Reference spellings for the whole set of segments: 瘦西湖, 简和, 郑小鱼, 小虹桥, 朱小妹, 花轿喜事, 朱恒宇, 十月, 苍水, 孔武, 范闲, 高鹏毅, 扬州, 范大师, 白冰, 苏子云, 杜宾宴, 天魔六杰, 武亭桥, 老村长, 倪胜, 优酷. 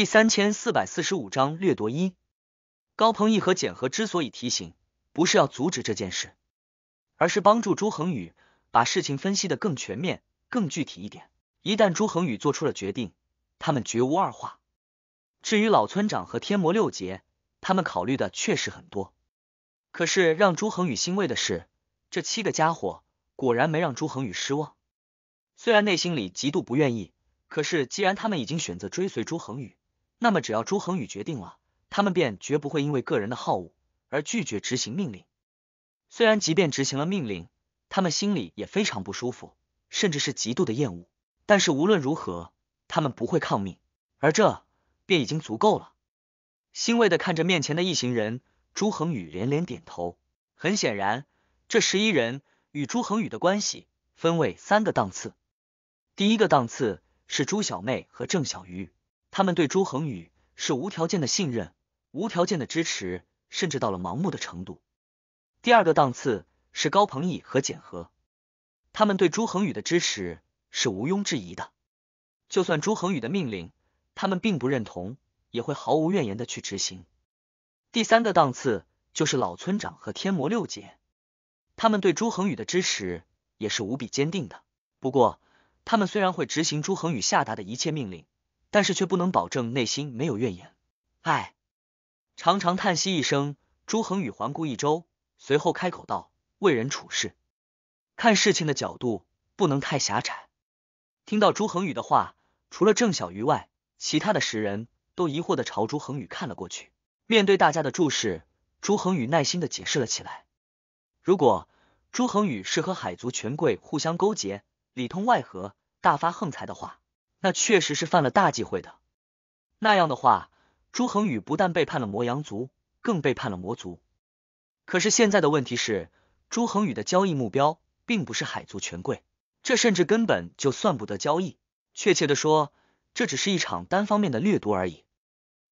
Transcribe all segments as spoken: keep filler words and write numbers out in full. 第三千四百四十五章掠夺一。高鹏毅和简和之所以提醒，不是要阻止这件事，而是帮助朱恒宇把事情分析得更全面、更具体一点。一旦朱恒宇做出了决定，他们绝无二话。至于老村长和天魔六杰，他们考虑的确实很多，可是让朱恒宇欣慰的是，这七个家伙果然没让朱恒宇失望。虽然内心里极度不愿意，可是既然他们已经选择追随朱恒宇，那么只要朱恒宇决定了，他们便绝不会因为个人的好恶而拒绝执行命令。虽然即便执行了命令，他们心里也非常不舒服，甚至是极度的厌恶，但是无论如何，他们不会抗命，而这便已经足够了。欣慰的看着面前的一行人，朱恒宇连连点头。很显然，这十一人与朱恒宇的关系分为三个档次。第一个档次是朱小妹和郑小鱼，他们对朱恒宇是无条件的信任，无条件的支持，甚至到了盲目的程度。第二个档次是高鹏毅和简和，他们对朱恒宇的支持是毋庸置疑的，就算朱恒宇的命令他们并不认同，也会毫无怨言的去执行。第三个档次就是老村长和天魔六杰，他们对朱恒宇的支持也是无比坚定的。不过他们虽然会执行朱恒宇下达的一切命令，但是却不能保证内心没有怨言。唉，常常叹息一声，朱恒宇环顾一周，随后开口道：为人处事，看事情的角度不能太狭窄。听到朱恒宇的话，除了郑小鱼外，其他的十人都疑惑的朝朱恒宇看了过去。面对大家的注视，朱恒宇耐心的解释了起来。如果朱恒宇是和海族权贵互相勾结，里通外合，大发横财的话，那确实是犯了大忌讳的。那样的话，朱恒宇不但背叛了魔阳族，更背叛了魔族。可是现在的问题是，朱恒宇的交易目标并不是海族权贵，这甚至根本就算不得交易，确切的说，这只是一场单方面的掠夺而已。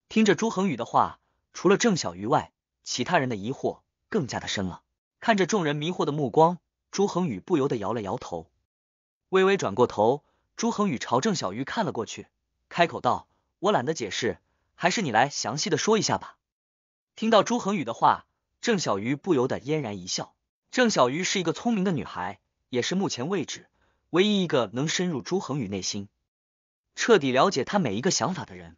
听着朱恒宇的话，除了郑小鱼外，其他人的疑惑更加的深了。看着众人迷惑的目光，朱恒宇不由得摇了摇头。微微转过头，朱恒宇朝郑小鱼看了过去，开口道：我懒得解释，还是你来详细的说一下吧。听到朱恒宇的话，郑小鱼不由得嫣然一笑。郑小鱼是一个聪明的女孩，也是目前为止唯一一个能深入朱恒宇内心，彻底了解他每一个想法的人。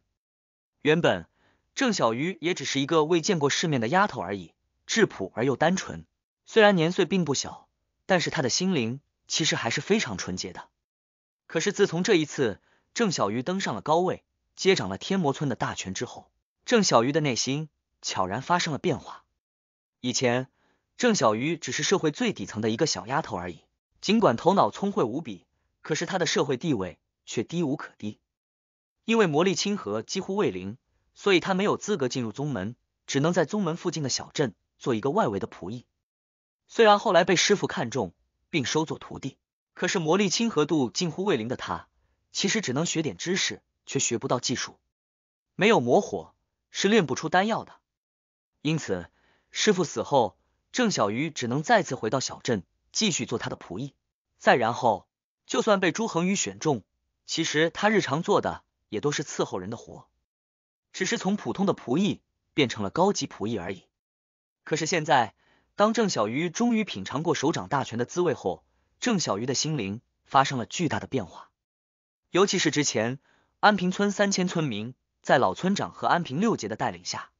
原本郑小鱼也只是一个未见过世面的丫头而已，质朴而又单纯。虽然年岁并不小，但是她的心灵其实还是非常纯洁的。可是自从这一次郑小鱼登上了高位，接掌了天魔村的大权之后，郑小鱼的内心悄然发生了变化。以前郑小鱼只是社会最底层的一个小丫头而已，尽管头脑聪慧无比，可是她的社会地位却低无可低。因为魔力亲和几乎为零，所以她没有资格进入宗门，只能在宗门附近的小镇做一个外围的仆役。虽然后来被师傅看中并收做徒弟，可是魔力亲和度近乎为零的他，其实只能学点知识，却学不到技术。没有魔火是炼不出丹药的。因此师傅死后，郑小鱼只能再次回到小镇，继续做他的仆役。再然后，就算被朱恒宇选中，其实他日常做的也都是伺候人的活，只是从普通的仆役变成了高级仆役而已。可是现在当郑小鱼终于品尝过手掌大权的滋味后，郑小鱼的心灵发生了巨大的变化。尤其是之前安平村三千村民在老村长和安平六杰的带领下，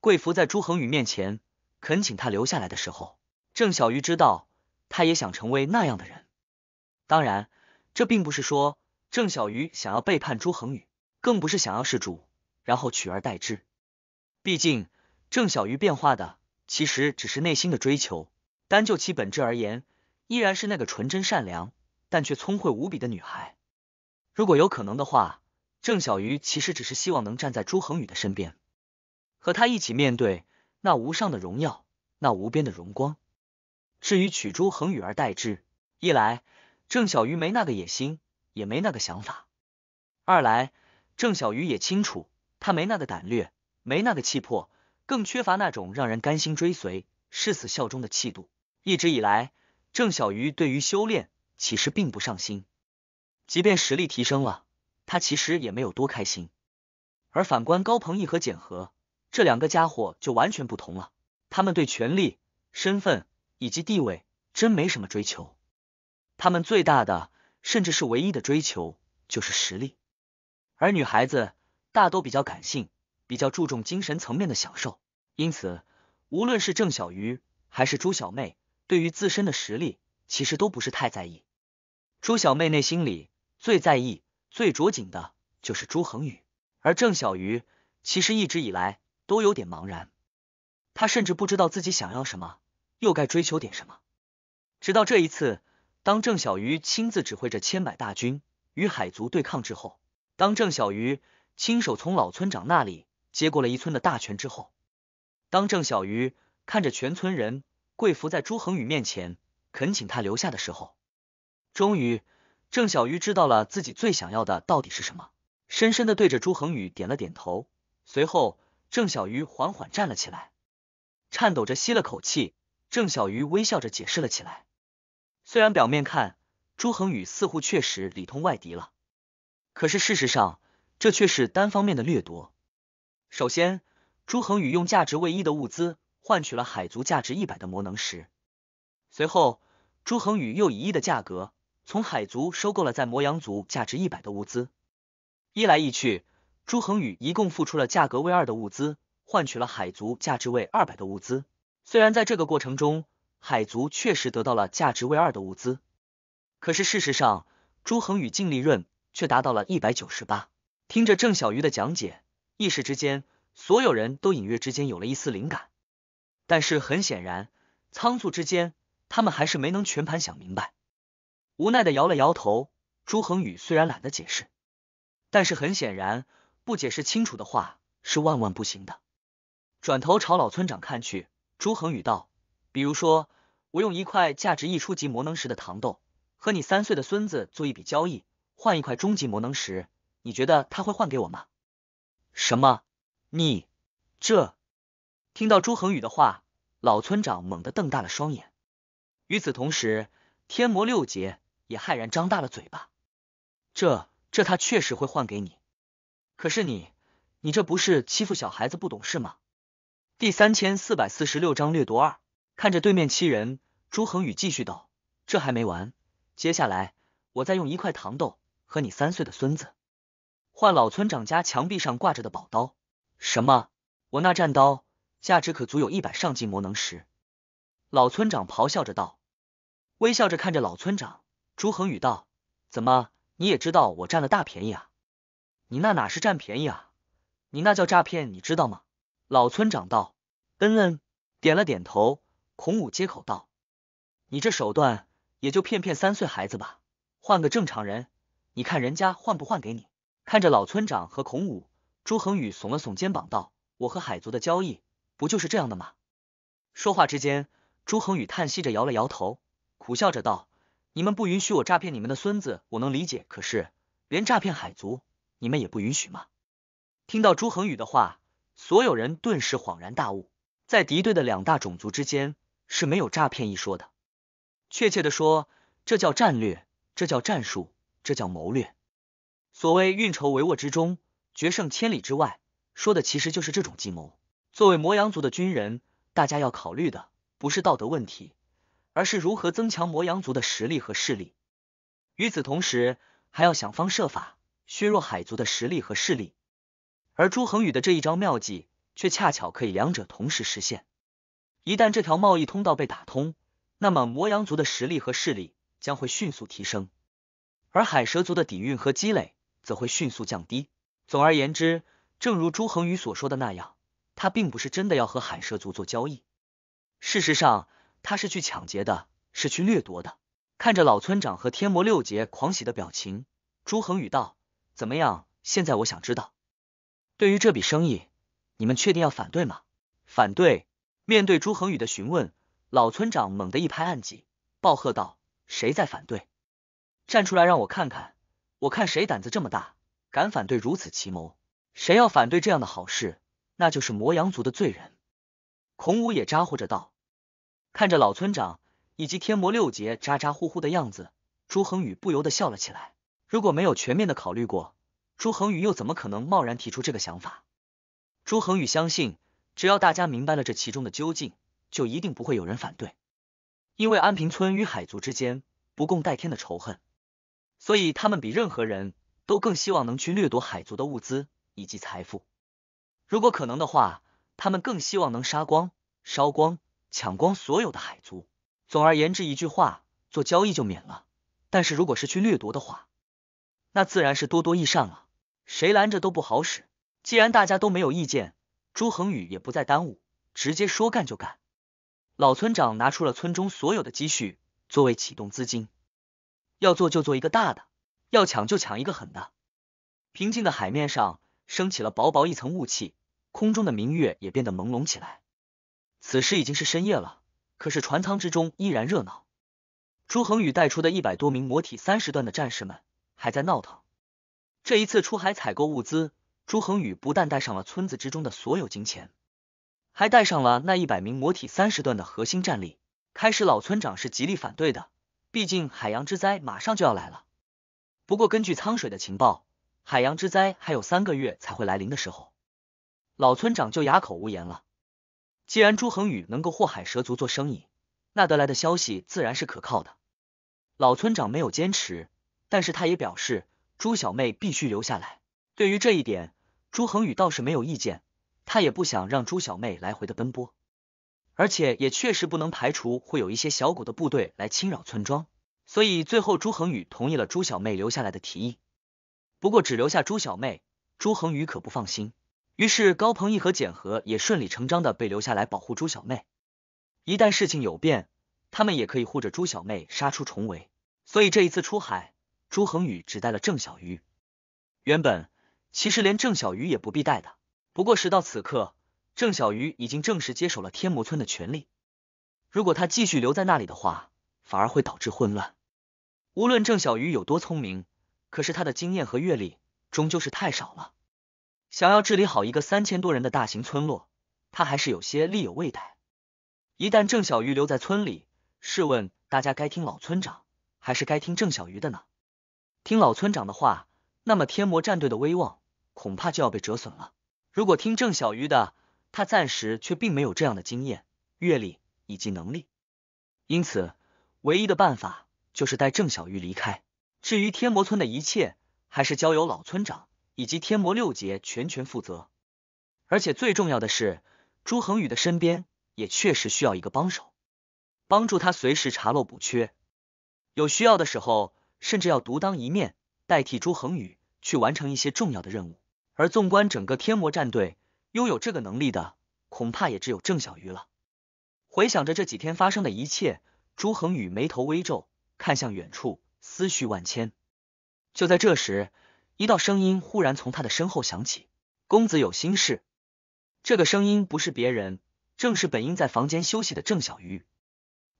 跪伏在朱恒宇面前恳请他留下来的时候，郑小鱼知道他也想成为那样的人。当然，这并不是说郑小鱼想要背叛朱恒宇，更不是想要弑主然后取而代之。毕竟郑小鱼变化的其实只是内心的追求，单就其本质而言，依然是那个纯真善良但却聪慧无比的女孩。如果有可能的话，郑小鱼其实只是希望能站在朱恒宇的身边，和他一起面对那无上的荣耀，那无边的荣光。至于取朱恒宇而代之，一来郑小鱼没那个野心，也没那个想法；二来郑小鱼也清楚，他没那个胆略，没那个气魄，更缺乏那种让人甘心追随、誓死效忠的气度。一直以来，郑小鱼对于修炼其实并不上心，即便实力提升了，他其实也没有多开心。而反观高鹏毅和简和，这两个家伙就完全不同了，他们对权力、身份以及地位真没什么追求，他们最大的甚至是唯一的追求就是实力。而女孩子大都比较感性，比较注重精神层面的享受，因此无论是郑小鱼还是朱小妹，对于自身的实力其实都不是太在意。朱小妹内心里最在意、最着紧的就是朱恒宇，而郑小鱼其实一直以来都有点茫然，她甚至不知道自己想要什么，又该追求点什么。直到这一次，当郑小鱼亲自指挥着千百大军与海族对抗之后，当郑小鱼亲手从老村长那里接过了一村的大权之后，当郑小鱼看着全村人跪伏在朱恒宇面前恳请他留下的时候，终于郑小鱼知道了自己最想要的到底是什么，深深的对着朱恒宇点了点头，随后郑小鱼缓缓站了起来，颤抖着吸了口气，郑小鱼微笑着解释了起来。虽然表面看朱恒宇似乎确实里通外敌了，可是事实上这却是单方面的掠夺。首先，朱恒宇用价值为一的物资换取了海族价值一百的魔能石，随后朱恒宇又以一的价格从海族收购了在魔阳族价值一百的物资。一来一去，朱恒宇一共付出了价格为二的物资，换取了海族价值为二百的物资。虽然在这个过程中海族确实得到了价值为二的物资，可是事实上朱恒宇净利润却达到了一百九十八。听着郑小鱼的讲解，一时之间所有人都隐约之间有了一丝灵感，但是很显然仓促之间他们还是没能全盘想明白，无奈的摇了摇头。朱恒宇虽然懒得解释，但是很显然不解释清楚的话是万万不行的。转头朝老村长看去，朱恒宇道，比如说我用一块价值一初级魔能石的糖豆和你三岁的孙子做一笔交易，换一块终极魔能石，你觉得他会换给我吗？什么？你这……听到朱恒宇的话，老村长猛地瞪大了双眼，与此同时天魔六杰也骇然张大了嘴巴。这这他确实会换给你，可是你你这不是欺负小孩子不懂事吗？第三千四百四十六章掠夺二。看着对面七人，朱恒宇继续道，这还没完，接下来我再用一块糖豆和你三岁的孙子换老村长家墙壁上挂着的宝刀。什么？我那战刀价值可足有一百上级魔能石。老村长咆哮着道。微笑着看着老村长，朱恒宇道，怎么你也知道我占了大便宜啊？你那哪是占便宜啊，你那叫诈骗，你知道吗？老村长道。嗯嗯，点了点头。孔武接口道，你这手段也就骗骗三岁孩子吧，换个正常人，你看人家换不换给你。看着老村长和孔武，朱恒宇耸了耸肩膀道，我和海族的交易不就是这样的吗？说话之间朱恒宇叹息着摇了摇头，苦笑着道，你们不允许我诈骗你们的孙子我能理解，可是连诈骗海族你们也不允许吗？听到朱恒宇的话，所有人顿时恍然大悟，在敌对的两大种族之间是没有诈骗一说的，确切的说这叫战略，这叫战术，这叫谋略。所谓运筹帷幄之中，决胜千里之外，说的其实就是这种计谋。作为摩羊族的军人，大家要考虑的不是道德问题，而是如何增强摩羊族的实力和势力，与此同时还要想方设法削弱海族的实力和势力。而朱恒宇的这一招妙计却恰巧可以两者同时实现，一旦这条贸易通道被打通，那么摩羊族的实力和势力将会迅速提升，而海蛇族的底蕴和积累则会迅速降低。总而言之，正如朱恒宇所说的那样，他并不是真的要和海蛇族做交易，事实上他是去抢劫的，是去掠夺的。看着老村长和天魔六杰狂喜的表情，朱恒宇道，怎么样，现在我想知道，对于这笔生意你们确定要反对吗？反对。面对朱恒宇的询问，老村长猛地一拍案几，暴喝道，谁在反对？站出来让我看看，我看谁胆子这么大，敢反对如此奇谋，谁要反对这样的好事，那就是摩羊族的罪人。孔武也咋呼着道。看着老村长以及天魔六杰咋咋呼呼的样子，朱恒宇不由得笑了起来，如果没有全面的考虑过，朱恒宇又怎么可能贸然提出这个想法？朱恒宇相信，只要大家明白了这其中的究竟，就一定不会有人反对。因为安平村与海族之间不共戴天的仇恨，所以他们比任何人都更希望能去掠夺海族的物资以及财富。如果可能的话，他们更希望能杀光、烧光、抢光所有的海族。总而言之，一句话，做交易就免了。但是如果是去掠夺的话，那自然是多多益善了，谁拦着都不好使。既然大家都没有意见，朱恒宇也不再耽误，直接说干就干。老村长拿出了村中所有的积蓄作为启动资金，要做就做一个大的，要抢就抢一个狠的。平静的海面上升起了薄薄一层雾气，空中的明月也变得朦胧起来。此时已经是深夜了，可是船舱之中依然热闹。朱恒宇带出的一百多名魔体三十段的战士们还在闹腾。这一次出海采购物资，朱恒宇不但带上了村子之中的所有金钱，还带上了那一百名魔体三十段的核心战力。开始老村长是极力反对的，毕竟海洋之灾马上就要来了。不过根据沧水的情报，海洋之灾还有三个月才会来临的时候，老村长就哑口无言了。既然朱恒宇能够祸海蛇族做生意，那得来的消息自然是可靠的。老村长没有坚持，但是他也表示朱小妹必须留下来。对于这一点，朱恒宇倒是没有意见，他也不想让朱小妹来回的奔波，而且也确实不能排除会有一些小股的部队来侵扰村庄，所以最后朱恒宇同意了朱小妹留下来的提议。不过只留下朱小妹，朱恒宇可不放心，于是高鹏毅和简和也顺理成章的被留下来保护朱小妹，一旦事情有变，他们也可以护着朱小妹杀出重围。所以这一次出海，朱恒宇只带了郑小鱼。原本其实连郑小鱼也不必带的，不过时到此刻，郑小鱼已经正式接手了天魔村的权力，如果他继续留在那里的话，反而会导致混乱。无论郑小鱼有多聪明，可是他的经验和阅历终究是太少了，想要治理好一个三千多人的大型村落，他还是有些力有未逮。一旦郑小鱼留在村里，试问大家该听老村长还是该听郑小鱼的呢？听老村长的话，那么天魔战队的威望恐怕就要被折损了。如果听郑小鱼的，他暂时却并没有这样的经验、阅历以及能力，因此唯一的办法就是带郑小鱼离开。至于天魔村的一切，还是交由老村长以及天魔六杰全权负责。而且最重要的是，朱恒宇的身边也确实需要一个帮手，帮助他随时查漏补缺，有需要的时候甚至要独当一面，代替朱恒宇去完成一些重要的任务。而纵观整个天魔战队，拥有这个能力的恐怕也只有郑小鱼了。回想着这几天发生的一切，朱恒宇眉头微皱，看向远处，思绪万千。就在这时，一道声音忽然从他的身后响起：“公子有心事。”这个声音不是别人，正是本应在房间休息的郑小鱼。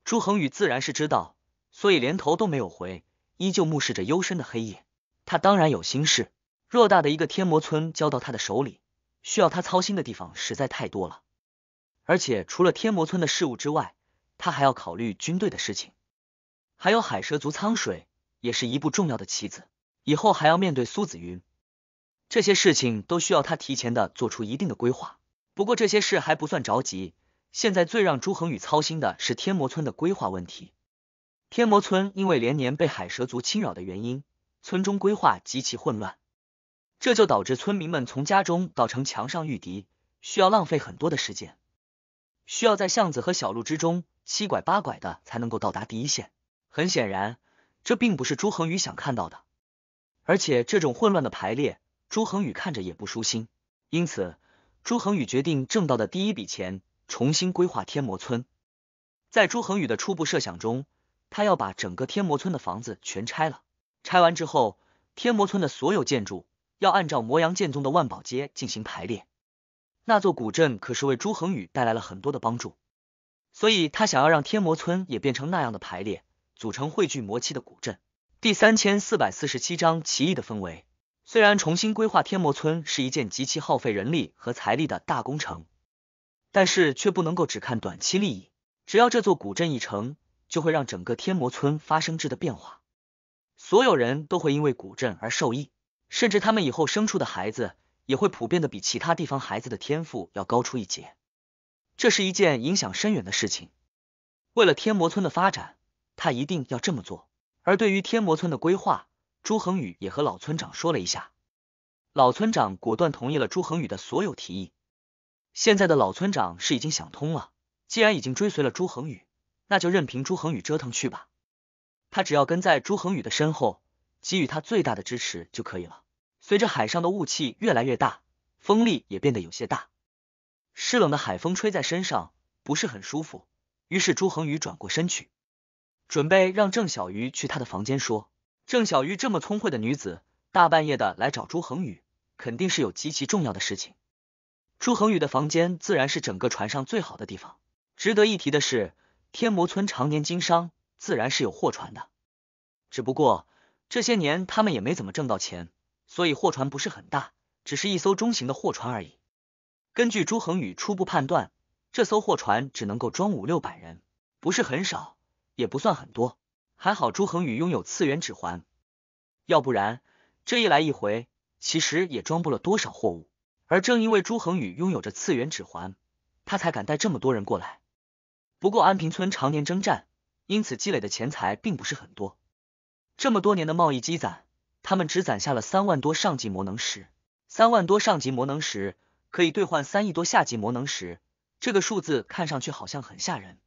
朱恒宇自然是知道，所以连头都没有回，依旧目视着幽深的黑夜。他当然有心事，偌大的一个天魔村交到他的手里，需要他操心的地方实在太多了。而且除了天魔村的事务之外，他还要考虑军队的事情，还有海蛇族苍水也是一部重要的棋子，以后还要面对苏子云，这些事情都需要他提前的做出一定的规划。不过这些事还不算着急，现在最让朱恒宇操心的是天魔村的规划问题。天魔村因为连年被海蛇族侵扰的原因，村中规划极其混乱，这就导致村民们从家中到城墙上御敌，需要浪费很多的时间，需要在巷子和小路之中七拐八拐的才能够到达第一线。很显然，这并不是朱恒宇想看到的，而且这种混乱的排列，朱恒宇看着也不舒心。因此朱恒宇决定挣到的第一笔钱重新规划天魔村。在朱恒宇的初步设想中，他要把整个天魔村的房子全拆了，拆完之后，天魔村的所有建筑要按照魔阳剑宗的万宝街进行排列。那座古镇可是为朱恒宇带来了很多的帮助，所以他想要让天魔村也变成那样的排列，组成汇聚魔气的古镇。第三千四百四十七章奇异的氛围。虽然重新规划天魔村是一件极其耗费人力和财力的大工程，但是却不能够只看短期利益。只要这座古镇一成，就会让整个天魔村发生质的变化，所有人都会因为古镇而受益。甚至他们以后生出的孩子也会普遍的比其他地方孩子的天赋要高出一截。这是一件影响深远的事情。为了天魔村的发展，他一定要这么做。而对于天魔村的规划，朱恒宇也和老村长说了一下。老村长果断同意了朱恒宇的所有提议。现在的老村长是已经想通了，既然已经追随了朱恒宇，那就任凭朱恒宇折腾去吧。他只要跟在朱恒宇的身后，给予他最大的支持就可以了。随着海上的雾气越来越大，风力也变得有些大，湿冷的海风吹在身上不是很舒服。于是朱恒宇转过身去，准备让郑小鱼去他的房间说。郑小鱼这么聪慧的女子，大半夜的来找朱恒宇，肯定是有极其重要的事情。朱恒宇的房间自然是整个船上最好的地方。值得一提的是，天魔村常年经商，自然是有货船的。只不过这些年他们也没怎么挣到钱，所以货船不是很大，只是一艘中型的货船而已。根据朱恒宇初步判断，这艘货船只能够装五六百人，不是很少，也不算很多。还好朱恒宇拥有次元指环，要不然这一来一回其实也装不了多少货物。而正因为朱恒宇拥有着次元指环，他才敢带这么多人过来。不过安平村常年征战，因此积累的钱财并不是很多。这么多年的贸易积攒，他们只攒下了三万多上级魔能石。三万多上级魔能石可以兑换三亿多下级魔能石，这个数字看上去好像很吓人，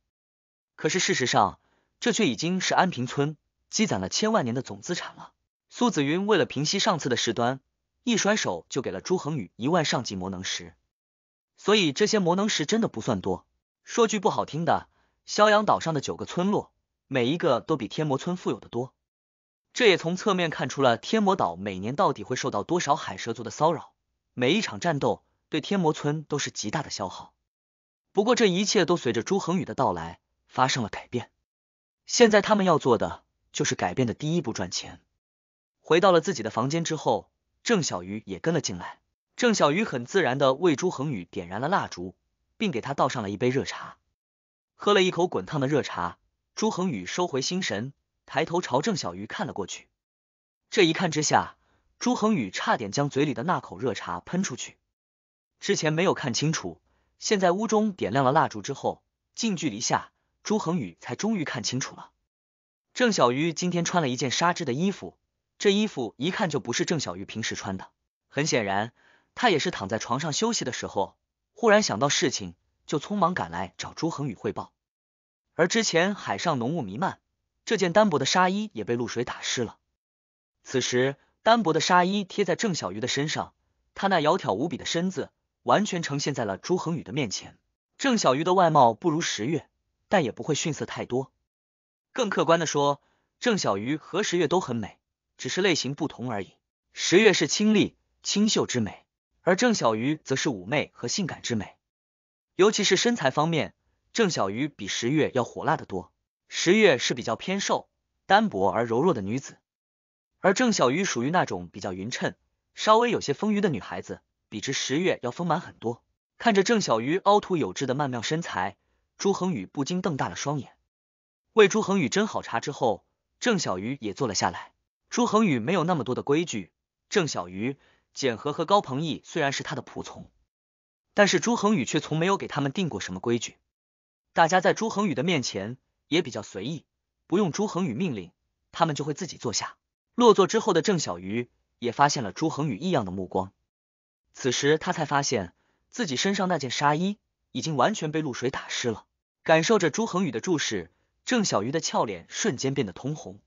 可是事实上这却已经是安平村积攒了千万年的总资产了。苏子云为了平息上次的事端，一甩手就给了朱恒宇一万上级魔能石。所以这些魔能石真的不算多，说句不好听的，萧阳岛上的九个村落每一个都比天魔村富有的多。这也从侧面看出了天魔岛每年到底会受到多少海蛇族的骚扰，每一场战斗对天魔村都是极大的消耗。不过这一切都随着朱恒宇的到来发生了改变，现在他们要做的就是改变的第一步赚钱。回到了自己的房间之后，郑小鱼也跟了进来。郑小鱼很自然的为朱恒宇点燃了蜡烛，并给他倒上了一杯热茶。喝了一口滚烫的热茶，朱恒宇收回心神，抬头朝郑小鱼看了过去。这一看之下，朱恒宇差点将嘴里的那口热茶喷出去。之前没有看清楚，现在屋中点亮了蜡烛之后，近距离下朱恒宇才终于看清楚了。郑小鱼今天穿了一件纱质的衣服，这衣服一看就不是郑小鱼平时穿的，很显然他也是躺在床上休息的时候忽然想到事情，就匆忙赶来找朱恒宇汇报。而之前海上浓雾弥漫，这件单薄的纱衣也被露水打湿了。此时单薄的纱衣贴在郑小鱼的身上，他那窈窕无比的身子完全呈现在了朱恒宇的面前。郑小鱼的外貌不如十月，但也不会逊色太多。更客观的说，郑小鱼和十月都很美，只是类型不同而已。十月是清丽清秀之美，而郑小鱼则是妩媚和性感之美。尤其是身材方面，郑小鱼比十月要火辣得多。十月是比较偏瘦单薄而柔弱的女子，而郑小鱼属于那种比较匀称稍微有些丰腴的女孩子，比之十月要丰满很多。看着郑小鱼凹凸有致的曼妙身材，朱恒宇不禁瞪大了双眼。为朱恒宇斟好茶之后，郑小鱼也坐了下来。朱恒宇没有那么多的规矩，郑小鱼、简和和高鹏毅虽然是他的仆从，但是朱恒宇却从没有给他们定过什么规矩。大家在朱恒宇的面前也比较随意，不用朱恒宇命令，他们就会自己坐下。落座之后的郑小鱼也发现了朱恒宇异样的目光，此时他才发现自己身上那件纱衣已经完全被露水打湿了。感受着朱恒宇的注视，郑小鱼的俏脸瞬间变得通红。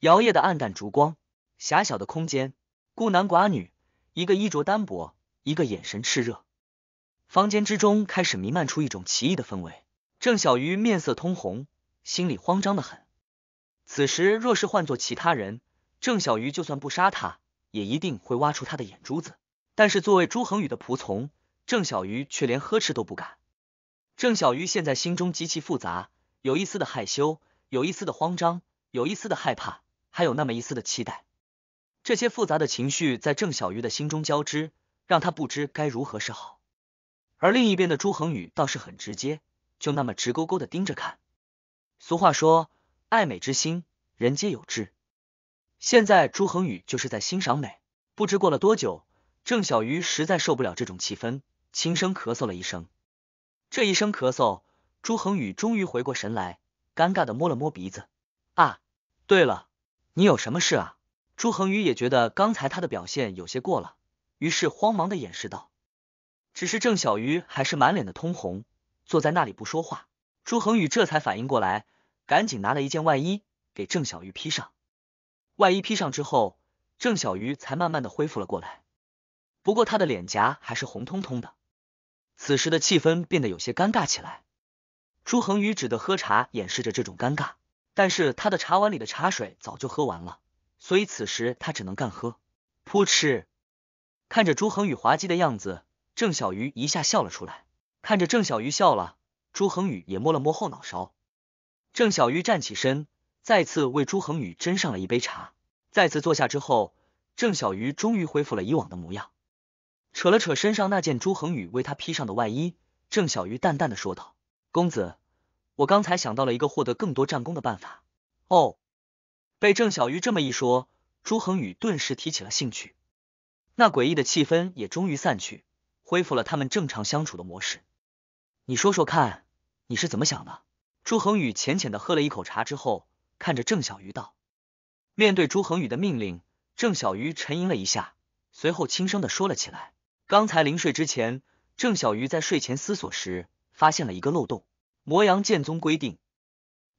摇曳的暗淡烛光，狭小的空间，孤男寡女，一个衣着单薄，一个眼神炽热，房间之中开始弥漫出一种奇异的氛围。郑小鱼面色通红，心里慌张的很。此时若是换做其他人，郑小鱼就算不杀他也一定会挖出他的眼珠子，但是作为朱恒宇的仆从，郑小鱼却连呵斥都不敢。郑小鱼现在心中极其复杂，有一丝的害羞，有一丝的慌张，有一丝的害怕，还有那么一丝的期待。这些复杂的情绪在郑小鱼的心中交织，让他不知该如何是好。而另一边的朱恒宇倒是很直接，就那么直勾勾的盯着看。俗话说，爱美之心人皆有之，现在朱恒宇就是在欣赏美，不知过了多久，郑小鱼实在受不了这种气氛，轻声咳嗽了一声。这一声咳嗽，朱恒宇终于回过神来，尴尬的摸了摸鼻子。啊，对了，你有什么事啊？朱恒宇也觉得刚才他的表现有些过了，于是慌忙的掩饰道。只是郑小鱼还是满脸的通红，坐在那里不说话。朱恒宇这才反应过来，赶紧拿了一件外衣给郑小鱼披上。外衣披上之后，郑小鱼才慢慢的恢复了过来，不过他的脸颊还是红彤彤的。此时的气氛变得有些尴尬起来，朱恒宇只得喝茶掩饰着这种尴尬，但是他的茶碗里的茶水早就喝完了，所以此时他只能干喝。扑哧，看着朱恒宇滑稽的样子，郑小鱼一下笑了出来。看着郑小鱼笑了，朱恒宇也摸了摸后脑勺。郑小鱼站起身，再次为朱恒宇斟上了一杯茶。再次坐下之后，郑小鱼终于恢复了以往的模样，扯了扯身上那件朱恒宇为他披上的外衣，郑小鱼淡淡的说道：“公子，我刚才想到了一个获得更多战功的办法。”哦，被郑小鱼这么一说，朱恒宇顿时提起了兴趣。那诡异的气氛也终于散去，恢复了他们正常相处的模式。你说说看，你是怎么想的？朱恒宇浅浅的喝了一口茶之后，看着郑小鱼道。面对朱恒宇的命令，郑小鱼沉吟了一下，随后轻声的说了起来。刚才临睡之前，郑小鱼在睡前思索时发现了一个漏洞。摩阳剑宗规定，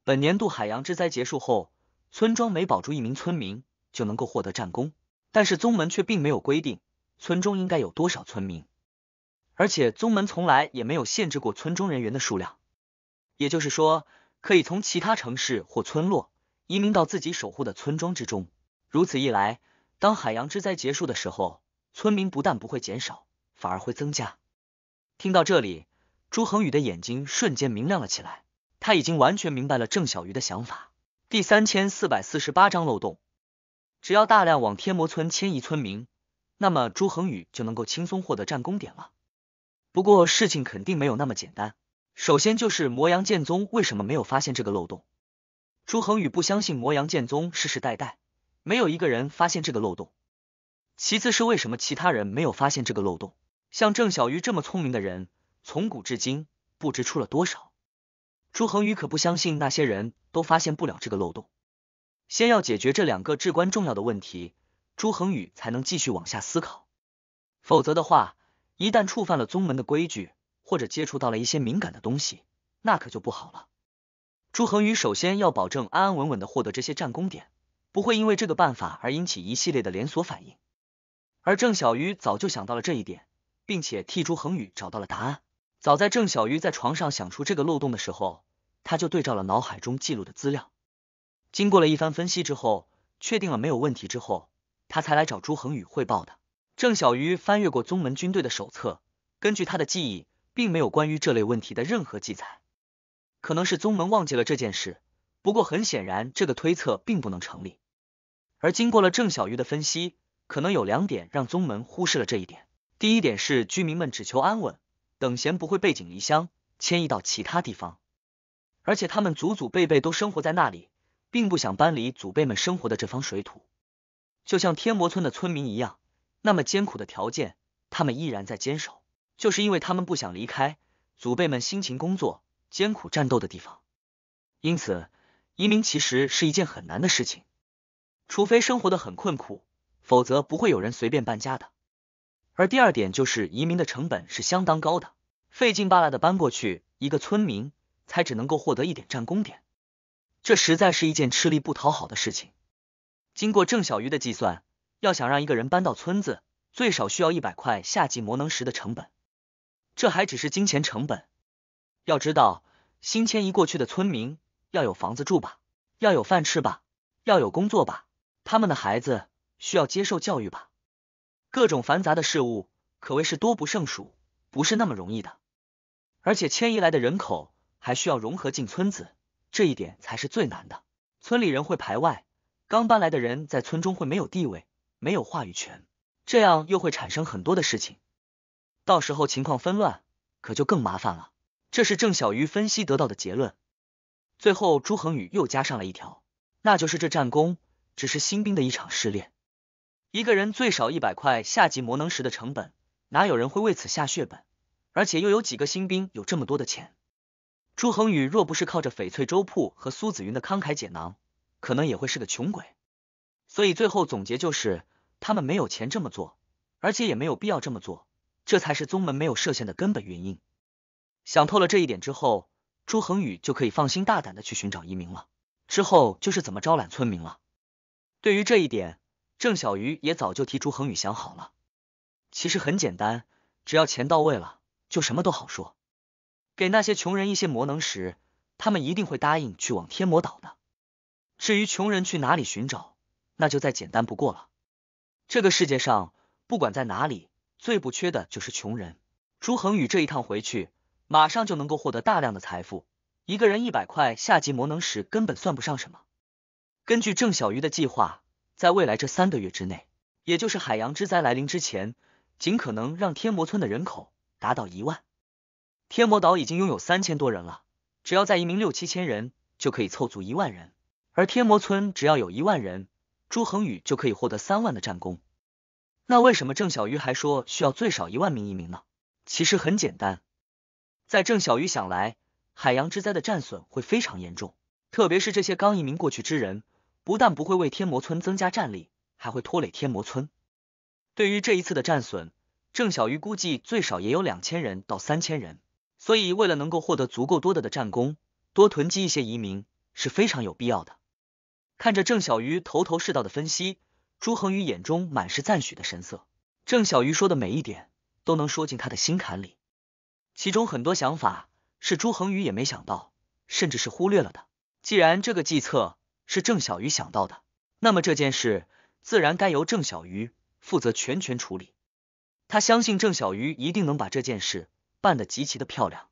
本年度海洋之灾结束后，村庄每保住一名村民就能够获得战功，但是宗门却并没有规定村中应该有多少村民，而且宗门从来也没有限制过村中人员的数量，也就是说可以从其他城市或村落移民到自己守护的村庄之中。如此一来，当海洋之灾结束的时候，村民不但不会减少，反而会增加。听到这里，朱恒宇的眼睛瞬间明亮了起来，他已经完全明白了郑小鱼的想法。第三千四百四十八章漏洞。只要大量往天魔村迁移村民，那么朱恒宇就能够轻松获得战功点了。不过事情肯定没有那么简单，首先就是摩阳剑宗为什么没有发现这个漏洞。朱恒宇不相信摩阳剑宗世世代代没有一个人发现这个漏洞。其次是为什么其他人没有发现这个漏洞？像郑小鱼这么聪明的人，从古至今不知出了多少。朱恒宇可不相信那些人都发现不了这个漏洞。先要解决这两个至关重要的问题，朱恒宇才能继续往下思考。否则的话，一旦触犯了宗门的规矩，或者接触到了一些敏感的东西，那可就不好了。朱恒宇首先要保证安安稳稳的获得这些战功点，不会因为这个办法而引起一系列的连锁反应。而郑小鱼早就想到了这一点，并且替朱恒宇找到了答案。早在郑小鱼在床上想出这个漏洞的时候，他就对照了脑海中记录的资料，经过了一番分析之后，确定了没有问题之后，他才来找朱恒宇汇报的。郑小鱼翻阅过宗门军队的手册，根据他的记忆，并没有关于这类问题的任何记载。可能是宗门忘记了这件事，不过很显然这个推测并不能成立。而经过了郑小鱼的分析，可能有两点让宗门忽视了这一点。第一点是居民们只求安稳，等闲不会背井离乡迁移到其他地方，而且他们祖祖辈辈都生活在那里，并不想搬离祖辈们生活的这方水土。就像天魔村的村民一样，那么艰苦的条件他们依然在坚守，就是因为他们不想离开祖辈们辛勤工作艰苦战斗的地方。因此移民其实是一件很难的事情，除非生活的很困苦，否则不会有人随便搬家的。而第二点就是移民的成本是相当高的，费劲巴拉的搬过去一个村民才只能够获得一点战功点，这实在是一件吃力不讨好的事情。经过郑小鱼的计算，要想让一个人搬到村子，最少需要一百块下级魔能石的成本，这还只是金钱成本。要知道新迁移过去的村民要有房子住吧，要有饭吃吧，要有工作吧，他们的孩子需要接受教育吧，各种繁杂的事物可谓是多不胜数，不是那么容易的。而且迁移来的人口还需要融合进村子，这一点才是最难的。村里人会排外，刚搬来的人在村中会没有地位，没有话语权，这样又会产生很多的事情，到时候情况纷乱可就更麻烦了。这是郑小鱼分析得到的结论。最后朱恒宇又加上了一条，那就是这战功只是新兵的一场试炼，一个人最少一百块下级魔能石的成本，哪有人会为此下血本？而且又有几个新兵有这么多的钱？朱恒宇若不是靠着翡翠粥铺和苏子云的慷慨解囊，可能也会是个穷鬼。所以最后总结就是，他们没有钱这么做，而且也没有必要这么做，这才是宗门没有设限的根本原因。想透了这一点之后，朱恒宇就可以放心大胆的去寻找移民了。之后就是怎么招揽村民了。对于这一点，郑小鱼也早就替朱恒宇想好了。其实很简单，只要钱到位了，就什么都好说。给那些穷人一些魔能石，他们一定会答应去往天魔岛的。至于穷人去哪里寻找，那就再简单不过了。这个世界上，不管在哪里，最不缺的就是穷人。朱恒宇这一趟回去，马上就能够获得大量的财富。一个人一百块下级魔能石根本算不上什么。根据郑小鱼的计划，在未来这三个月之内，也就是海洋之灾来临之前，尽可能让天魔村的人口达到一万。天魔岛已经拥有三千多人了，只要再移民六七千人，就可以凑足一万人。而天魔村只要有一万人，朱恒宇就可以获得三万的战功。那为什么郑小鱼还说需要最少一万名移民呢？其实很简单，在郑小鱼想来，海洋之灾的战损会非常严重，特别是这些刚移民过去之人，不但不会为天魔村增加战力，还会拖累天魔村。对于这一次的战损，郑小鱼估计最少也有两千人到三千人，所以为了能够获得足够多的的战功，多囤积一些移民是非常有必要的。看着郑小鱼头头是道的分析，朱恒宇眼中满是赞许的神色。郑小鱼说的每一点都能说进他的心坎里，其中很多想法是朱恒宇也没想到，甚至是忽略了的。既然这个计策是郑小鱼想到的，那么这件事自然该由郑小鱼负责全权处理。他相信郑小鱼一定能把这件事办得极其的漂亮。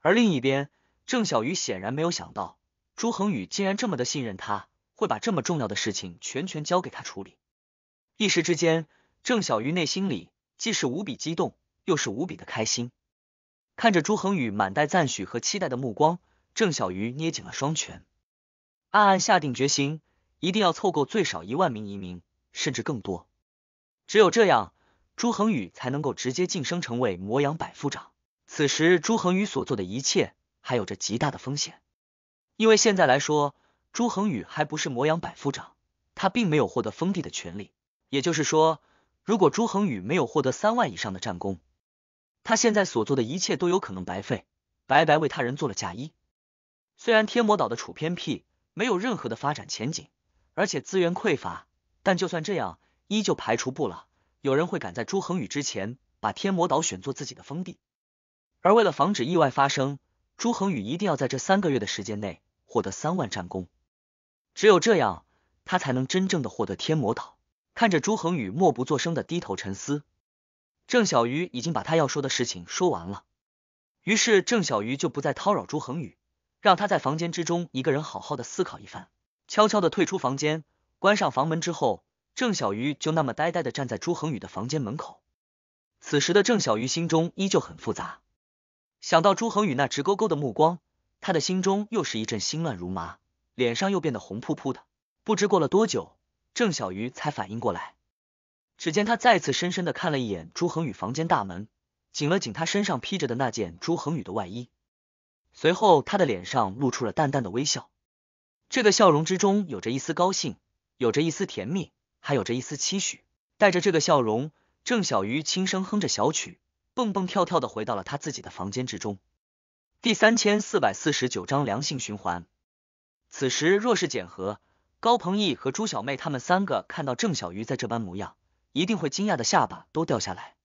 而另一边，郑小鱼显然没有想到，朱恒宇竟然这么的信任他，会把这么重要的事情全权交给他处理。一时之间，郑小鱼内心里既是无比激动，又是无比的开心。看着朱恒宇满带赞许和期待的目光，郑小鱼捏紧了双拳，暗暗下定决心，一定要凑够最少一万名移民，甚至更多。只有这样，朱恒宇才能够直接晋升成为魔阳百夫长。此时，朱恒宇所做的一切还有着极大的风险，因为现在来说，朱恒宇还不是魔阳百夫长，他并没有获得封地的权利。也就是说，如果朱恒宇没有获得三万以上的战功，他现在所做的一切都有可能白费，白白为他人做了嫁衣。虽然天魔岛的处偏僻，没有任何的发展前景，而且资源匮乏，但就算这样，依旧排除不了有人会赶在朱恒宇之前把天魔岛选作自己的封地。而为了防止意外发生，朱恒宇一定要在这三个月的时间内获得三万战功，只有这样，他才能真正的获得天魔岛。看着朱恒宇默不作声的低头沉思，郑小鱼已经把他要说的事情说完了，于是郑小鱼就不再叨扰朱恒宇，让他在房间之中一个人好好的思考一番。悄悄的退出房间，关上房门之后，郑小鱼就那么呆呆的站在朱恒宇的房间门口。此时的郑小鱼心中依旧很复杂，想到朱恒宇那直勾勾的目光，他的心中又是一阵心乱如麻，脸上又变得红扑扑的。不知过了多久，郑小鱼才反应过来。只见他再次深深的看了一眼朱恒宇房间大门，紧了紧他身上披着的那件朱恒宇的外衣，随后他的脸上露出了淡淡的微笑，这个笑容之中有着一丝高兴，有着一丝甜蜜，还有着一丝期许。带着这个笑容，郑小鱼轻声哼着小曲，蹦蹦跳跳的回到了他自己的房间之中。第三千四百四十九章良性循环。此时若是简和、高鹏毅和朱小妹他们三个看到郑小鱼在这般模样，一定会惊讶的下巴都掉下来。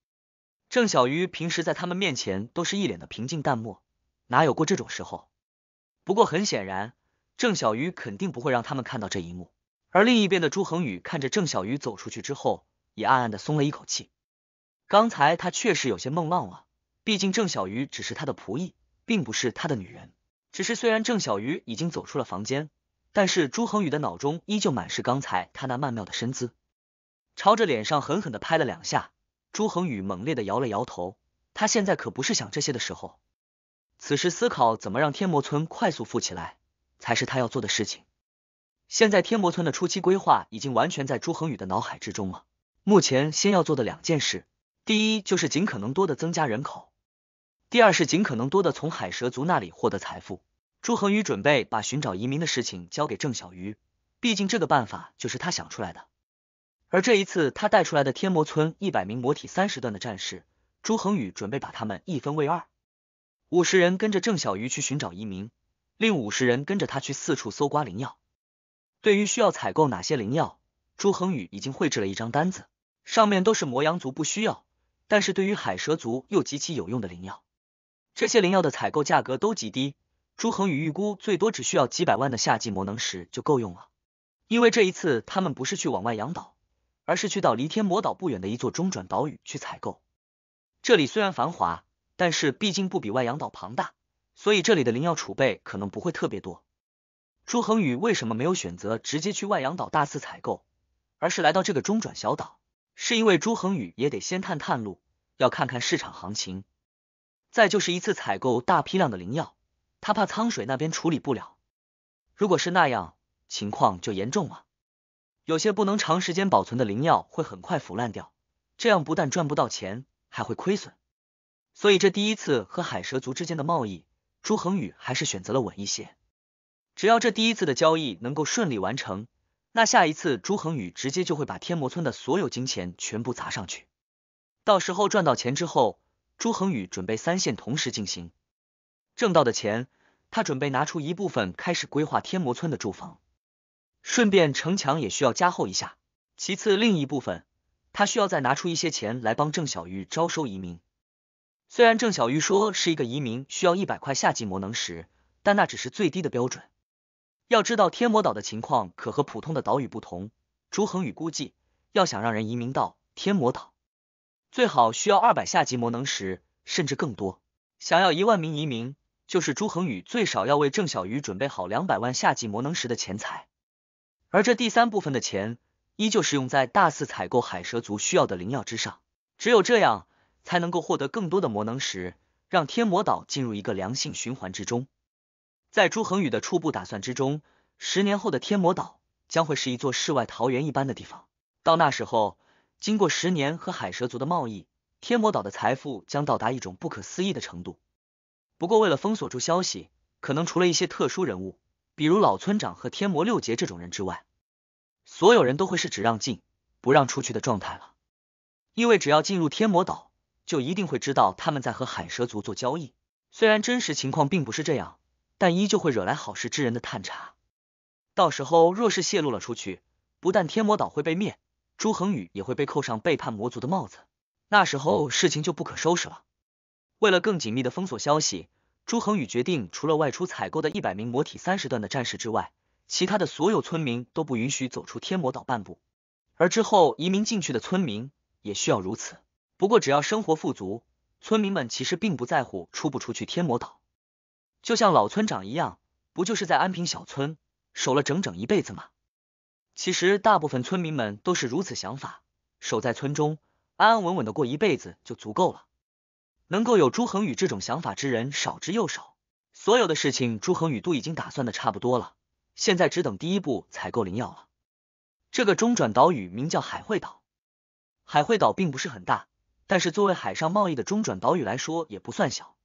郑小鱼平时在他们面前都是一脸的平静淡漠，哪有过这种时候？不过很显然，郑小鱼肯定不会让他们看到这一幕。而另一边的朱恒宇看着郑小鱼走出去之后，也暗暗的松了一口气。刚才他确实有些梦浪了，毕竟郑小鱼只是他的仆役，并不是他的女人。只是虽然郑小鱼已经走出了房间，但是朱恒宇的脑中依旧满是刚才他那曼妙的身姿。朝着脸上狠狠的拍了两下，朱恒宇猛烈的摇了摇头，他现在可不是想这些的时候。此时思考怎么让天魔村快速富起来，才是他要做的事情。现在天魔村的初期规划已经完全在朱恒宇的脑海之中了。目前先要做的两件事，第一就是尽可能多的增加人口，第二是尽可能多的从海蛇族那里获得财富。朱恒宇准备把寻找移民的事情交给郑小鱼，毕竟这个办法就是他想出来的。而这一次他带出来的天魔村一百名魔体三十段的战士，朱恒宇准备把他们一分为二，五十人跟着郑小鱼去寻找移民，另五十人跟着他去四处搜刮灵药。对于需要采购哪些灵药，朱恒宇已经绘制了一张单子，上面都是魔羊族不需要，但是对于海蛇族又极其有用的灵药。这些灵药的采购价格都极低，朱恒宇预估最多只需要几百万的夏季魔能石就够用了。因为这一次他们不是去往外洋岛，而是去到离天魔岛不远的一座中转岛屿去采购。这里虽然繁华，但是毕竟不比外洋岛庞大，所以这里的灵药储备可能不会特别多。朱恒宇为什么没有选择直接去外洋岛大肆采购，而是来到这个中转小岛，是因为朱恒宇也得先探探路，要看看市场行情。再就是一次采购大批量的灵药，他怕沧水那边处理不了，如果是那样，情况就严重了。有些不能长时间保存的灵药会很快腐烂掉，这样不但赚不到钱，还会亏损。所以这第一次和海蛇族之间的贸易，朱恒宇还是选择了稳一些。只要这第一次的交易能够顺利完成，那下一次朱恒宇直接就会把天魔村的所有金钱全部砸上去。到时候赚到钱之后，朱恒宇准备三线同时进行。挣到的钱，他准备拿出一部分开始规划天魔村的住房，顺便城墙也需要加厚一下。其次，另一部分他需要再拿出一些钱来帮郑小鱼招收移民。虽然郑小鱼说是一个移民需要一百块夏季魔能石，但那只是最低的标准。要知道天魔岛的情况可和普通的岛屿不同，朱恒宇估计要想让人移民到天魔岛，最好需要二百夏季魔能石，甚至更多。想要一万名移民，就是朱恒宇最少要为郑小鱼准备好两百万夏季魔能石的钱财。而这第三部分的钱依旧是用在大肆采购海蛇族需要的灵药之上，只有这样才能够获得更多的魔能石，让天魔岛进入一个良性循环之中。在朱恒宇的初步打算之中，十年后的天魔岛将会是一座世外桃源一般的地方。到那时候，经过十年和海蛇族的贸易，天魔岛的财富将到达一种不可思议的程度。不过为了封锁住消息，可能除了一些特殊人物，比如老村长和天魔六杰这种人之外，所有人都会是只让进不让出去的状态了。因为只要进入天魔岛，就一定会知道他们在和海蛇族做交易。虽然真实情况并不是这样，但依旧会惹来好事之人的探查。到时候若是泄露了出去，不但天魔岛会被灭，朱恒宇也会被扣上背叛魔族的帽子，那时候事情就不可收拾了。为了更紧密的封锁消息，朱恒宇决定除了外出采购的一百名魔体三十段的战士之外，其他的所有村民都不允许走出天魔岛半步，而之后移民进去的村民也需要如此。不过只要生活富足，村民们其实并不在乎出不出去天魔岛，就像老村长一样，不就是在安平小村守了整整一辈子吗？其实大部分村民们都是如此想法，守在村中安安稳稳的过一辈子就足够了。能够有朱恒宇这种想法之人少之又少。所有的事情朱恒宇都已经打算的差不多了，现在只等第一步采购灵药了。这个中转岛屿名叫海会岛，海会岛并不是很大，但是作为海上贸易的中转岛屿来说也不算小。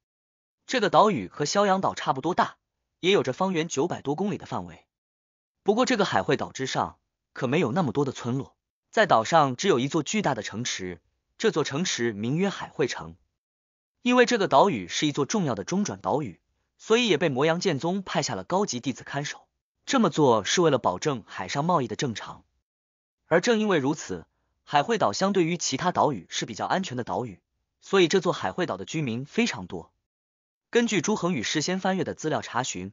这个岛屿和萧阳岛差不多大，也有着方圆九百多公里的范围。不过这个海会岛之上可没有那么多的村落，在岛上只有一座巨大的城池，这座城池名曰海会城。因为这个岛屿是一座重要的中转岛屿，所以也被魔阳剑宗派下了高级弟子看守。这么做是为了保证海上贸易的正常。而正因为如此，海会岛相对于其他岛屿是比较安全的岛屿，所以这座海会岛的居民非常多。根据朱恒宇事先翻阅的资料查询，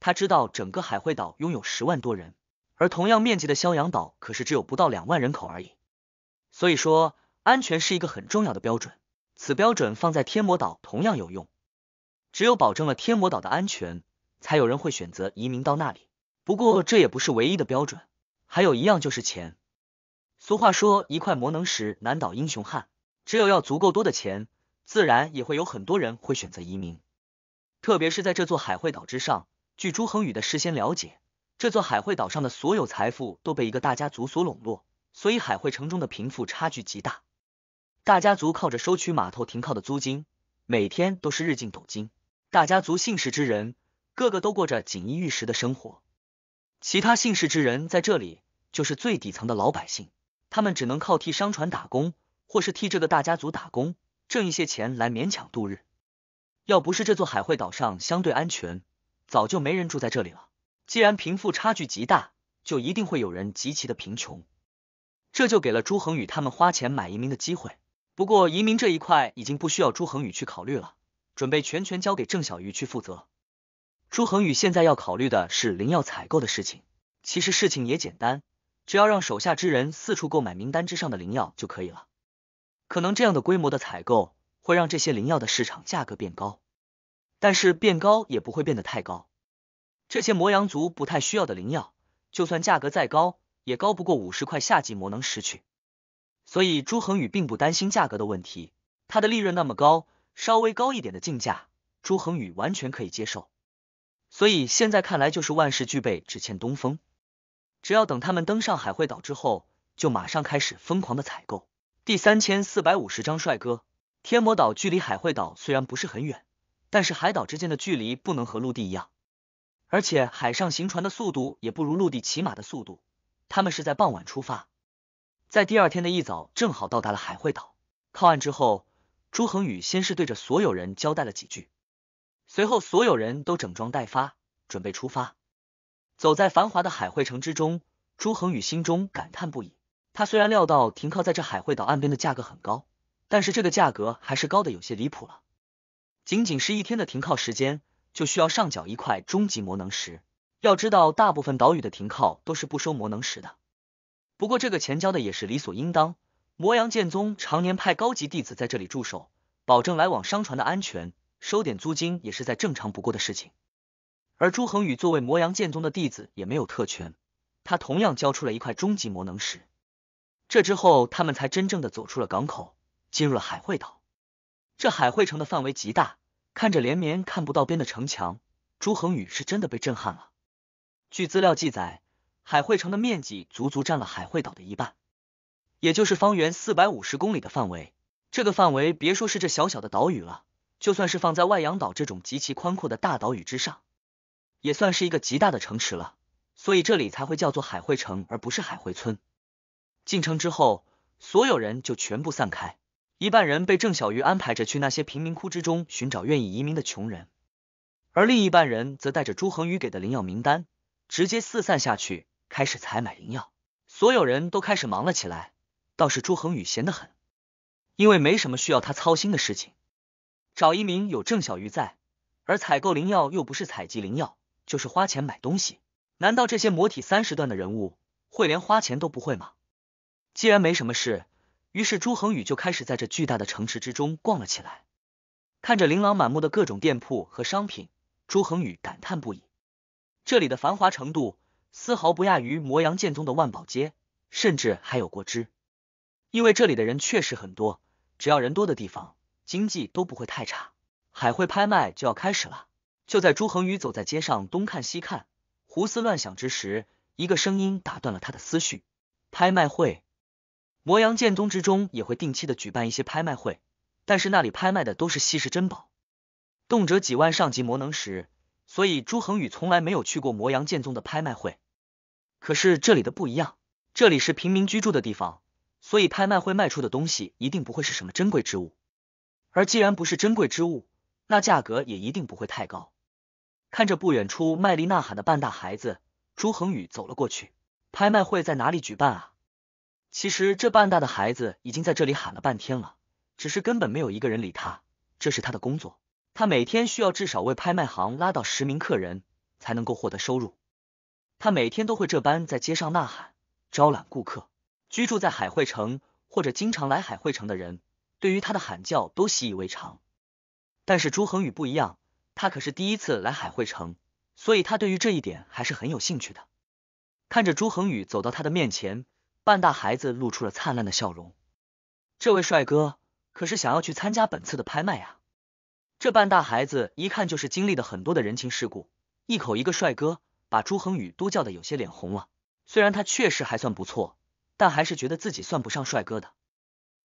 他知道整个海会岛拥有十万多人，而同样面积的萧阳岛可是只有不到两万人口而已。所以说，安全是一个很重要的标准。此标准放在天魔岛同样有用，只有保证了天魔岛的安全，才有人会选择移民到那里。不过这也不是唯一的标准，还有一样就是钱。俗话说一块魔能石难倒英雄汉，只有要足够多的钱，自然也会有很多人会选择移民。特别是在这座海会岛之上，据朱恒宇的事先了解，这座海会岛上的所有财富都被一个大家族所笼络，所以海汇城中的贫富差距极大。大家族靠着收取码头停靠的租金，每天都是日进斗金。大家族姓氏之人，个个都过着锦衣玉食的生活。其他姓氏之人在这里就是最底层的老百姓，他们只能靠替商船打工，或是替这个大家族打工，挣一些钱来勉强度日。要不是这座海汇岛上相对安全，早就没人住在这里了。既然贫富差距极大，就一定会有人极其的贫穷，这就给了朱恒宇他们花钱买移民的机会。不过移民这一块已经不需要朱恒宇去考虑了，准备全权交给郑小鱼去负责。朱恒宇现在要考虑的是灵药采购的事情，其实事情也简单，只要让手下之人四处购买名单之上的灵药就可以了。可能这样的规模的采购会让这些灵药的市场价格变高，但是变高也不会变得太高。这些魔阳族不太需要的灵药，就算价格再高，也高不过五十块下级魔能石去。所以朱恒宇并不担心价格的问题，他的利润那么高，稍微高一点的竞价，朱恒宇完全可以接受。所以现在看来就是万事俱备，只欠东风。只要等他们登上海汇岛之后，就马上开始疯狂的采购。第三千四百五十章帅哥。天魔岛距离海汇岛虽然不是很远，但是海岛之间的距离不能和陆地一样，而且海上行船的速度也不如陆地骑马的速度。他们是在傍晚出发，在第二天的一早正好到达了海汇岛。靠岸之后，朱恒宇先是对着所有人交代了几句，随后所有人都整装待发，准备出发。走在繁华的海汇城之中，朱恒宇心中感叹不已。他虽然料到停靠在这海汇岛岸边的价格很高，但是这个价格还是高的有些离谱了。仅仅是一天的停靠时间，就需要上缴一块终极魔能石。要知道大部分岛屿的停靠都是不收魔能石的，不过这个钱交的也是理所应当。魔阳剑宗常年派高级弟子在这里驻守，保证来往商船的安全，收点租金也是再正常不过的事情。而朱恒宇作为魔阳剑宗的弟子也没有特权，他同样交出了一块终极魔能石。这之后他们才真正的走出了港口，进入了海汇岛。这海汇城的范围极大，看着连绵看不到边的城墙，朱恒宇是真的被震撼了。据资料记载，海汇城的面积足足占了海汇岛的一半，也就是方圆四百五十公里的范围。这个范围别说是这小小的岛屿了，就算是放在外洋岛这种极其宽阔的大岛屿之上，也算是一个极大的城池了。所以这里才会叫做海汇城，而不是海汇村。进城之后，所有人就全部散开，一半人被郑小鱼安排着去那些贫民窟之中寻找愿意移民的穷人，而另一半人则带着朱恒宇给的灵药名单，直接四散下去，开始采买灵药。所有人都开始忙了起来，倒是朱恒宇闲得很，因为没什么需要他操心的事情。找移民有郑小鱼在，而采购灵药又不是采集灵药，就是花钱买东西。难道这些魔体三十段的人物会连花钱都不会吗？既然没什么事，于是朱恒宇就开始在这巨大的城池之中逛了起来。看着琳琅满目的各种店铺和商品，朱恒宇感叹不已。这里的繁华程度丝毫不亚于魔阳剑宗的万宝街，甚至还有过之。因为这里的人确实很多，只要人多的地方，经济都不会太差。海汇拍卖就要开始了。就在朱恒宇走在街上东看西看，胡思乱想之时，一个声音打断了他的思绪。拍卖会。魔阳剑宗之中也会定期的举办一些拍卖会，但是那里拍卖的都是稀世珍宝，动辄几万上级魔能石，所以朱恒宇从来没有去过魔阳剑宗的拍卖会。可是这里的不一样，这里是平民居住的地方，所以拍卖会卖出的东西一定不会是什么珍贵之物，而既然不是珍贵之物，那价格也一定不会太高。看着不远处卖力呐喊的半大孩子，朱恒宇走了过去。拍卖会在哪里举办啊？其实这半大的孩子已经在这里喊了半天了，只是根本没有一个人理他，这是他的工作。他每天需要至少为拍卖行拉到十名客人，才能够获得收入。他每天都会这般在街上呐喊，招揽顾客。居住在海汇城或者经常来海汇城的人，对于他的喊叫都习以为常。但是朱恒宇不一样，他可是第一次来海汇城，所以他对于这一点还是很有兴趣的。看着朱恒宇走到他的面前，半大孩子露出了灿烂的笑容。这位帅哥可是想要去参加本次的拍卖啊。这半大孩子一看就是经历了很多的人情世故，一口一个帅哥，把朱恒宇都叫得有些脸红了。虽然他确实还算不错，但还是觉得自己算不上帅哥的。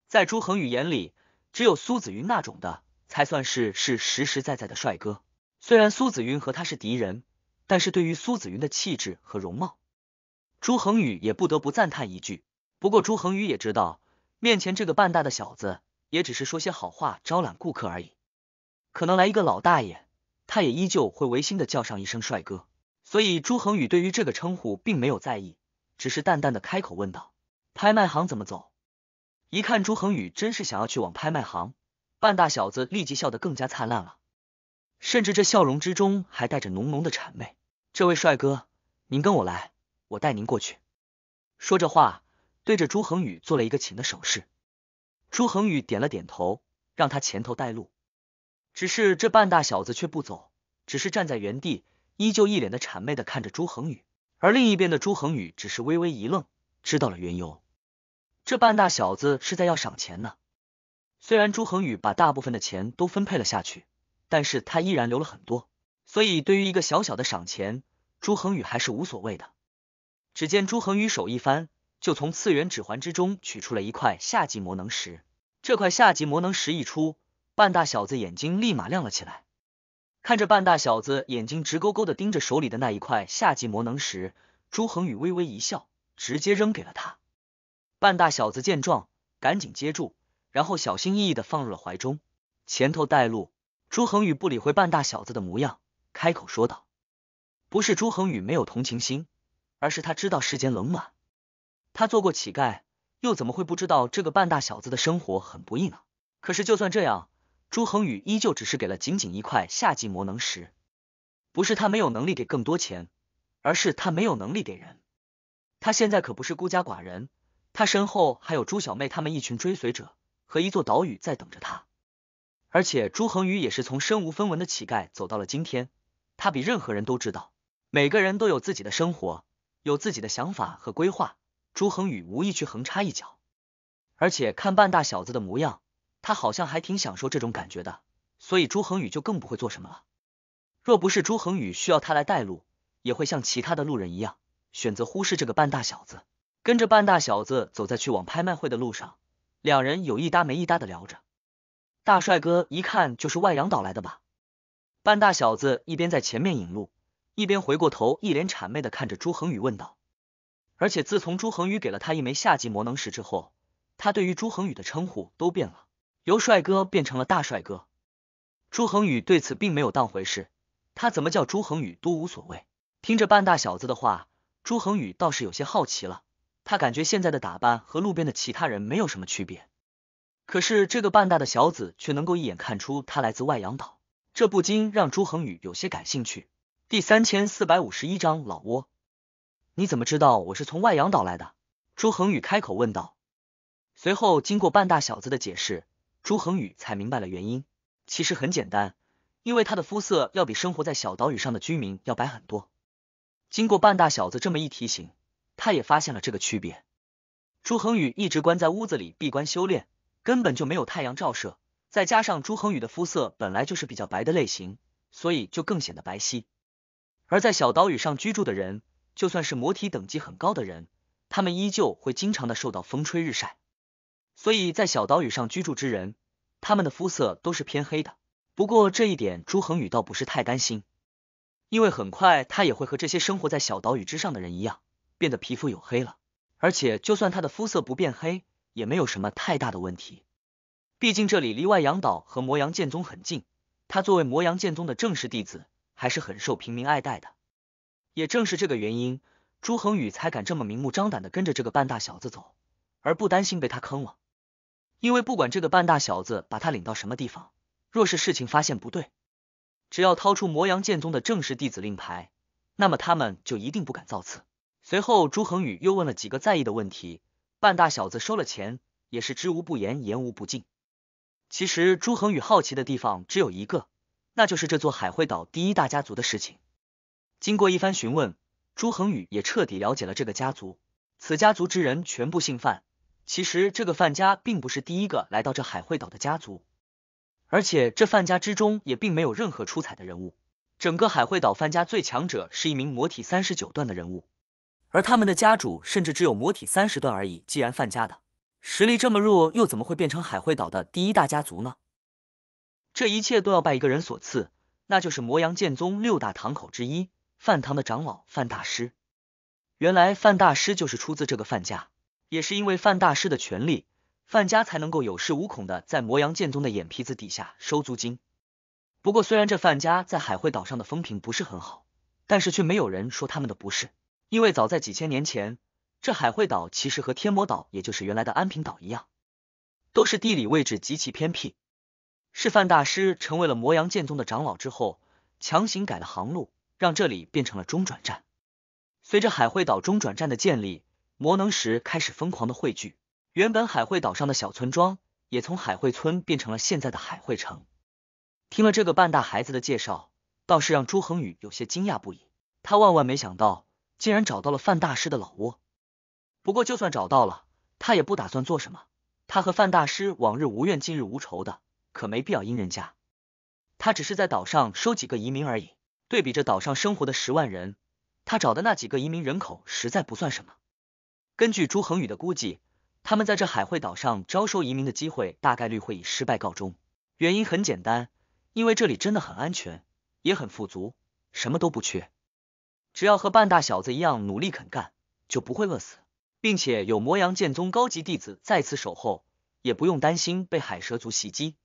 在朱恒宇眼里，只有苏子云那种的才算是是实实在在的帅哥。虽然苏子云和他是敌人，但是对于苏子云的气质和容貌，朱恒宇也不得不赞叹一句。不过朱恒宇也知道，面前这个半大的小子也只是说些好话招揽顾客而已，可能来一个老大爷，他也依旧会违心的叫上一声帅哥。所以朱恒宇对于这个称呼并没有在意，只是淡淡的开口问道：“拍卖行怎么走？”一看朱恒宇真是想要去往拍卖行，半大小子立即笑得更加灿烂了，甚至这笑容之中还带着浓浓的谄媚。“这位帅哥，您跟我来，我带您过去。”说着话，对着朱恒宇做了一个请的手势。朱恒宇点了点头，让他前头带路。只是这半大小子却不走，只是站在原地，依旧一脸的谄媚的看着朱恒宇。而另一边的朱恒宇只是微微一愣，知道了缘由，这半大小子是在要赏钱呢。虽然朱恒宇把大部分的钱都分配了下去，但是他依然留了很多，所以对于一个小小的赏钱，朱恒宇还是无所谓的。只见朱恒宇手一翻，就从次元指环之中取出了一块下级魔能石。这块下级魔能石一出，半大小子眼睛立马亮了起来。看着半大小子眼睛直勾勾的盯着手里的那一块下级魔能石，朱恒宇微微一笑，直接扔给了他。半大小子见状，赶紧接住，然后小心翼翼的放入了怀中，前头带路。朱恒宇不理会半大小子的模样，开口说道：“不是朱恒宇没有同情心，而是他知道世间冷暖。他做过乞丐，又怎么会不知道这个半大小子的生活很不易呢？”可是就算这样，朱恒宇依旧只是给了仅仅一块下级魔能石，不是他没有能力给更多钱，而是他没有能力给人。他现在可不是孤家寡人，他身后还有朱小妹他们一群追随者和一座岛屿在等着他。而且朱恒宇也是从身无分文的乞丐走到了今天，他比任何人都知道，每个人都有自己的生活，有自己的想法和规划，朱恒宇无意去横插一脚。而且看半大小子的模样，他好像还挺享受这种感觉的，所以朱恒宇就更不会做什么了。若不是朱恒宇需要他来带路，也会像其他的路人一样，选择忽视这个半大小子。跟着半大小子走在去往拍卖会的路上，两人有一搭没一搭的聊着。大帅哥一看就是外洋岛来的吧？半大小子一边在前面引路，一边回过头一脸谄媚的看着朱恒宇问道。而且自从朱恒宇给了他一枚下级魔能石之后，他对于朱恒宇的称呼都变了，由帅哥变成了大帅哥。朱恒宇对此并没有当回事，他怎么叫朱恒宇都无所谓。听着半大小子的话，朱恒宇倒是有些好奇了，他感觉现在的打扮和路边的其他人没有什么区别，可是这个半大的小子却能够一眼看出他来自外洋岛，这不禁让朱恒宇有些感兴趣。第三千四百五十一章老窝。你怎么知道我是从外洋岛来的？朱恒宇开口问道。随后经过半大小子的解释，朱恒宇才明白了原因。其实很简单，因为他的肤色要比生活在小岛屿上的居民要白很多。经过半大小子这么一提醒，他也发现了这个区别。朱恒宇一直关在屋子里闭关修炼，根本就没有太阳照射，再加上朱恒宇的肤色本来就是比较白的类型，所以就更显得白皙。而在小岛屿上居住的人，就算是魔体等级很高的人，他们依旧会经常的受到风吹日晒，所以在小岛屿上居住之人，他们的肤色都是偏黑的。不过这一点朱恒宇倒不是太担心，因为很快他也会和这些生活在小岛屿之上的人一样，变得皮肤黝黑了。而且就算他的肤色不变黑，也没有什么太大的问题，毕竟这里离外洋岛和魔阳剑宗很近，他作为魔阳剑宗的正式弟子，还是很受平民爱戴的。也正是这个原因，朱恒宇才敢这么明目张胆的跟着这个半大小子走，而不担心被他坑了。因为不管这个半大小子把他领到什么地方，若是事情发现不对，只要掏出魔阳剑宗的正式弟子令牌，那么他们就一定不敢造次。随后朱恒宇又问了几个在意的问题，半大小子收了钱，也是知无不言，言无不尽。其实朱恒宇好奇的地方只有一个，那就是这座海会岛第一大家族的事情。经过一番询问，朱恒宇也彻底了解了这个家族。此家族之人全部姓范，其实这个范家并不是第一个来到这海会岛的家族，而且这范家之中也并没有任何出彩的人物。整个海会岛范家最强者是一名魔体三十九段的人物，而他们的家主甚至只有摩体三十吨而已。既然范家的实力这么弱，又怎么会变成海会岛的第一大家族呢？这一切都要拜一个人所赐，那就是摩阳剑宗六大堂口之一范堂的长老范大师。原来范大师就是出自这个范家，也是因为范大师的权力，范家才能够有恃无恐的在摩阳剑宗的眼皮子底下收租金。不过虽然这范家在海会岛上的风评不是很好，但是却没有人说他们的不是。因为早在几千年前，这海会岛其实和天魔岛，也就是原来的安平岛一样，都是地理位置极其偏僻。是范大师成为了摩阳剑宗的长老之后，强行改了航路，让这里变成了中转站。随着海会岛中转站的建立，魔能石开始疯狂的汇聚，原本海会岛上的小村庄也从海会村变成了现在的海会城。听了这个半大孩子的介绍，倒是让朱恒宇有些惊讶不已，他万万没想到竟然找到了范大师的老窝。不过就算找到了，他也不打算做什么，他和范大师往日无怨近日无仇的，可没必要阴人家。他只是在岛上收几个移民而已，对比着岛上生活的十万人，他找的那几个移民人口实在不算什么。根据朱恒宇的估计，他们在这海会岛上招收移民的机会大概率会以失败告终。原因很简单，因为这里真的很安全，也很富足，什么都不缺。只要和半大小子一样努力肯干，就不会饿死，并且有摩阳剑宗高级弟子在此守候，也不用担心被海蛇族袭击。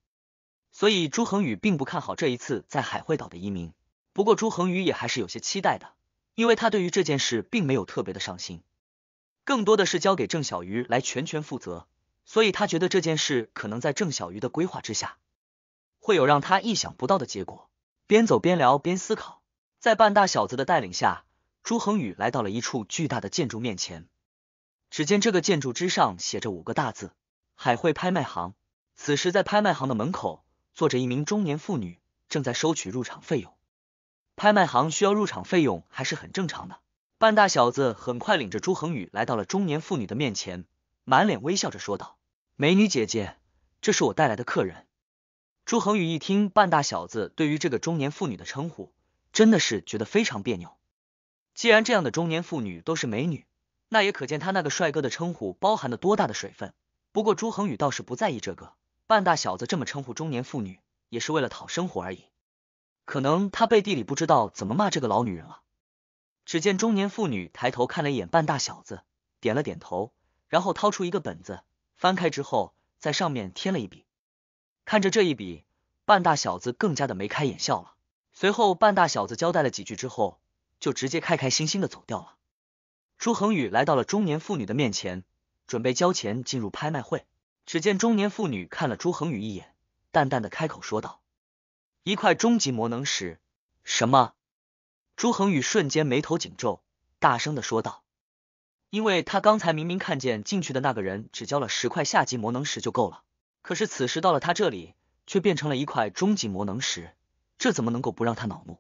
所以朱恒宇并不看好这一次在海会岛的移民。不过朱恒宇也还是有些期待的，因为他对于这件事并没有特别的上心，更多的是交给郑小鱼来全权负责，所以他觉得这件事可能在郑小鱼的规划之下，会有让他意想不到的结果。边走边聊边思考，在半大小子的带领下，朱恒宇来到了一处巨大的建筑面前。只见这个建筑之上写着五个大字：海会拍卖行。此时在拍卖行的门口坐着一名中年妇女，正在收取入场费用。拍卖行需要入场费用还是很正常的。半大小子很快领着朱恒宇来到了中年妇女的面前，满脸微笑着说道：美女姐姐，这是我带来的客人。朱恒宇一听半大小子对于这个中年妇女的称呼，真的是觉得非常别扭。既然这样的中年妇女都是美女，那也可见他那个帅哥的称呼包含了多大的水分。不过朱恒宇倒是不在意这个，半大小子这么称呼中年妇女也是为了讨生活而已，可能他背地里不知道怎么骂这个老女人啊。只见中年妇女抬头看了一眼半大小子，点了点头，然后掏出一个本子，翻开之后在上面添了一笔。看着这一笔，半大小子更加的眉开眼笑了。随后半大小子交代了几句之后，就直接开开心心的走掉了。朱恒宇来到了中年妇女的面前，准备交钱进入拍卖会。只见中年妇女看了朱恒宇一眼，淡淡的开口说道：一块终极魔能石。什么？朱恒宇瞬间眉头紧皱，大声的说道，因为他刚才明明看见进去的那个人只交了十块下级魔能石就够了，可是此时到了他这里，却变成了一块终极魔能石，这怎么能够不让他恼怒？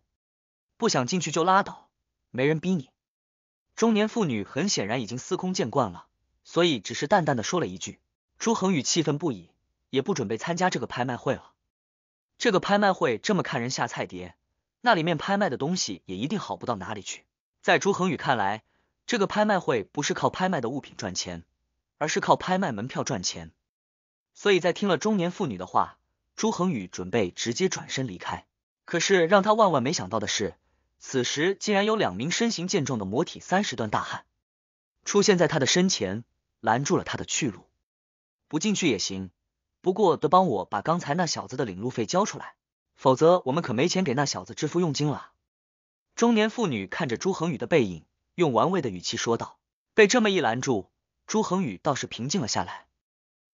不想进去就拉倒，没人逼你。中年妇女很显然已经司空见惯了，所以只是淡淡的说了一句。朱恒宇气愤不已，也不准备参加这个拍卖会了。这个拍卖会这么看人下菜碟，那里面拍卖的东西也一定好不到哪里去。在朱恒宇看来，这个拍卖会不是靠拍卖的物品赚钱，而是靠拍卖门票赚钱。所以在听了中年妇女的话，朱恒宇准备直接转身离开。可是让他万万没想到的是，此时竟然有两名身形健壮的魔体三十段大汉出现在他的身前，拦住了他的去路。不进去也行，不过得帮我把刚才那小子的领路费交出来，否则我们可没钱给那小子支付佣金了。中年妇女看着朱恒宇的背影，用玩味的语气说道。被这么一拦住，朱恒宇倒是平静了下来。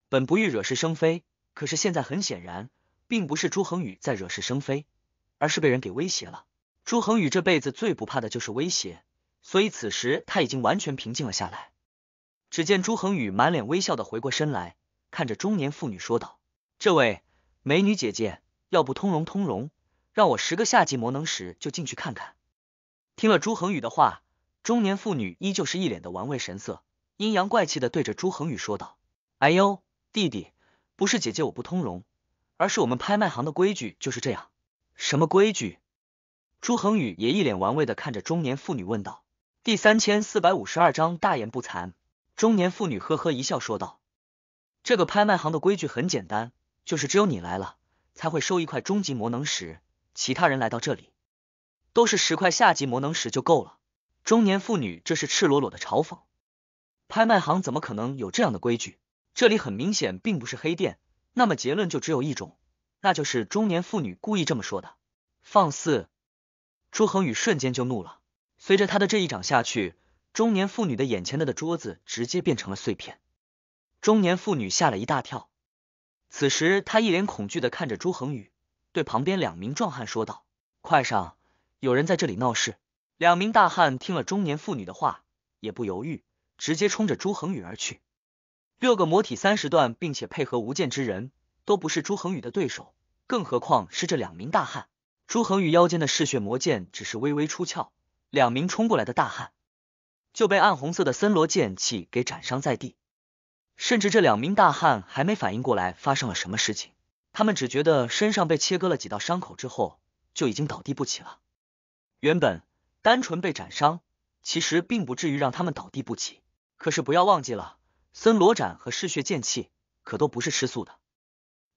本不欲惹是生非，可是现在很显然并不是朱恒宇在惹是生非，而是被人给威胁了。朱恒宇这辈子最不怕的就是威胁，所以此时他已经完全平静了下来。只见朱恒宇满脸微笑的回过身来，看着中年妇女说道：这位美女姐姐，要不通融通融，让我十个下级魔能石就进去看看。听了朱恒宇的话，中年妇女依旧是一脸的玩味神色，阴阳怪气的对着朱恒宇说道：哎呦弟弟，不是姐姐我不通融，而是我们拍卖行的规矩就是这样。什么规矩？朱恒宇也一脸玩味的看着中年妇女问道。第三千四百五十二章大言不惭。中年妇女呵呵一笑说道：“这个拍卖行的规矩很简单，就是只有你来了才会收一块终极魔能石，其他人来到这里都是十块下级魔能石就够了。”中年妇女这是赤裸裸的嘲讽，拍卖行怎么可能有这样的规矩？这里很明显并不是黑店，那么结论就只有一种，那就是中年妇女故意这么说的。放肆！朱恒宇瞬间就怒了。随着他的这一掌下去，中年妇女的眼前的的桌子直接变成了碎片。中年妇女吓了一大跳，此时她一脸恐惧的看着朱恒宇，对旁边两名壮汉说道：“快上，有人在这里闹事。”两名大汉听了中年妇女的话，也不犹豫，直接冲着朱恒宇而去。六个魔体三十段并且配合无间之人，都不是朱恒宇的对手，更何况是这两名大汉。朱恒宇腰间的嗜血魔剑只是微微出鞘，两名冲过来的大汉就被暗红色的森罗剑气给斩伤在地。甚至这两名大汉还没反应过来发生了什么事情，他们只觉得身上被切割了几道伤口之后就已经倒地不起了。原本单纯被斩伤其实并不至于让他们倒地不起，可是不要忘记了，森罗斩和嗜血剑气可都不是吃素的，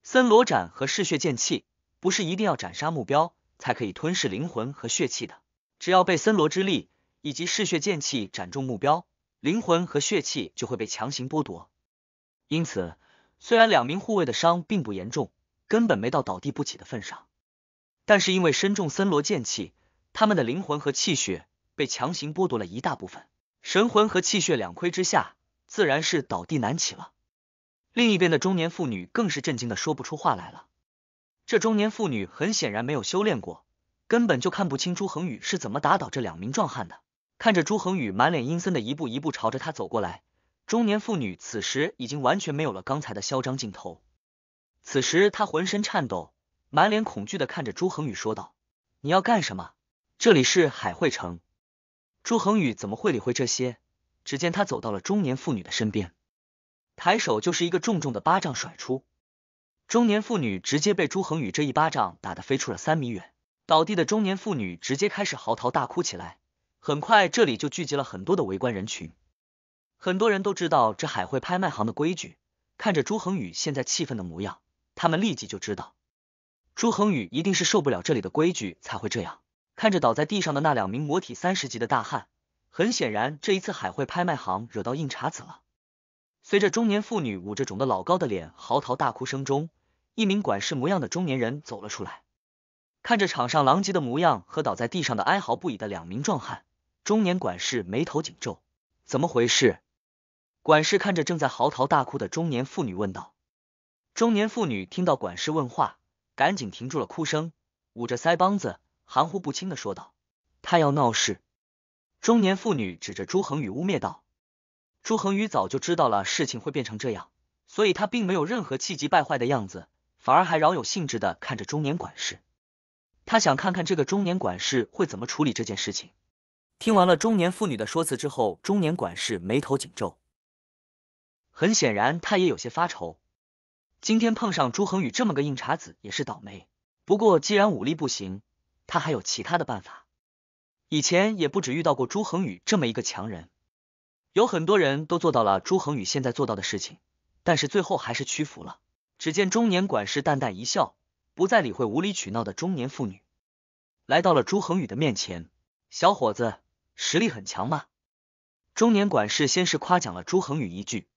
森罗斩和嗜血剑气不是一定要斩杀目标才可以吞噬灵魂和血气的，只要被森罗之力以及嗜血剑气斩中目标，灵魂和血气就会被强行剥夺。因此，虽然两名护卫的伤并不严重，根本没到倒地不起的份上，但是因为身中森罗剑气，他们的灵魂和气血被强行剥夺了一大部分，神魂和气血两亏之下，自然是倒地难起了。另一边的中年妇女更是震惊的说不出话来了。这中年妇女很显然没有修炼过，根本就看不清朱恒宇是怎么打倒这两名壮汉的。看着朱恒宇满脸阴森的一步一步朝着他走过来，中年妇女此时已经完全没有了刚才的嚣张劲头。此时她浑身颤抖，满脸恐惧的看着朱恒宇说道：“你要干什么？这里是海汇城。”朱恒宇怎么会理会这些？只见他走到了中年妇女的身边，抬手就是一个重重的巴掌甩出，中年妇女直接被朱恒宇这一巴掌打得飞出了三米远。倒地的中年妇女直接开始嚎啕大哭起来，很快这里就聚集了很多的围观人群。很多人都知道这海汇拍卖行的规矩，看着朱恒宇现在气愤的模样，他们立即就知道朱恒宇一定是受不了这里的规矩才会这样。看着倒在地上的那两名魔体三十级的大汉，很显然这一次海汇拍卖行惹到硬茬子了。随着中年妇女捂着肿的老高的脸嚎啕大哭声中，一名管事模样的中年人走了出来。看着场上狼藉的模样和倒在地上的哀嚎不已的两名壮汉，中年管事眉头紧皱。怎么回事？管事看着正在嚎啕大哭的中年妇女问道。中年妇女听到管事问话，赶紧停住了哭声，捂着腮帮子含糊不清的说道：“他要闹事。”中年妇女指着朱恒宇污蔑道。朱恒宇早就知道了事情会变成这样，所以他并没有任何气急败坏的样子，反而还饶有兴致的看着中年管事。他想看看这个中年管事会怎么处理这件事情。听完了中年妇女的说辞之后，中年管事眉头紧皱，很显然他也有些发愁，今天碰上朱恒宇这么个硬茬子也是倒霉。不过既然武力不行，他还有其他的办法。以前也不止遇到过朱恒宇这么一个强人，有很多人都做到了朱恒宇现在做到的事情，但是最后还是屈服了。只见中年管事淡淡一笑，不再理会无理取闹的中年妇女，来到了朱恒宇的面前。小伙子，实力很强吗？中年管事先是夸奖了朱恒宇一句，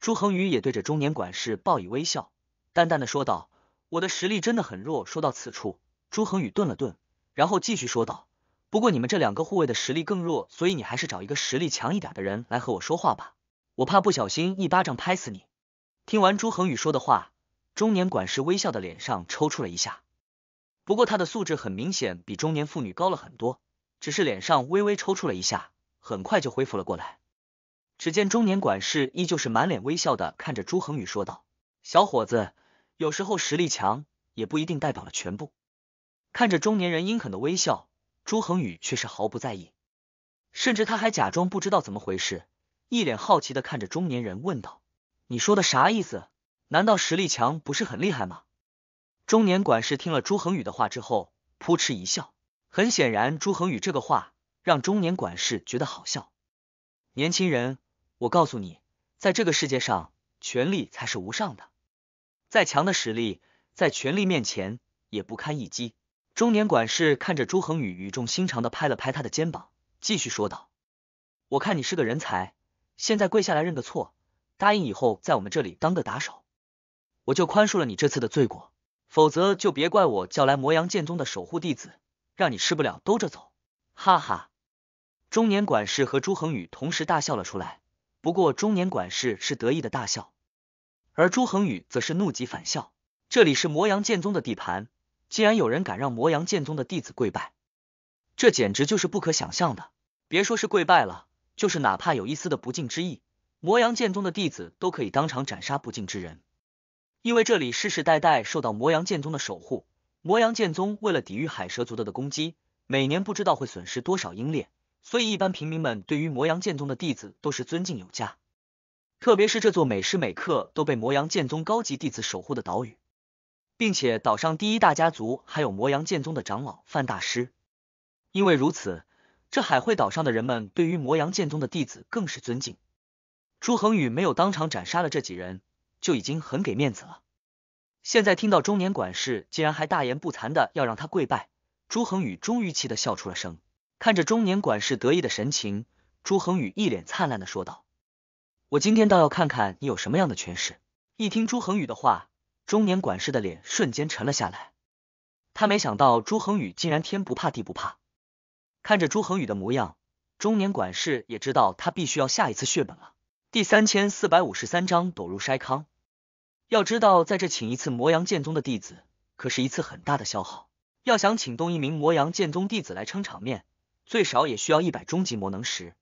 朱恒宇也对着中年管事报以微笑，淡淡的说道：“我的实力真的很弱。”说到此处，朱恒宇顿了顿，然后继续说道：“不过你们这两个护卫的实力更弱，所以你还是找一个实力强一点的人来和我说话吧，我怕不小心一巴掌拍死你。”听完朱恒宇说的话，中年管事微笑的脸上抽搐了一下，不过他的素质很明显比中年妇女高了很多，只是脸上微微抽搐了一下，很快就恢复了过来。只见中年管事依旧是满脸微笑的看着朱恒宇说道：“小伙子，有时候实力强也不一定代表了全部。”看着中年人阴狠的微笑，朱恒宇却是毫不在意，甚至他还假装不知道怎么回事，一脸好奇的看着中年人问道：“你说的啥意思？难道实力强不是很厉害吗？”中年管事听了朱恒宇的话之后，扑哧一笑，很显然朱恒宇这个话让中年管事觉得好笑。年轻人，我告诉你，在这个世界上，权力才是无上的。再强的实力，在权力面前也不堪一击。中年管事看着朱恒宇，语重心长的拍了拍他的肩膀，继续说道：“我看你是个人才，现在跪下来认个错，答应以后在我们这里当个打手，我就宽恕了你这次的罪过。否则就别怪我叫来摩阳剑宗的守护弟子，让你吃不了兜着走。”哈哈。中年管事和朱恒宇同时大笑了出来，不过中年管事是得意的大笑，而朱恒宇则是怒极反笑。这里是摩阳剑宗的地盘，竟然有人敢让摩阳剑宗的弟子跪拜，这简直就是不可想象的。别说是跪拜了，就是哪怕有一丝的不敬之意，摩阳剑宗的弟子都可以当场斩杀不敬之人。因为这里世世代代受到摩阳剑宗的守护，摩阳剑宗为了抵御海蛇族的的攻击，每年不知道会损失多少英烈，所以一般平民们对于摩阳剑宗的弟子都是尊敬有加，特别是这座每时每刻都被摩阳剑宗高级弟子守护的岛屿，并且岛上第一大家族还有摩阳剑宗的长老范大师。因为如此，这海会岛上的人们对于摩阳剑宗的弟子更是尊敬。朱恒宇没有当场斩杀了这几人，就已经很给面子了。现在听到中年管事竟然还大言不惭的要让他跪拜，朱恒宇终于气得笑出了声。看着中年管事得意的神情，朱恒宇一脸灿烂的说道：“我今天倒要看看你有什么样的权势。”一听朱恒宇的话，中年管事的脸瞬间沉了下来。他没想到朱恒宇竟然天不怕地不怕。看着朱恒宇的模样，中年管事也知道他必须要下一次血本了。第三千四百五十三章躲入筛糠。要知道，在这请一次摩阳剑宗的弟子，可是一次很大的消耗。要想请动一名摩阳剑宗弟子来撑场面，最少也需要一百终极魔能石，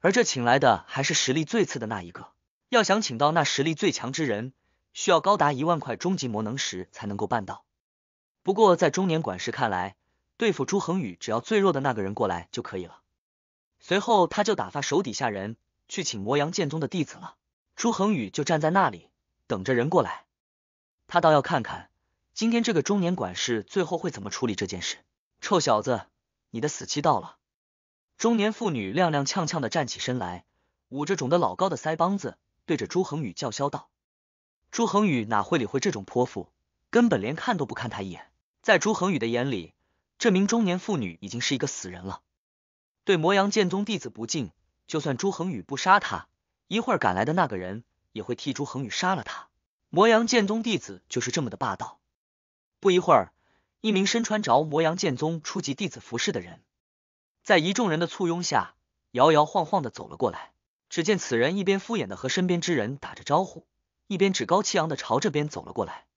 而这请来的还是实力最次的那一个。要想请到那实力最强之人，需要高达一万块终极魔能石才能够办到。不过在中年管事看来，对付朱恒宇只要最弱的那个人过来就可以了。随后他就打发手底下人去请摩阳剑宗的弟子了。朱恒宇就站在那里等着人过来，他倒要看看今天这个中年管事最后会怎么处理这件事。臭小子，你的死期到了！中年妇女踉踉跄跄的站起身来，捂着肿得老高的腮帮子，对着朱恒宇叫嚣道。朱恒宇哪会理会这种泼妇，根本连看都不看他一眼。在朱恒宇的眼里，这名中年妇女已经是一个死人了，对摩阳剑宗弟子不敬，就算朱恒宇不杀他，一会儿赶来的那个人也会替朱恒宇杀了他。摩阳剑宗弟子就是这么的霸道。不一会儿，一名身穿着摩阳剑宗初级弟子服饰的人，在一众人的簇拥下摇摇晃晃的走了过来。只见此人一边敷衍的和身边之人打着招呼，一边趾高气扬的朝这边走了过来。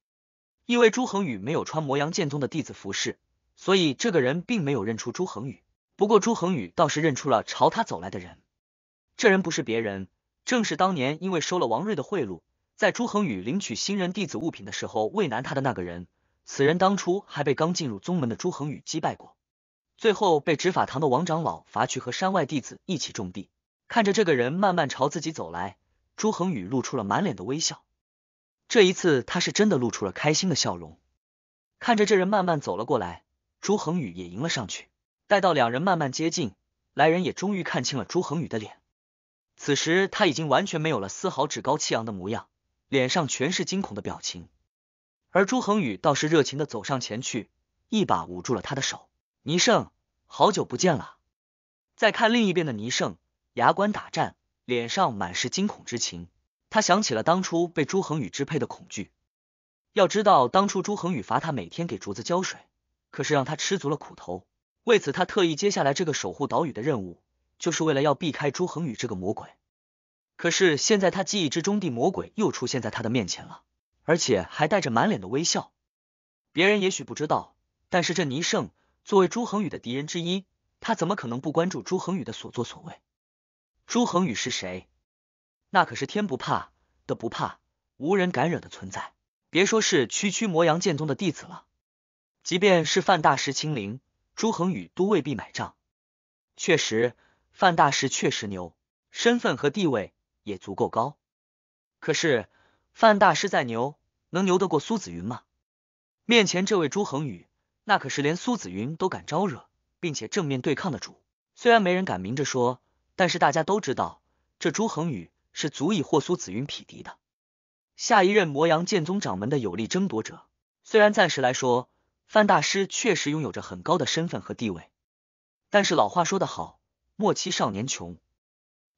因为朱恒宇没有穿摩阳剑宗的弟子服饰，所以这个人并没有认出朱恒宇。不过朱恒宇倒是认出了朝他走来的人，这人不是别人，正是当年因为收了王瑞的贿赂，在朱恒宇领取新人弟子物品的时候为难他的那个人。此人当初还被刚进入宗门的朱恒宇击败过，最后被执法堂的王长老罚去和山外弟子一起种地。看着这个人慢慢朝自己走来，朱恒宇露出了满脸的微笑。这一次他是真的露出了开心的笑容。看着这人慢慢走了过来，朱恒宇也迎了上去。待到两人慢慢接近，来人也终于看清了朱恒宇的脸。此时他已经完全没有了丝毫趾高气扬的模样，脸上全是惊恐的表情。而朱恒宇倒是热情的走上前去，一把捂住了他的手。倪胜，好久不见了。再看另一边的倪胜，牙关打颤，脸上满是惊恐之情。他想起了当初被朱恒宇支配的恐惧。要知道当初朱恒宇罚他每天给竹子浇水，可是让他吃足了苦头。为此他特意接下来这个守护岛屿的任务，就是为了要避开朱恒宇这个魔鬼。可是现在他记忆之中的魔鬼又出现在他的面前了，而且还带着满脸的微笑。别人也许不知道，但是这倪胜作为朱恒宇的敌人之一，他怎么可能不关注朱恒宇的所作所为？朱恒宇是谁？那可是天不怕的不怕，无人敢惹的存在。别说是区区摩阳剑宗的弟子了，即便是范大师亲临，朱恒宇都未必买账。确实，范大师确实牛，身份和地位也足够高。可是范大师再牛，能牛得过苏子云吗？面前这位朱恒宇，那可是连苏子云都敢招惹，并且正面对抗的主。虽然没人敢明着说，但是大家都知道，这朱恒宇是足以获苏子云匹敌的。下一任摩阳剑宗掌门的有力争夺者，虽然暂时来说，范大师确实拥有着很高的身份和地位，但是老话说得好，莫欺少年穷。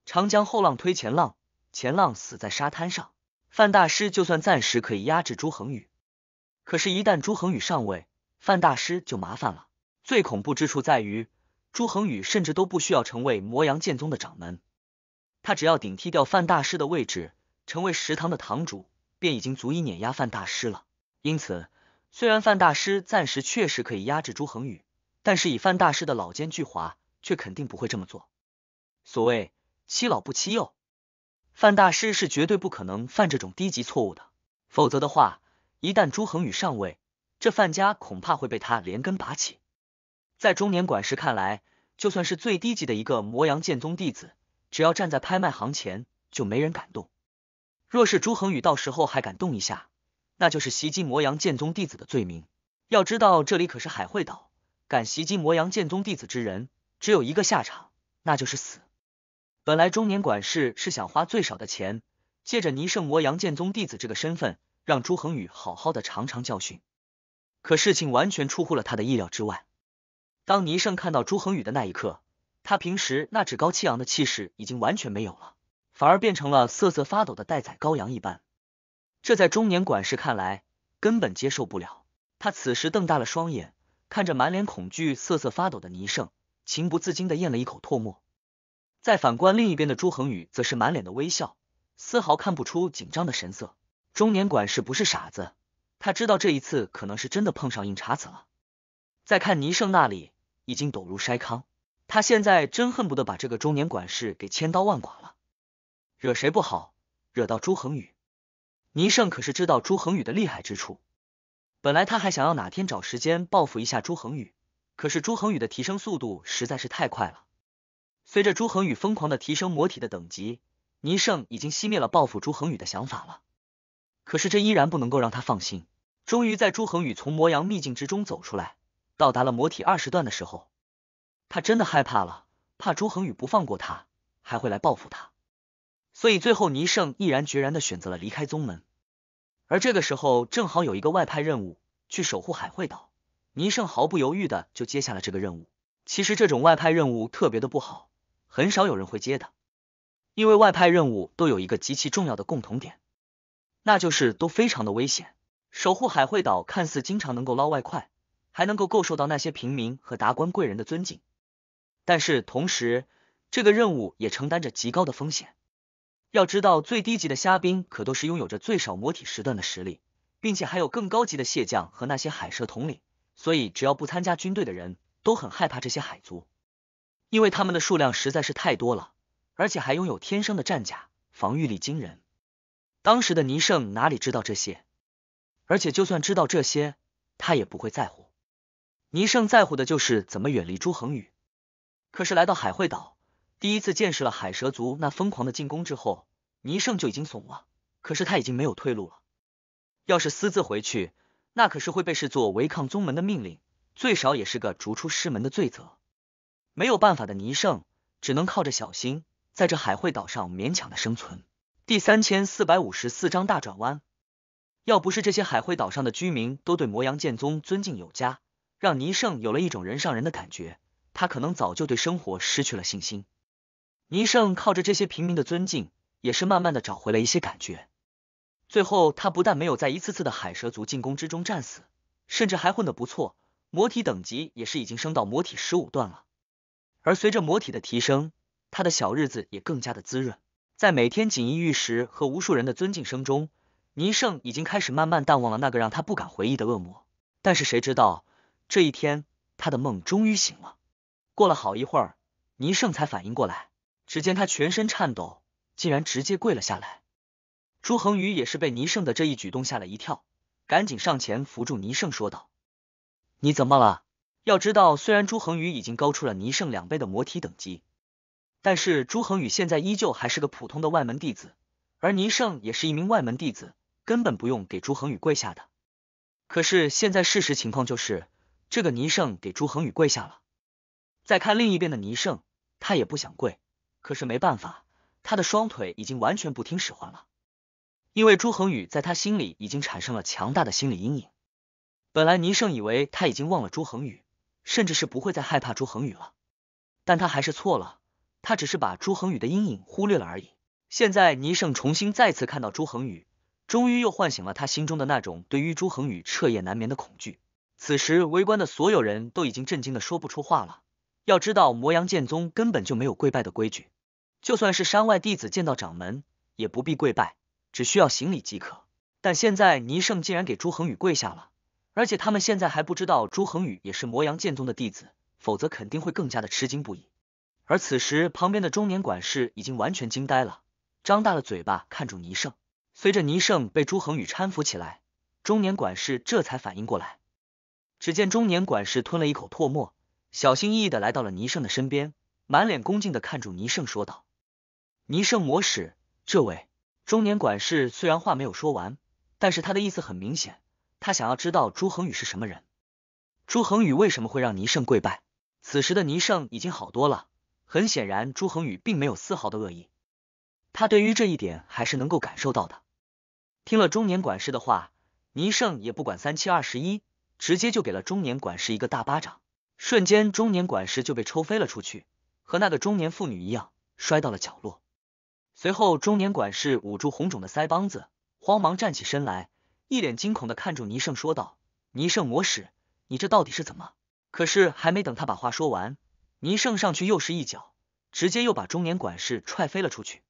长江后浪推前浪，前浪死在沙滩上。范大师就算暂时可以压制朱恒宇，可是，一旦朱恒宇上位，范大师就麻烦了。最恐怖之处在于，朱恒宇甚至都不需要成为摩阳剑宗的掌门，他只要顶替掉范大师的位置，成为食堂的堂主，便已经足以碾压范大师了。因此，虽然范大师暂时确实可以压制朱恒宇，但是以范大师的老奸巨猾，却肯定不会这么做。所谓欺老不欺幼，范大师是绝对不可能犯这种低级错误的，否则的话，一旦朱恒宇上位，这范家恐怕会被他连根拔起。在中年管事看来，就算是最低级的一个摩阳剑宗弟子，只要站在拍卖行前，就没人敢动。若是朱恒宇到时候还敢动一下，那就是袭击摩阳剑宗弟子的罪名。要知道这里可是海会岛，敢袭击摩阳剑宗弟子之人，只有一个下场，那就是死。本来中年管事是想花最少的钱，借着倪胜摩阳剑宗弟子这个身份，让朱恒宇好好的尝尝教训。可事情完全出乎了他的意料之外。当倪胜看到朱恒宇的那一刻，他平时那趾高气扬的气势已经完全没有了，反而变成了瑟瑟发抖的待宰羔羊一般。这在中年管事看来根本接受不了。他此时瞪大了双眼，看着满脸恐惧瑟瑟发抖的倪胜，情不自禁地咽了一口唾沫。再反观另一边的朱恒宇，则是满脸的微笑，丝毫看不出紧张的神色。中年管事不是傻子，他知道这一次可能是真的碰上硬茬子了。再看倪胜那里，已经抖如筛糠，他现在真恨不得把这个中年管事给千刀万剐了。惹谁不好，惹到朱恒宇。倪胜可是知道朱恒宇的厉害之处，本来他还想要哪天找时间报复一下朱恒宇，可是朱恒宇的提升速度实在是太快了。随着朱恒宇疯狂的提升魔体的等级，倪胜已经熄灭了报复朱恒宇的想法了。可是这依然不能够让他放心。终于在朱恒宇从魔阳秘境之中走出来，到达了魔体二十段的时候，他真的害怕了，怕朱恒宇不放过他，还会来报复他。所以最后倪胜毅然决然地选择了离开宗门。而这个时候正好有一个外派任务，去守护海会岛。倪胜毫不犹豫的就接下了这个任务。其实这种外派任务特别的不好，很少有人会接的，因为外派任务都有一个极其重要的共同点，那就是都非常的危险。守护海会岛看似经常能够捞外快，还能够够受到那些平民和达官贵人的尊敬，但是同时这个任务也承担着极高的风险。要知道最低级的虾兵可都是拥有着最少魔体时段的实力，并且还有更高级的蟹将和那些海蛇统领，所以只要不参加军队的人都很害怕这些海族，因为他们的数量实在是太多了，而且还拥有天生的战甲，防御力惊人。当时的倪胜哪里知道这些，而且就算知道这些，他也不会在乎。倪胜在乎的就是怎么远离朱恒宇。可是来到海会岛，第一次见识了海蛇族那疯狂的进攻之后，倪胜就已经怂了，可是他已经没有退路了。要是私自回去，那可是会被视作违抗宗门的命令，最少也是个逐出师门的罪责。没有办法的倪胜只能靠着小心，在这海会岛上勉强的生存。第三千四百五十四章大转弯。要不是这些海会岛上的居民都对摩阳剑宗尊敬有加，让倪胜有了一种人上人的感觉，他可能早就对生活失去了信心。倪胜靠着这些平民的尊敬，也是慢慢的找回了一些感觉。最后他不但没有在一次次的海蛇族进攻之中战死，甚至还混得不错，魔体等级也是已经升到魔体十五段了。而随着魔体的提升，他的小日子也更加的滋润。在每天锦衣玉食和无数人的尊敬声中，倪胜已经开始慢慢淡忘了那个让他不敢回忆的恶魔。但是谁知道这一天他的梦终于醒了。过了好一会儿，倪胜才反应过来，只见他全身颤抖，竟然直接跪了下来。朱恒宇也是被倪胜的这一举动吓了一跳，赶紧上前扶住倪胜说道：“你怎么了？”要知道虽然朱恒宇已经高出了倪胜两倍的魔体等级，但是朱恒宇现在依旧还是个普通的外门弟子，而倪胜也是一名外门弟子，根本不用给朱恒宇跪下的。可是现在事实情况就是，这个倪胜给朱恒宇跪下了。再看另一边的倪胜，他也不想跪，可是没办法，他的双腿已经完全不听使唤了。因为朱恒宇在他心里已经产生了强大的心理阴影。本来倪胜以为他已经忘了朱恒宇，甚至是不会再害怕朱恒宇了，但他还是错了，他只是把朱恒宇的阴影忽略了而已。现在倪胜重新再次看到朱恒宇，终于又唤醒了他心中的那种对于朱恒宇彻夜难眠的恐惧。此时围观的所有人都已经震惊的说不出话了。要知道摩阳剑宗根本就没有跪拜的规矩，就算是山外弟子见到掌门也不必跪拜，只需要行礼即可。但现在倪胜竟然给朱恒宇跪下了，而且他们现在还不知道朱恒宇也是摩阳剑宗的弟子，否则肯定会更加的吃惊不已。而此时旁边的中年管事已经完全惊呆了，张大了嘴巴看住倪胜。随着倪胜被朱恒宇搀扶起来，中年管事这才反应过来。只见中年管事吞了一口唾沫，小心翼翼的来到了倪胜的身边，满脸恭敬的看住倪胜说道：“倪胜魔使，这位。”中年管事虽然话没有说完，但是他的意思很明显，他想要知道朱恒宇是什么人，朱恒宇为什么会让倪胜跪拜。此时的倪胜已经好多了，很显然朱恒宇并没有丝毫的恶意，他对于这一点还是能够感受到的。听了中年管事的话，倪胜也不管三七二十一，直接就给了中年管事一个大巴掌。瞬间中年管事就被抽飞了出去，和那个中年妇女一样摔到了角落。随后中年管事捂住红肿的腮帮子，慌忙站起身来，一脸惊恐的看住倪胜说道：“倪胜魔使，你这到底是怎么？”可是还没等他把话说完，倪胜上去又是一脚，直接又把中年管事踹飞了出去。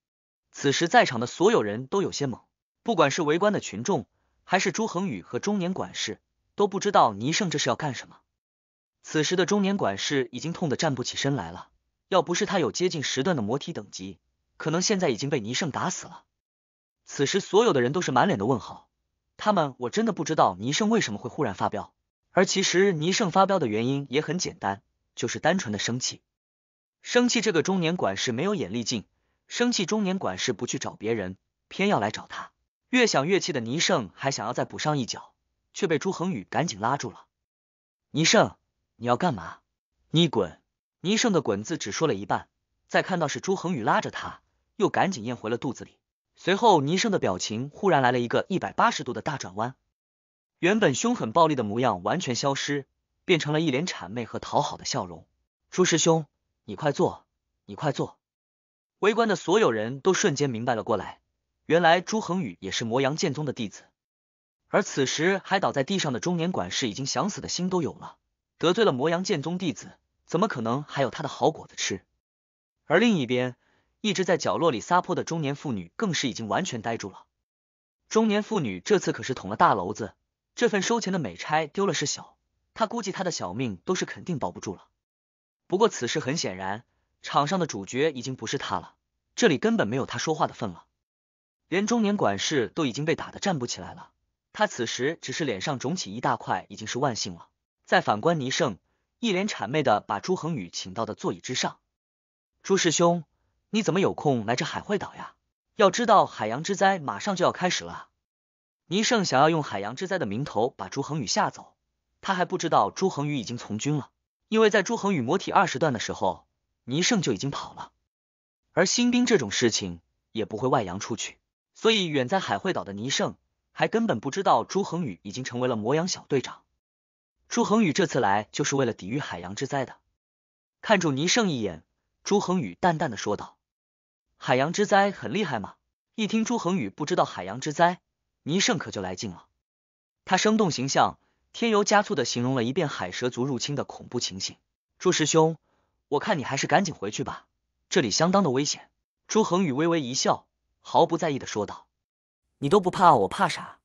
此时在场的所有人都有些懵，不管是围观的群众还是朱恒宇和中年管事，都不知道倪胜这是要干什么。此时的中年管事已经痛得站不起身来了，要不是他有接近十段的魔体等级，可能现在已经被倪胜打死了。此时所有的人都是满脸的问号，他们我真的不知道倪胜为什么会忽然发飙。而其实倪胜发飙的原因也很简单，就是单纯的生气。生气这个中年管事没有眼力劲，生气中年管事不去找别人，偏要来找他。越想越气的倪胜还想要再补上一脚，却被朱恒宇赶紧拉住了。“倪胜，你要干嘛？你滚！”倪胜的滚字只说了一半，再看到是朱恒宇拉着他，又赶紧咽回了肚子里。随后倪胜的表情忽然来了一个一百八十度的大转弯，原本凶狠暴力的模样完全消失，变成了一脸谄媚和讨好的笑容。“朱师兄，你快坐，你快坐。”围观的所有人都瞬间明白了过来，原来朱恒宇也是摩阳剑宗的弟子。而此时还倒在地上的中年管事已经想死的心都有了，得罪了摩阳剑宗弟子，怎么可能还有他的好果子吃？而另一边一直在角落里撒泼的中年妇女更是已经完全呆住了。中年妇女这次可是捅了大娄子，这份收钱的美差丢了是小，她估计她的小命都是肯定保不住了。不过此时很显然场上的主角已经不是她了，这里根本没有她说话的份了，连中年管事都已经被打得站不起来了，他此时只是脸上肿起一大块，已经是万幸了。再反观倪胜，一脸谄媚的把朱恒宇请到的座椅之上。“朱师兄，你怎么有空来这海会岛呀？要知道海洋之灾马上就要开始了。”倪胜想要用海洋之灾的名头把朱恒宇吓走，他还不知道朱恒宇已经从军了，因为在朱恒宇魔体二十段的时候，倪胜就已经跑了。而新兵这种事情也不会外扬出去，所以远在海会岛的倪胜还根本不知道朱恒宇已经成为了摩阳小队长。朱恒宇这次来就是为了抵御海洋之灾的。看住倪胜一眼，朱恒宇淡淡的说道：“海洋之灾很厉害吗？”一听朱恒宇不知道海洋之灾，倪胜可就来劲了。他生动形象，添油加醋的形容了一遍海蛇族入侵的恐怖情形。“朱师兄，我看你还是赶紧回去吧，这里相当的危险。”朱恒宇微微一笑，毫不在意的说道：“你都不怕，我怕啥？”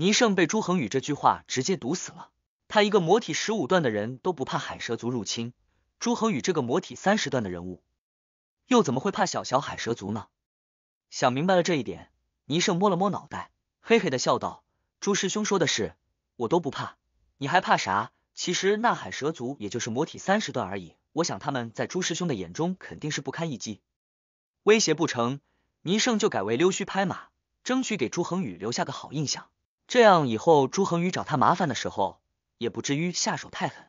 倪胜被朱恒宇这句话直接堵死了，他一个魔体十五段的人都不怕海蛇族入侵，朱恒宇这个魔体三十段的人物又怎么会怕小小海蛇族呢？想明白了这一点，倪胜摸了摸脑袋，嘿嘿的笑道：“朱师兄说的是，我都不怕，你还怕啥？其实那海蛇族也就是魔体三十段而已，我想他们在朱师兄的眼中肯定是不堪一击。”威胁不成，倪胜就改为溜须拍马，争取给朱恒宇留下个好印象，这样以后朱恒宇找他麻烦的时候也不至于下手太狠。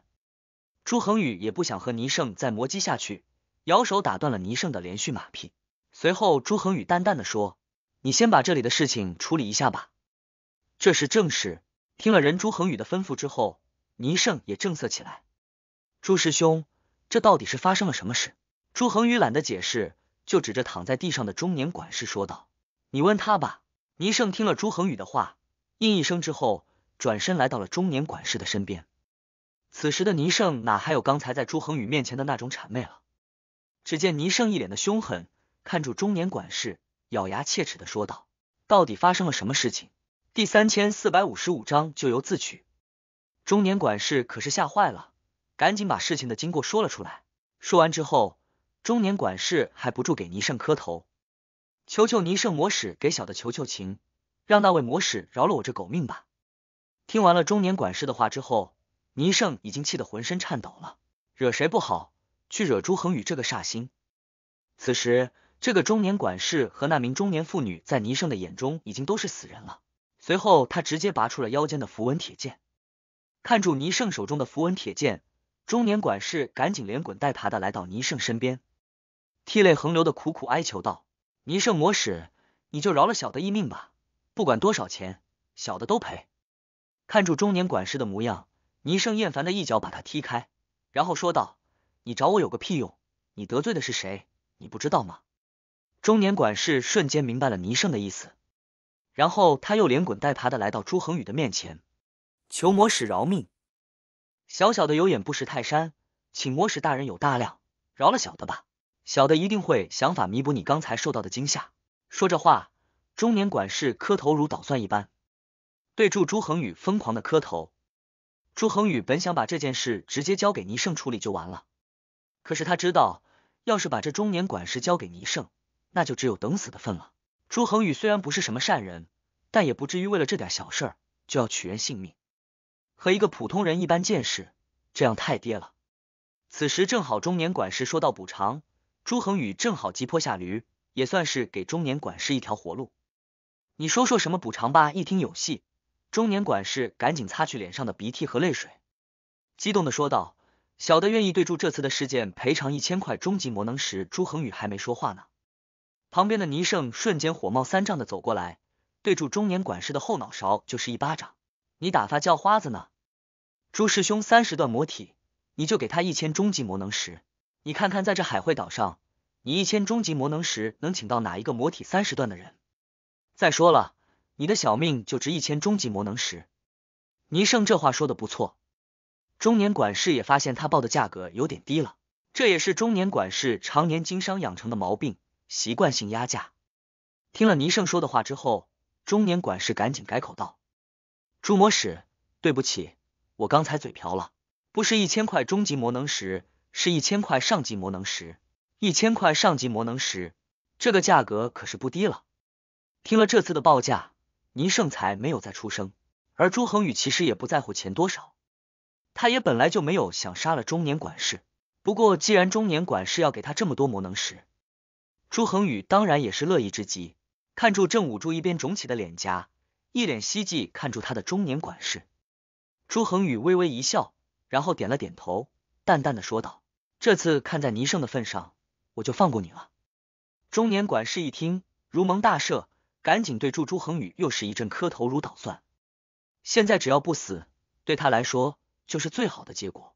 朱恒宇也不想和倪胜再磨叽下去，摇手打断了倪胜的连续马屁。随后朱恒宇淡淡的说：“你先把这里的事情处理一下吧，这是正事。”听了人朱恒宇的吩咐之后，倪胜也正色起来。朱师兄，这到底是发生了什么事？朱恒宇懒得解释，就指着躺在地上的中年管事说道：“你问他吧。”倪胜听了朱恒宇的话，应一声之后，转身来到了中年管事的身边。此时的倪胜哪还有刚才在朱恒宇面前的那种谄媚了？只见倪胜一脸的凶狠，看住中年管事，咬牙切齿的说道：“到底发生了什么事情？”第三千四百五十五章咎由自取。中年管事可是吓坏了，赶紧把事情的经过说了出来。说完之后，中年管事还不住给倪胜磕头，求求倪胜魔使给小的求求情，让那位魔使饶了我这狗命吧。听完了中年管事的话之后，倪胜已经气得浑身颤抖了，惹谁不好，去惹朱恒宇这个煞星。此时这个中年管事和那名中年妇女在倪胜的眼中已经都是死人了。随后他直接拔出了腰间的符文铁剑，看住倪胜手中的符文铁剑，中年管事赶紧连滚带爬的来到倪胜身边，涕泪横流的苦苦哀求道：“倪胜魔使，你就饶了小的一命吧，不管多少钱，小的都赔。”看住中年管事的模样，倪胜厌烦的一脚把他踢开，然后说道：“你找我有个屁用，你得罪的是谁，你不知道吗？”中年管事瞬间明白了倪胜的意思，然后他又连滚带爬的来到朱恒宇的面前，求魔使饶命。小小的有眼不识泰山，请魔使大人有大量，饶了小的吧，小的一定会想法弥补你刚才受到的惊吓。说这话，中年管事磕头如捣蒜一般，对住朱恒宇疯狂的磕头。朱恒宇本想把这件事直接交给倪胜处理就完了，可是他知道，要是把这中年管事交给倪胜，那就只有等死的份了。朱恒宇虽然不是什么善人，但也不至于为了这点小事儿就要取人性命，和一个普通人一般见识，这样太跌了。此时正好中年管事说到补偿，朱恒宇正好急坡下驴，也算是给中年管事一条活路。你说说什么补偿吧，一听有戏。中年管事赶紧擦去脸上的鼻涕和泪水，激动的说道：“小的愿意对住这次的事件赔偿一千块终极魔能。”时朱恒宇还没说话呢，旁边的倪胜瞬间火冒三丈的走过来，对住中年管事的后脑勺就是一巴掌：“你打发叫花子呢？朱师兄三十段魔体，你就给他一千终极魔能石，你看看在这海会岛上，你一千终极魔能石能请到哪一个魔体三十段的人？再说了，你的小命就值一千终极魔能石。”倪胜这话说的不错，中年管事也发现他报的价格有点低了，这也是中年管事常年经商养成的毛病，习惯性压价。听了倪胜说的话之后，中年管事赶紧改口道：“朱魔使，对不起，我刚才嘴瓢了，不是一千块终极魔能石，是一千块上级魔能石，一千块上级魔能石，这个价格可是不低了。”听了这次的报价，倪胜才没有再出声，而朱恒宇其实也不在乎钱多少，他也本来就没有想杀了中年管事，不过既然中年管事要给他这么多魔能石，朱恒宇当然也是乐意之极。看住正捂住一边肿起的脸颊，一脸希冀看住他的中年管事，朱恒宇微微一笑，然后点了点头，淡淡的说道：“这次看在倪胜的份上，我就放过你了。”中年管事一听如蒙大赦，赶紧对住朱恒宇又是一阵磕头如捣蒜，现在只要不死，对他来说就是最好的结果。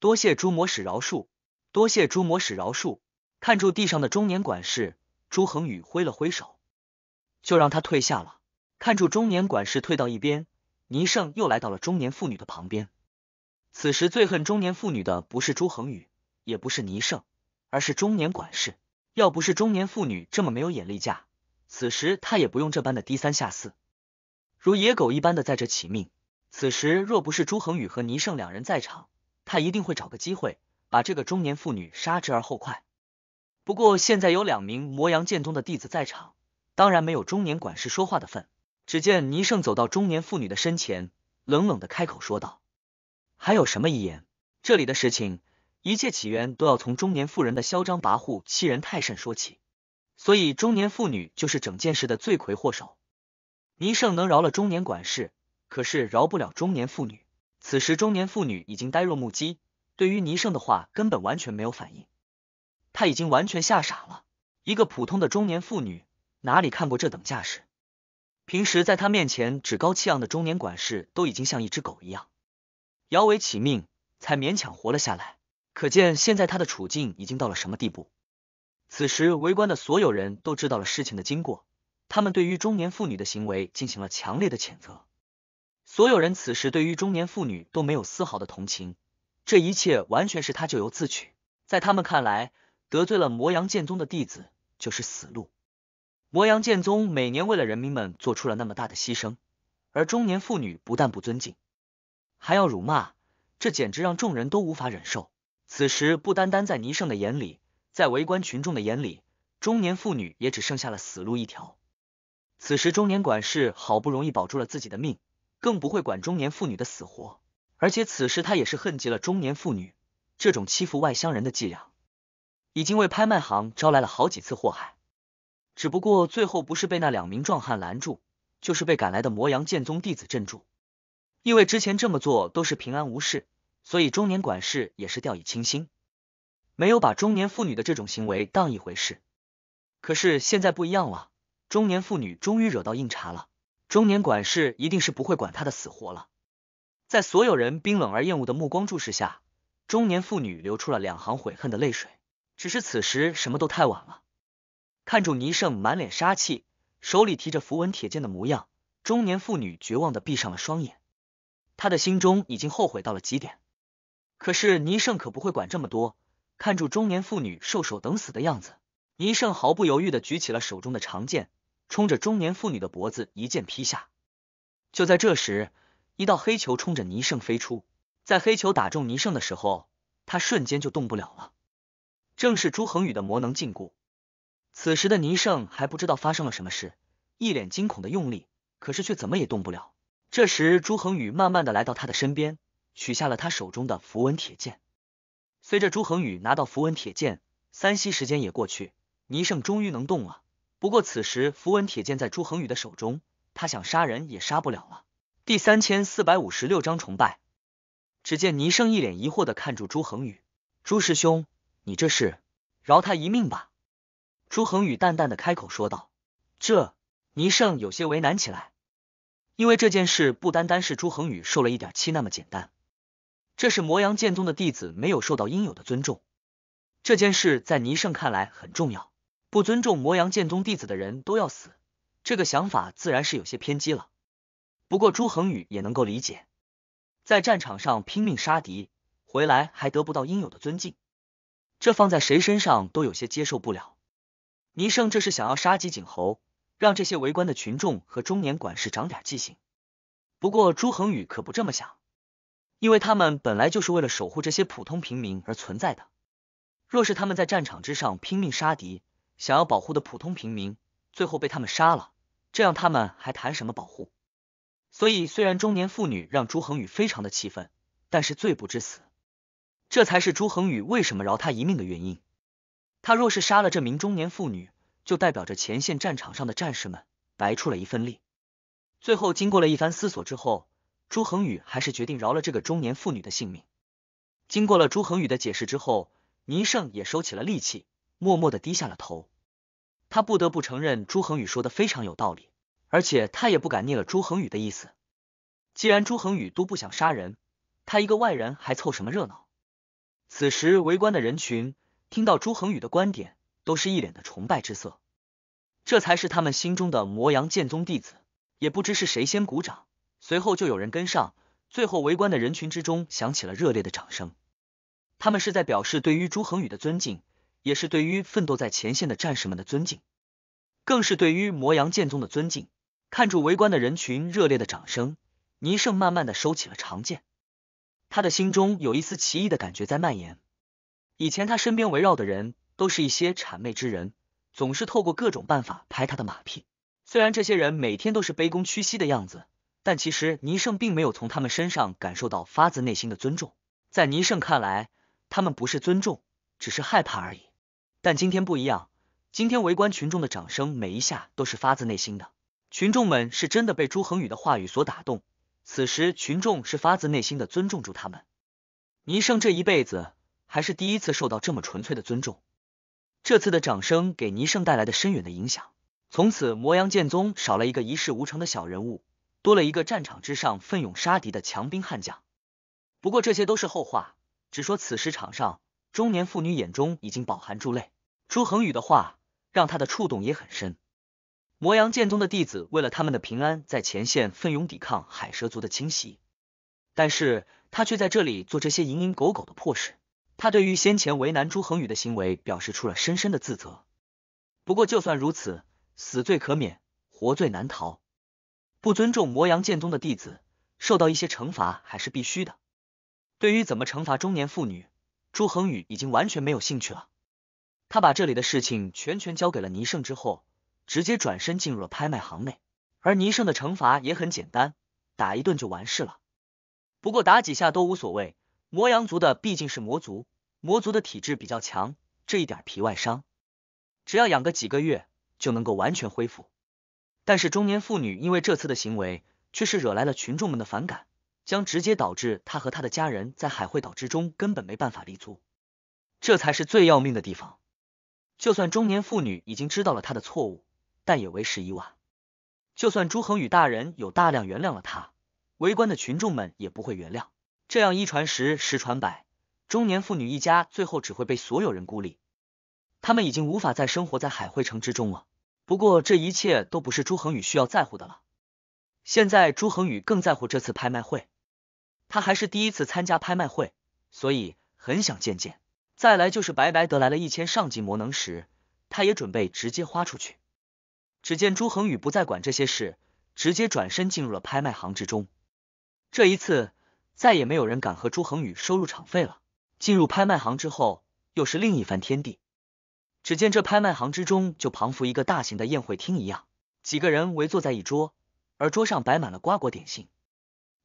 多谢朱魔使饶恕，多谢朱魔使饶恕。看住地上的中年管事，朱恒宇挥了挥手，就让他退下了。看住中年管事退到一边，倪胜又来到了中年妇女的旁边。此时最恨中年妇女的不是朱恒宇，也不是倪胜，而是中年管事。要不是中年妇女这么没有眼力架，此时他也不用这般的低三下四，如野狗一般的在这起命。此时若不是朱恒宇和倪胜两人在场，他一定会找个机会把这个中年妇女杀之而后快。不过现在有两名魔阳剑宗的弟子在场，当然没有中年管事说话的份。只见倪胜走到中年妇女的身前，冷冷的开口说道：“还有什么遗言？这里的事情，一切起源都要从中年妇人的嚣张跋扈、欺人太甚说起。”所以中年妇女就是整件事的罪魁祸首。倪胜能饶了中年管事，可是饶不了中年妇女。此时中年妇女已经呆若木鸡，对于倪胜的话根本完全没有反应。他已经完全吓傻了，一个普通的中年妇女哪里看过这等架势？平时在他面前趾高气扬的中年管事都已经像一只狗一样，摇尾乞命，才勉强活了下来。可见现在他的处境已经到了什么地步。此时围观的所有人都知道了事情的经过，他们对于中年妇女的行为进行了强烈的谴责。所有人此时对于中年妇女都没有丝毫的同情，这一切完全是她咎由自取。在他们看来，得罪了摩阳剑宗的弟子就是死路。摩阳剑宗每年为了人民们做出了那么大的牺牲，而中年妇女不但不尊敬，还要辱骂，这简直让众人都无法忍受。此时不单单在倪胜的眼里，在围观群众的眼里，中年妇女也只剩下了死路一条。此时中年管事好不容易保住了自己的命，更不会管中年妇女的死活，而且此时他也是恨极了中年妇女这种欺负外乡人的伎俩，已经为拍卖行招来了好几次祸害。只不过最后不是被那两名壮汉拦住，就是被赶来的摩阳剑宗弟子镇住。因为之前这么做都是平安无事，所以中年管事也是掉以轻心，没有把中年妇女的这种行为当一回事。可是现在不一样了，中年妇女终于惹到硬茬了，中年管事一定是不会管她的死活了。在所有人冰冷而厌恶的目光注视下，中年妇女流出了两行悔恨的泪水。只是此时什么都太晚了。看住倪胜满脸杀气，手里提着符文铁剑的模样，中年妇女绝望地闭上了双眼，她的心中已经后悔到了极点。可是倪胜可不会管这么多，看住中年妇女受手等死的样子，倪胜毫不犹豫地举起了手中的长剑，冲着中年妇女的脖子一剑劈下。就在这时，一道黑球冲着倪胜飞出，在黑球打中倪胜的时候，他瞬间就动不了了。正是朱恒宇的魔能禁锢。此时的倪胜还不知道发生了什么事，一脸惊恐的用力，可是却怎么也动不了。这时朱恒宇慢慢的来到他的身边，取下了他手中的符文铁剑。随着朱恒宇拿到符文铁剑，三息时间也过去，倪胜终于能动了。不过此时符文铁剑在朱恒宇的手中，他想杀人也杀不了了。第三千四百五十六章崇拜。只见倪胜一脸疑惑的看住朱恒宇，朱师兄，你这是饶他一命吧？朱恒宇淡淡的开口说道。这倪胜有些为难起来，因为这件事不单单是朱恒宇受了一点气那么简单，这是摩阳剑宗的弟子没有受到应有的尊重。这件事在倪胜看来很重要，不尊重摩阳剑宗弟子的人都要死，这个想法自然是有些偏激了。不过朱恒宇也能够理解，在战场上拼命杀敌，回来还得不到应有的尊敬，这放在谁身上都有些接受不了。倪胜这是想要杀鸡儆猴，让这些围观的群众和中年管事长点记性。不过朱恒宇可不这么想，因为他们本来就是为了守护这些普通平民而存在的。若是他们在战场之上拼命杀敌，想要保护的普通平民最后被他们杀了，这样他们还谈什么保护？所以虽然中年妇女让朱恒宇非常的气愤，但是罪不至死，这才是朱恒宇为什么饶他一命的原因。他若是杀了这名中年妇女，就代表着前线战场上的战士们白出了一份力。最后经过了一番思索之后，朱恒宇还是决定饶了这个中年妇女的性命。经过了朱恒宇的解释之后，倪胜也收起了戾气，默默地低下了头。他不得不承认朱恒宇说的非常有道理，而且他也不敢逆了朱恒宇的意思。既然朱恒宇都不想杀人，他一个外人还凑什么热闹？此时围观的人群听到朱恒宇的观点，都是一脸的崇拜之色，这才是他们心中的摩阳剑宗弟子。也不知是谁先鼓掌，随后就有人跟上，最后围观的人群之中响起了热烈的掌声。他们是在表示对于朱恒宇的尊敬，也是对于奋斗在前线的战士们的尊敬，更是对于摩阳剑宗的尊敬。看住围观的人群热烈的掌声，倪胜慢慢的收起了长剑，他的心中有一丝奇异的感觉在蔓延。以前他身边围绕的人都是一些谄媚之人，总是透过各种办法拍他的马屁。虽然这些人每天都是卑躬屈膝的样子，但其实倪胜并没有从他们身上感受到发自内心的尊重。在倪胜看来，他们不是尊重，只是害怕而已。但今天不一样，今天围观群众的掌声每一下都是发自内心的，群众们是真的被朱恒宇的话语所打动。此时群众是发自内心的尊重住他们。倪胜这一辈子还是第一次受到这么纯粹的尊重，这次的掌声给倪柝带来的深远的影响，从此摩阳剑宗少了一个一事无成的小人物，多了一个战场之上奋勇杀敌的强兵悍将。不过这些都是后话，只说此时场上，中年妇女眼中已经饱含珠泪。朱恒宇的话让他的触动也很深。摩阳剑宗的弟子为了他们的平安，在前线奋勇抵抗海蛇族的侵袭，但是他却在这里做这些蝇营狗苟的破事。他对于先前为难朱恒宇的行为表示出了深深的自责。不过就算如此，死罪可免，活罪难逃。不尊重摩阳剑宗的弟子，受到一些惩罚还是必须的。对于怎么惩罚中年妇女，朱恒宇已经完全没有兴趣了。他把这里的事情全权交给了倪晟之后，直接转身进入了拍卖行内。而倪晟的惩罚也很简单，打一顿就完事了。不过打几下都无所谓，摩阳族的毕竟是魔族，魔族的体质比较强，这一点皮外伤只要养个几个月就能够完全恢复。但是中年妇女因为这次的行为却是惹来了群众们的反感，将直接导致她和她的家人在海会岛之中根本没办法立足。这才是最要命的地方。就算中年妇女已经知道了她的错误，但也为时已晚。就算朱恒宇大人有大量原谅了她，围观的群众们也不会原谅。这样一传十，十传百，中年妇女一家最后只会被所有人孤立。他们已经无法再生活在海会城之中了。不过这一切都不是朱恒宇需要在乎的了。现在朱恒宇更在乎这次拍卖会。他还是第一次参加拍卖会，所以很想见见。再来就是白白得来了一千上级魔能石，他也准备直接花出去。只见朱恒宇不再管这些事，直接转身进入了拍卖行之中。这一次再也没有人敢和朱恒宇收入场费了。进入拍卖行之后，又是另一番天地。只见这拍卖行之中就仿佛一个大型的宴会厅一样，几个人围坐在一桌，而桌上摆满了瓜果点心。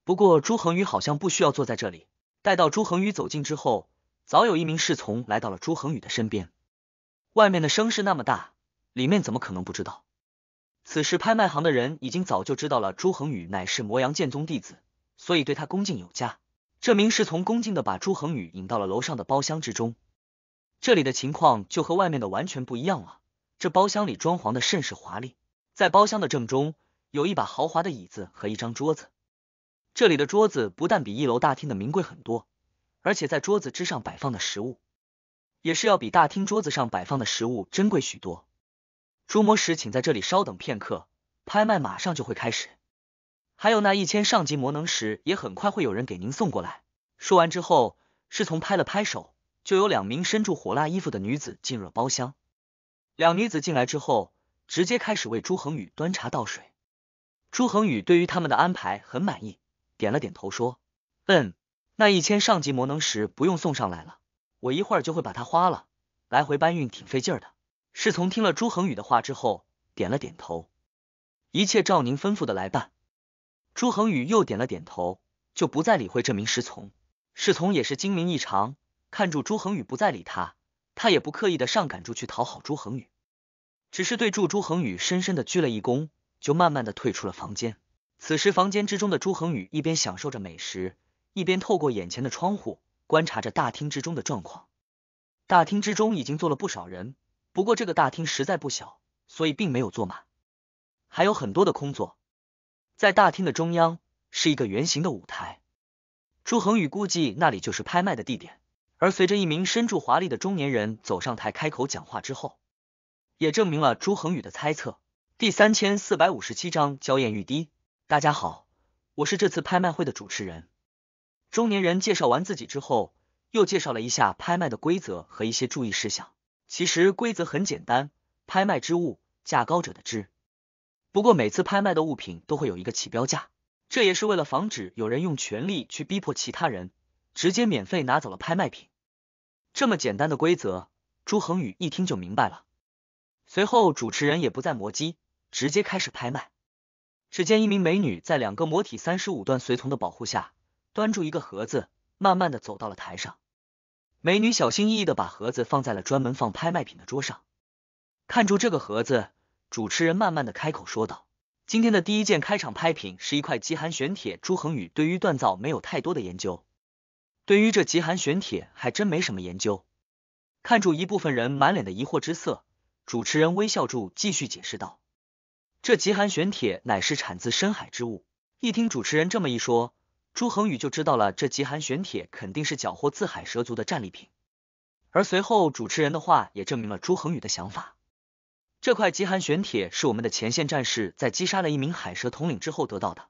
不过朱恒宇好像不需要坐在这里。待到朱恒宇走近之后，早有一名侍从来到了朱恒宇的身边。外面的声势那么大，里面怎么可能不知道？此时拍卖行的人已经早就知道了朱恒宇乃是摩阳剑宗弟子，所以对他恭敬有加。这名侍从恭敬的把朱恒宇引到了楼上的包厢之中。这里的情况就和外面的完全不一样了。这包厢里装潢的甚是华丽，在包厢的正中有一把豪华的椅子和一张桌子。这里的桌子不但比一楼大厅的名贵很多，而且在桌子之上摆放的食物也是要比大厅桌子上摆放的食物珍贵许多。诸魔使请在这里稍等片刻，拍卖马上就会开始。还有那一千上级魔能石也很快会有人给您送过来。说完之后，侍从拍了拍手，就有两名身着火辣衣服的女子进入了包厢。两女子进来之后，直接开始为朱恒宇端茶倒水。朱恒宇对于他们的安排很满意，点了点头说：嗯，那一千上级魔能石不用送上来了，我一会儿就会把它花了，来回搬运挺费劲儿的。侍从听了朱恒宇的话之后，点了点头，一切照您吩咐的来办。朱恒宇又点了点头，就不再理会这名侍从。侍从也是精明异常，看住朱恒宇不再理他，他也不刻意的上赶住去讨好朱恒宇，只是对住朱恒宇深深的鞠了一躬，就慢慢的退出了房间。此时房间之中的朱恒宇一边享受着美食，一边透过眼前的窗户观察着大厅之中的状况。大厅之中已经坐了不少人，不过这个大厅实在不小，所以并没有坐满，还有很多的空座。在大厅的中央是一个圆形的舞台，朱恒宇估计那里就是拍卖的地点。而随着一名身着华丽的中年人走上台开口讲话之后，也证明了朱恒宇的猜测。第三千四百五十七章娇艳欲滴。大家好，我是这次拍卖会的主持人。中年人介绍完自己之后，又介绍了一下拍卖的规则和一些注意事项。其实规则很简单，拍卖之物，价高者的之。不过每次拍卖的物品都会有一个起标价，这也是为了防止有人用权力去逼迫其他人，直接免费拿走了拍卖品。这么简单的规则，朱恒宇一听就明白了。随后主持人也不再磨叽，直接开始拍卖。只见一名美女在两个魔体三十五段随从的保护下，端住一个盒子，慢慢的走到了台上。美女小心翼翼的把盒子放在了专门放拍卖品的桌上。看住这个盒子，主持人慢慢的开口说道：今天的第一件开场拍品是一块极寒玄铁。朱恒宇对于锻造没有太多的研究，对于这极寒玄铁还真没什么研究，看住一部分人满脸的疑惑之色，主持人微笑住继续解释道：“这极寒玄铁乃是产自深海之物。”一听主持人这么一说，朱恒宇就知道了这极寒玄铁肯定是缴获自海蛇族的战利品。而随后主持人的话也证明了朱恒宇的想法。这块极寒玄铁是我们的前线战士在击杀了一名海蛇统领之后得到的。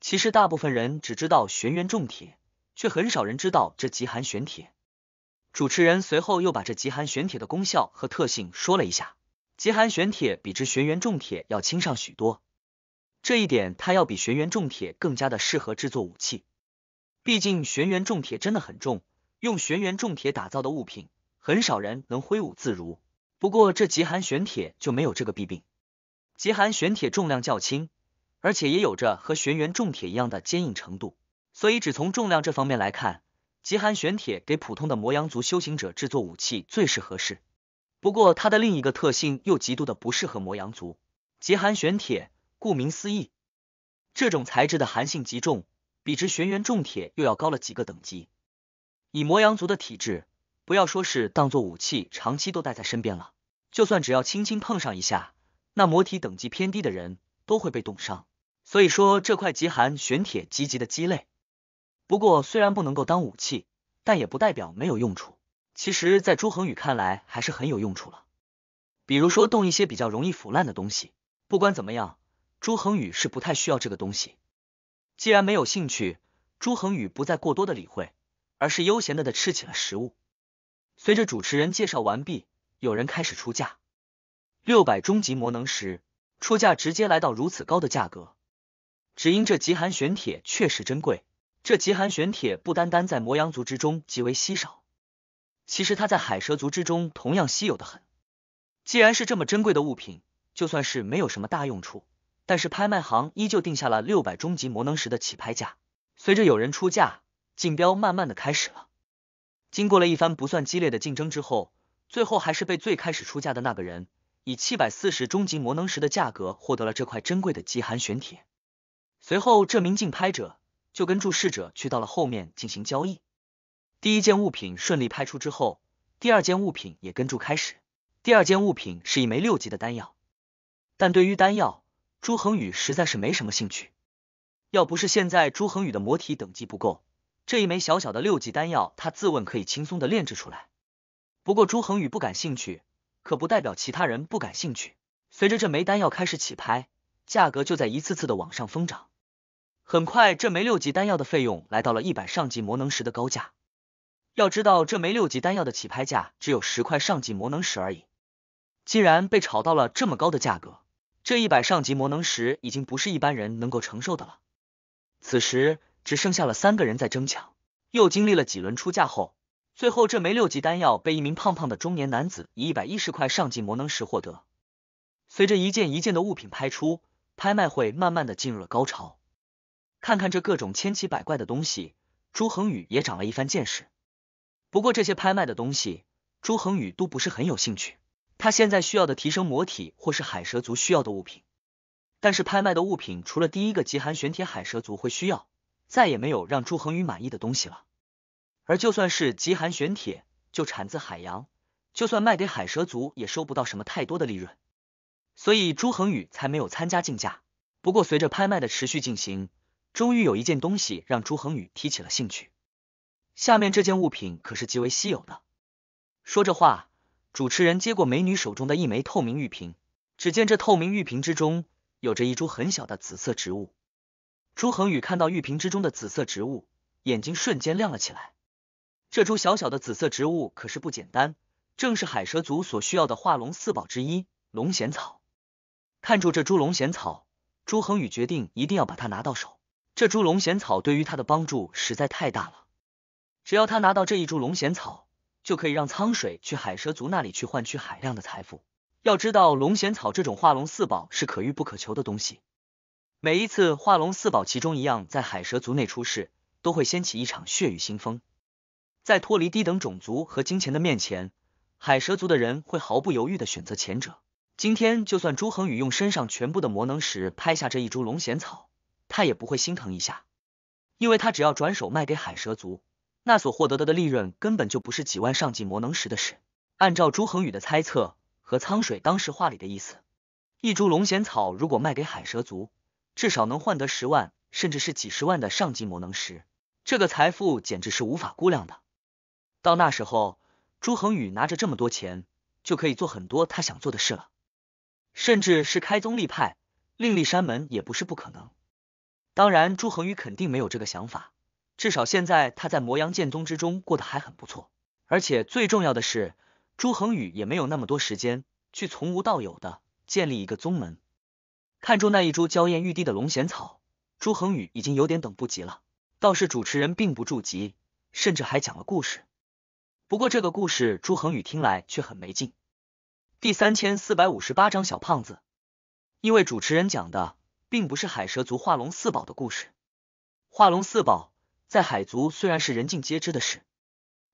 其实大部分人只知道玄元重铁，却很少人知道这极寒玄铁。主持人随后又把这极寒玄铁的功效和特性说了一下。极寒玄铁比之玄元重铁要轻上许多，这一点它要比玄元重铁更加的适合制作武器。毕竟玄元重铁真的很重，用玄元重铁打造的物品，很少人能挥舞自如。不过这极寒玄铁就没有这个弊病。极寒玄铁重量较轻，而且也有着和玄元重铁一样的坚硬程度，所以只从重量这方面来看，极寒玄铁给普通的魔阳族修行者制作武器最是合适。不过它的另一个特性又极度的不适合魔阳族。极寒玄铁顾名思义，这种材质的寒性极重，比之玄元重铁又要高了几个等级。以魔阳族的体质，不要说是当做武器长期都带在身边了，就算只要轻轻碰上一下，那魔体等级偏低的人都会被冻伤。所以说这块极寒玄铁积极的鸡肋。不过虽然不能够当武器，但也不代表没有用处。其实在朱恒宇看来还是很有用处了，比如说动一些比较容易腐烂的东西。不管怎么样，朱恒宇是不太需要这个东西。既然没有兴趣，朱恒宇不再过多的理会，而是悠闲的的吃起了食物。随着主持人介绍完毕，有人开始出价。六百终极魔能石出价直接来到如此高的价格，只因这极寒玄铁确实珍贵。这极寒玄铁不单单在魔阳族之中极为稀少，其实它在海蛇族之中同样稀有的很。既然是这么珍贵的物品，就算是没有什么大用处，但是拍卖行依旧定下了六百终极魔能石的起拍价。随着有人出价，竞标慢慢的开始了。经过了一番不算激烈的竞争之后，最后还是被最开始出价的那个人以七百四十终极魔能石的价格获得了这块珍贵的极寒玄铁。随后这名竞拍者就跟注视者去到了后面进行交易。第一件物品顺利拍出之后，第二件物品也跟着开始。第二件物品是一枚六级的丹药，但对于丹药，朱恒宇实在是没什么兴趣。要不是现在朱恒宇的魔体等级不够，这一枚小小的六级丹药他自问可以轻松的炼制出来。不过朱恒宇不感兴趣，可不代表其他人不感兴趣。随着这枚丹药开始起拍，价格就在一次次的往上疯涨。很快这枚六级丹药的费用来到了一百上级魔能石的高价。要知道这枚六级丹药的起拍价只有十块上级魔能石而已，竟然被炒到了这么高的价格，这一百上级魔能石已经不是一般人能够承受的了。此时只剩下了三个人在争抢。又经历了几轮出价后，最后这枚六级丹药被一名胖胖的中年男子以一百一十块上级魔能石获得。随着一件一件的物品拍出，拍卖会慢慢的进入了高潮。看看这各种千奇百怪的东西，朱恒宇也长了一番见识。不过这些拍卖的东西，朱恒宇都不是很有兴趣。他现在需要的提升魔体或是海蛇族需要的物品，但是拍卖的物品除了第一个极寒玄铁海蛇族会需要，再也没有让朱恒宇满意的东西了。而就算是极寒玄铁，就产自海洋，就算卖给海蛇族也收不到什么太多的利润，所以朱恒宇才没有参加竞价。不过随着拍卖的持续进行，终于有一件东西让朱恒宇提起了兴趣。下面这件物品可是极为稀有的。说着话，主持人接过美女手中的一枚透明玉瓶，只见这透明玉瓶之中有着一株很小的紫色植物。朱恒宇看到玉瓶之中的紫色植物，眼睛瞬间亮了起来。这株小小的紫色植物可是不简单，正是海蛇族所需要的化龙四宝之一龙涎草。看住这株龙涎草，朱恒宇决定一定要把它拿到手。这株龙涎草对于他的帮助实在太大了，只要他拿到这一株龙涎草，就可以让苍水去海蛇族那里去换取海量的财富。要知道龙涎草这种化龙四宝是可遇不可求的东西，每一次化龙四宝其中一样在海蛇族内出世，都会掀起一场血雨腥风。在脱离低等种族和金钱的面前，海蛇族的人会毫不犹豫的选择前者。今天就算朱恒宇用身上全部的魔能石拍下这一株龙涎草，他也不会心疼一下，因为他只要转手卖给海蛇族，那所获得的的利润根本就不是几万上级魔能石的事。按照朱恒宇的猜测和苍水当时话里的意思，一株龙涎草如果卖给海蛇族，至少能换得十万甚至是几十万的上级魔能石，这个财富简直是无法估量的。到那时候，朱恒宇拿着这么多钱，就可以做很多他想做的事了，甚至是开宗立派，另立山门也不是不可能。当然，朱恒宇肯定没有这个想法，至少现在他在魔阳剑宗之中过得还很不错。而且最重要的是，朱恒宇也没有那么多时间去从无到有的建立一个宗门。看中那一株娇艳欲滴的龙涎草，朱恒宇已经有点等不及了。倒是主持人并不著急，甚至还讲了故事。不过这个故事朱恒宇听来却很没劲。第三千四百五十八章小胖子。因为主持人讲的并不是海蛇族化龙四宝的故事。化龙四宝在海族虽然是人尽皆知的事，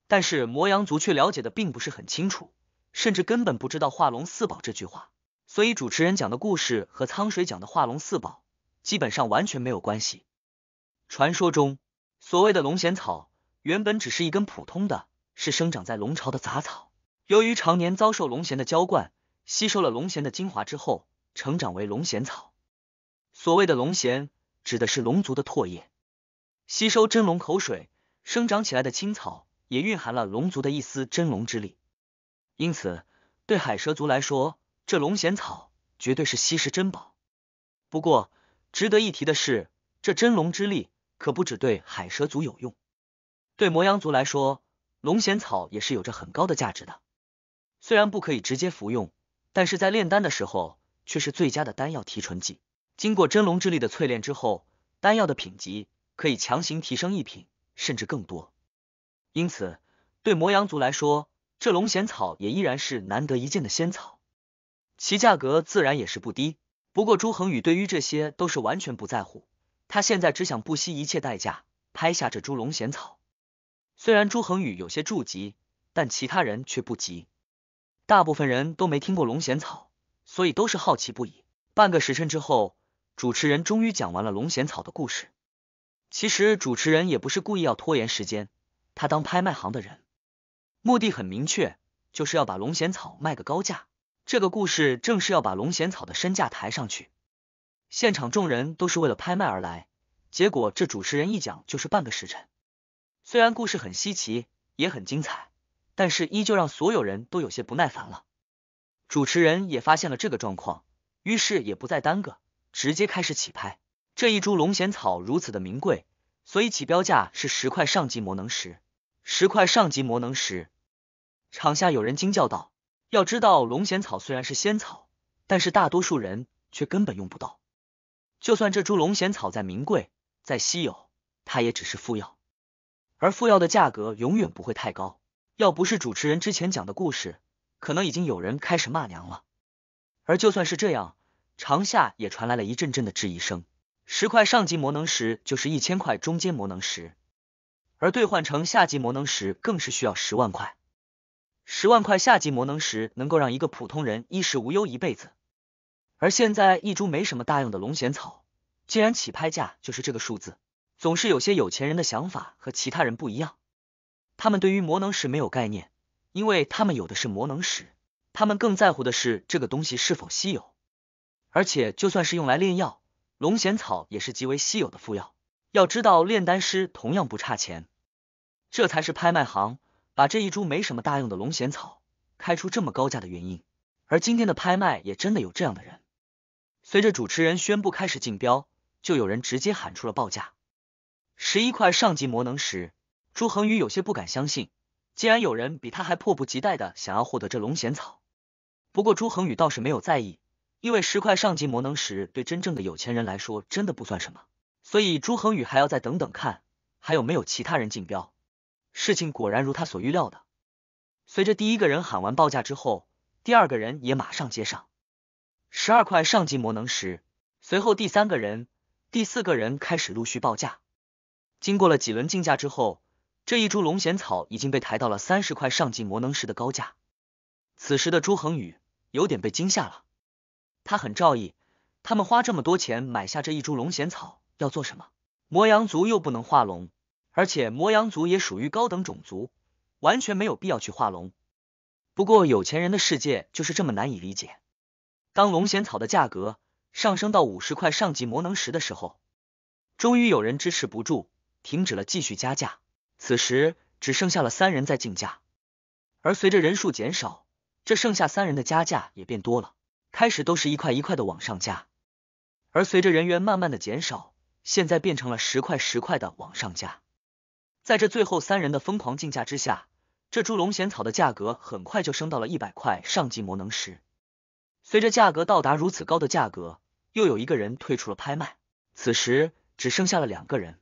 但是魔阳族却了解的并不是很清楚，甚至根本不知道化龙四宝这句话。所以主持人讲的故事和苍水讲的化龙四宝基本上完全没有关系。传说中所谓的龙涎草原本只是一根普通的是生长在龙巢的杂草，由于常年遭受龙涎的浇灌，吸收了龙涎的精华之后，成长为龙涎草。所谓的龙涎指的是龙族的唾液，吸收真龙口水生长起来的青草也蕴含了龙族的一丝真龙之力，因此对海蛇族来说，这龙涎草绝对是稀世珍宝。不过值得一提的是，这真龙之力可不只对海蛇族有用，对魔阳族来说，龙涎草也是有着很高的价值的，虽然不可以直接服用，但是在炼丹的时候却是最佳的丹药提纯剂。经过真龙之力的淬炼之后，丹药的品级可以强行提升一品甚至更多，因此对魔阳族来说，这龙涎草也依然是难得一见的仙草，其价格自然也是不低。不过朱恒宇对于这些都是完全不在乎，他现在只想不惜一切代价拍下这株龙涎草。虽然朱恒宇有些著急，但其他人却不急，大部分人都没听过龙涎草，所以都是好奇不已。半个时辰之后，主持人终于讲完了龙涎草的故事。其实主持人也不是故意要拖延时间，他当拍卖行的人，目的很明确，就是要把龙涎草卖个高价。这个故事正是要把龙涎草的身价抬上去。现场众人都是为了拍卖而来，结果这主持人一讲就是半个时辰。虽然故事很稀奇也很精彩，但是依旧让所有人都有些不耐烦了。主持人也发现了这个状况，于是也不再耽搁，直接开始起拍。这一株龙涎草如此的名贵，所以起标价是十块上级魔能石。十块上级魔能石。场下有人惊叫道，要知道龙涎草虽然是仙草，但是大多数人却根本用不到。就算这株龙涎草再名贵再稀有，它也只是副药。而副药的价格永远不会太高，要不是主持人之前讲的故事，可能已经有人开始骂娘了。而就算是这样，场下也传来了一阵阵的质疑声。十块上级魔能石就是一千块中阶魔能石，而兑换成下级魔能石更是需要十万块。十万块下级魔能石能够让一个普通人衣食无忧一辈子，而现在一株没什么大用的龙涎草，竟然起拍价就是这个数字。总是有些有钱人的想法和其他人不一样，他们对于魔能石没有概念，因为他们有的是魔能石，他们更在乎的是这个东西是否稀有。而且就算是用来炼药，龙涎草也是极为稀有的副药，要知道炼丹师同样不差钱。这才是拍卖行把这一株没什么大用的龙涎草开出这么高价的原因。而今天的拍卖也真的有这样的人，随着主持人宣布开始竞标，就有人直接喊出了报价。十一块上级魔能石，朱恒宇有些不敢相信，竟然有人比他还迫不及待的想要获得这龙涎草。不过朱恒宇倒是没有在意，因为十块上级魔能石对真正的有钱人来说真的不算什么，所以朱恒宇还要再等等看还有没有其他人竞标。事情果然如他所预料的，随着第一个人喊完报价之后，第二个人也马上接上十二块上级魔能石，随后第三个人、第四个人开始陆续报价。经过了几轮竞价之后，这一株龙涎草已经被抬到了三十块上级魔能石的高价。此时的朱恒宇有点被惊吓了，他很诧异，他们花这么多钱买下这一株龙涎草要做什么？魔阳族又不能化龙，而且摩羊族也属于高等种族，完全没有必要去化龙。不过有钱人的世界就是这么难以理解。当龙涎草的价格上升到五十块上级魔能石的时候，终于有人支持不住，停止了继续加价。此时只剩下了三人在竞价，而随着人数减少，这剩下三人的加价也变多了，开始都是一块一块的往上加，而随着人员慢慢的减少，现在变成了十块十块的往上加。在这最后三人的疯狂竞价之下，这株龙涎草的价格很快就升到了一百块上级魔能石。随着价格到达如此高的价格，又有一个人退出了拍卖，此时只剩下了两个人，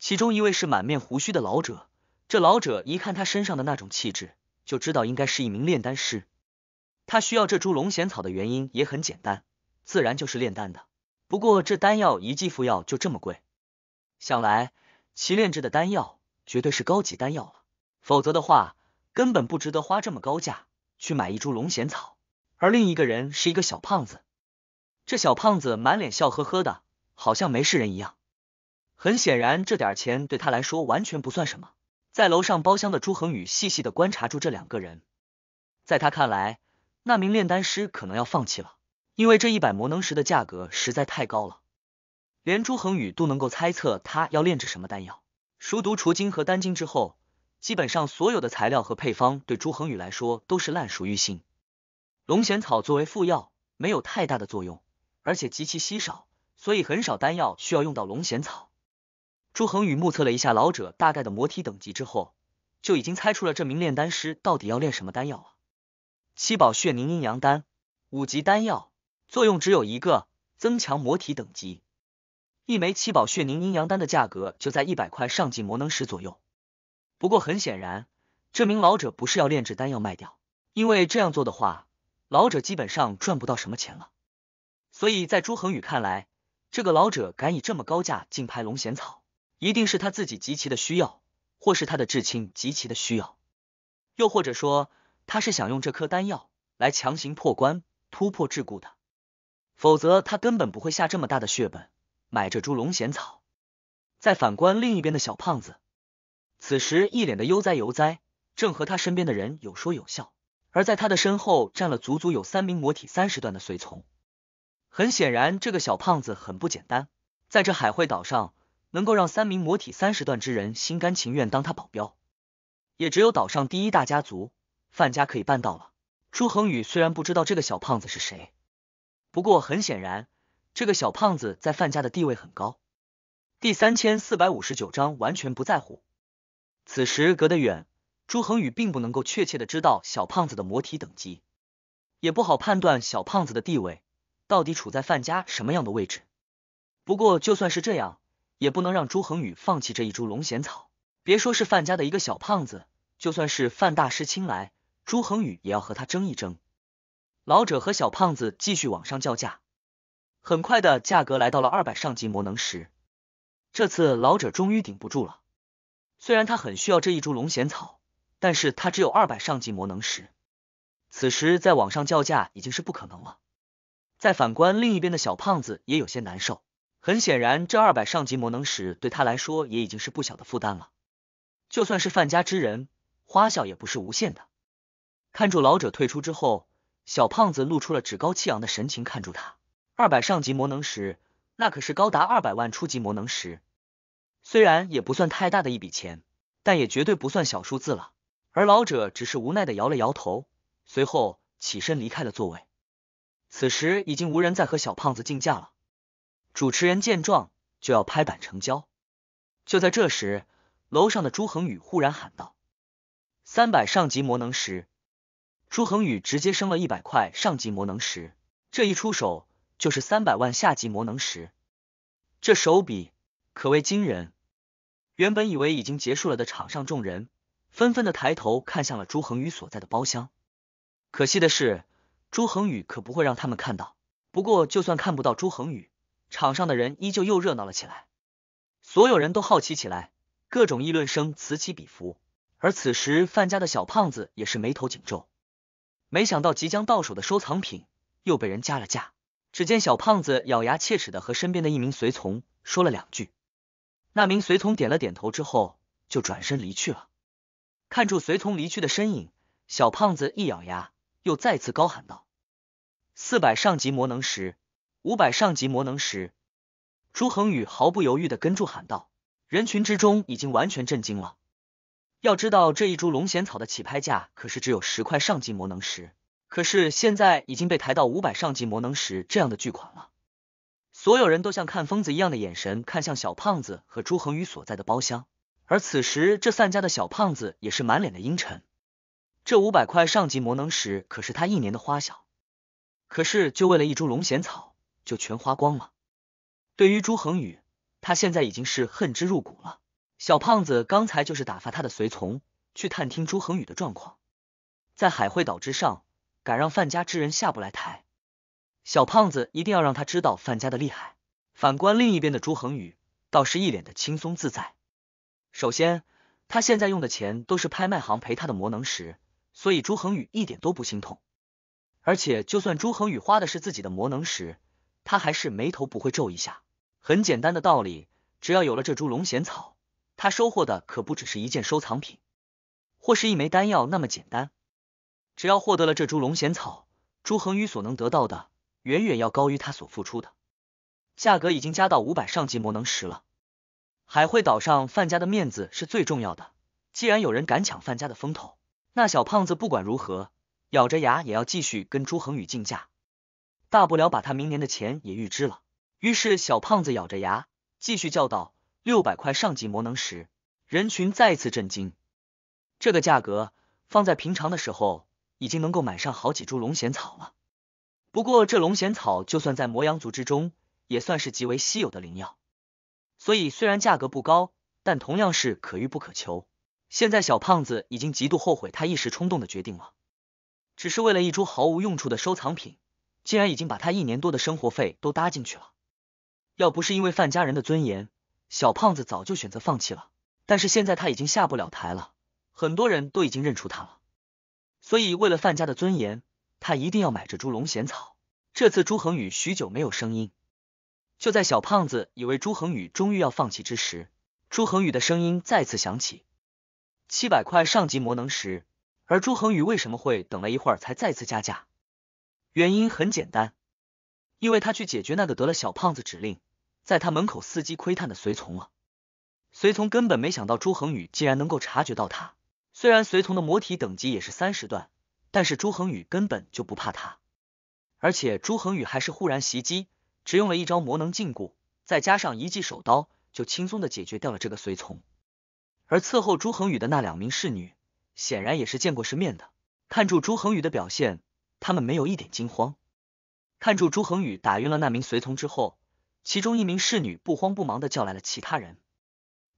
其中一位是满面胡须的老者，这老者一看他身上的那种气质，就知道应该是一名炼丹师。他需要这株龙涎草的原因也很简单，自然就是炼丹的。不过这丹药一剂服药就这么贵，想来其炼制的丹药绝对是高级丹药了，否则的话根本不值得花这么高价去买一株龙涎草。而另一个人是一个小胖子，这小胖子满脸笑呵呵的，好像没事人一样。很显然这点钱对他来说完全不算什么。在楼上包厢的朱恒宇细细的观察住这两个人，在他看来，那名炼丹师可能要放弃了，因为这一百魔能石的价格实在太高了，连朱恒宇都能够猜测他要炼制什么丹药。熟读除经和丹经之后，基本上所有的材料和配方对朱恒宇来说都是烂熟于心。龙涎草作为副药没有太大的作用，而且极其稀少，所以很少丹药需要用到龙涎草。朱恒宇目测了一下老者大概的魔体等级之后，就已经猜出了这名炼丹师到底要炼什么丹药了。七宝血凝阴阳丹，五级丹药，作用只有一个，增强魔体等级。一枚七宝血凝阴阳丹的价格就在一百块上级魔能石左右。不过很显然，这名老者不是要炼制丹药卖掉，因为这样做的话，老者基本上赚不到什么钱了。所以在朱恒宇看来，这个老者敢以这么高价竞拍龙涎草，一定是他自己极其的需要，或是他的至亲极其的需要，又或者说他是想用这颗丹药来强行破关突破桎梏的，否则他根本不会下这么大的血本买这株龙涎草。再反观另一边的小胖子，此时一脸的悠哉悠哉，正和他身边的人有说有笑，而在他的身后站了足足有三名魔体三十段的随从。很显然这个小胖子很不简单，在这海会岛上能够让三名魔体三十段之人心甘情愿当他保镖，也只有岛上第一大家族范家可以办到了。朱恒宇虽然不知道这个小胖子是谁，不过很显然这个小胖子在范家的地位很高。第三千四百五十九章完全不在乎。此时隔得远，朱恒宇并不能够确切的知道小胖子的魔体等级，也不好判断小胖子的地位到底处在范家什么样的位置。不过就算是这样，也不能让朱恒宇放弃这一株龙涎草。别说是范家的一个小胖子，就算是范大师亲来，朱恒宇也要和他争一争。老者和小胖子继续往上叫价，很快的价格来到了二百上级魔能石。这次老者终于顶不住了，虽然他很需要这一株龙涎草，但是他只有二百上级魔能石，此时再往上叫价已经是不可能了。再反观另一边的小胖子也有些难受，很显然这二百上级魔能石对他来说也已经是不小的负担了，就算是范家之人花销也不是无限的。看住老者退出之后，小胖子露出了趾高气扬的神情看住他。二百上级魔能石那可是高达二百万初级魔能石，虽然也不算太大的一笔钱，但也绝对不算小数字了。而老者只是无奈的摇了摇头，随后起身离开了座位。此时已经无人再和小胖子竞价了，主持人见状就要拍板成交。就在这时，楼上的朱恒宇忽然喊道：三百上级魔能石。朱恒宇直接升了一百块上级魔能石，这一出手就是三百万下级魔能石，这手笔可谓惊人。原本以为已经结束了的场上众人纷纷的抬头看向了朱恒宇所在的包厢，可惜的是朱恒宇可不会让他们看到。不过就算看不到朱恒宇，场上的人依旧又热闹了起来，所有人都好奇起来，各种议论声此起彼伏。而此时范家的小胖子也是眉头紧皱，没想到即将到手的收藏品又被人加了价。只见小胖子咬牙切齿的和身边的一名随从说了两句，那名随从点了点头之后，就转身离去了。看住随从离去的身影，小胖子一咬牙，又再次高喊道：“四百上级魔能石，五百上级魔能石！”朱恒宇毫不犹豫的跟住喊道。人群之中已经完全震惊了。要知道这一株龙涎草的起拍价可是只有十块上级魔能石，可是现在已经被抬到五百上级魔能石这样的巨款了。所有人都像看疯子一样的眼神看向小胖子和朱恒宇所在的包厢，而此时这散家的小胖子也是满脸的阴沉。这五百块上级魔能石可是他一年的花销，可是就为了一株龙涎草就全花光了。对于朱恒宇，他现在已经是恨之入骨了。小胖子刚才就是打发他的随从去探听朱恒宇的状况，在海会岛之上敢让范家之人下不来台，小胖子一定要让他知道范家的厉害。反观另一边的朱恒宇倒是一脸的轻松自在。首先他现在用的钱都是拍卖行赔他的魔能石，所以朱恒宇一点都不心痛。而且就算朱恒宇花的是自己的魔能石，他还是眉头不会皱一下。很简单的道理，只要有了这株龙涎草，他收获的可不只是一件收藏品或是一枚丹药那么简单。只要获得了这株龙涎草，朱恒宇所能得到的远远要高于他所付出的，价格已经加到五百上级魔能石了。海会岛上范家的面子是最重要的，既然有人敢抢范家的风头，那小胖子不管如何咬着牙也要继续跟朱恒宇竞价，大不了把他明年的钱也预支了。于是小胖子咬着牙继续叫道：“六百块上级魔能石！”人群再次震惊。这个价格放在平常的时候已经能够买上好几株龙涎草了，不过这龙涎草就算在魔阳族之中也算是极为稀有的灵药，所以虽然价格不高，但同样是可遇不可求。现在小胖子已经极度后悔他一时冲动的决定了，只是为了一株毫无用处的收藏品，竟然已经把他一年多的生活费都搭进去了。要不是因为范家人的尊严，小胖子早就选择放弃了，但是现在他已经下不了台了，很多人都已经认出他了，所以为了范家的尊严，他一定要买这株龙涎草。这次朱恒宇许久没有声音，就在小胖子以为朱恒宇终于要放弃之时，朱恒宇的声音再次响起：“七百块上级魔能石！”而朱恒宇为什么会等了一会儿才再次加价？原因很简单，因为他去解决那个得了小胖子指令在他门口伺机窥探的随从了。随从根本没想到朱恒宇竟然能够察觉到他，虽然随从的魔体等级也是三十段，但是朱恒宇根本就不怕他。而且朱恒宇还是忽然袭击，只用了一招魔能禁锢，再加上一记手刀，就轻松的解决掉了这个随从。而伺候朱恒宇的那两名侍女显然也是见过世面的，看住朱恒宇的表现，他们没有一点惊慌。看住朱恒宇打晕了那名随从之后，其中一名侍女不慌不忙地叫来了其他人，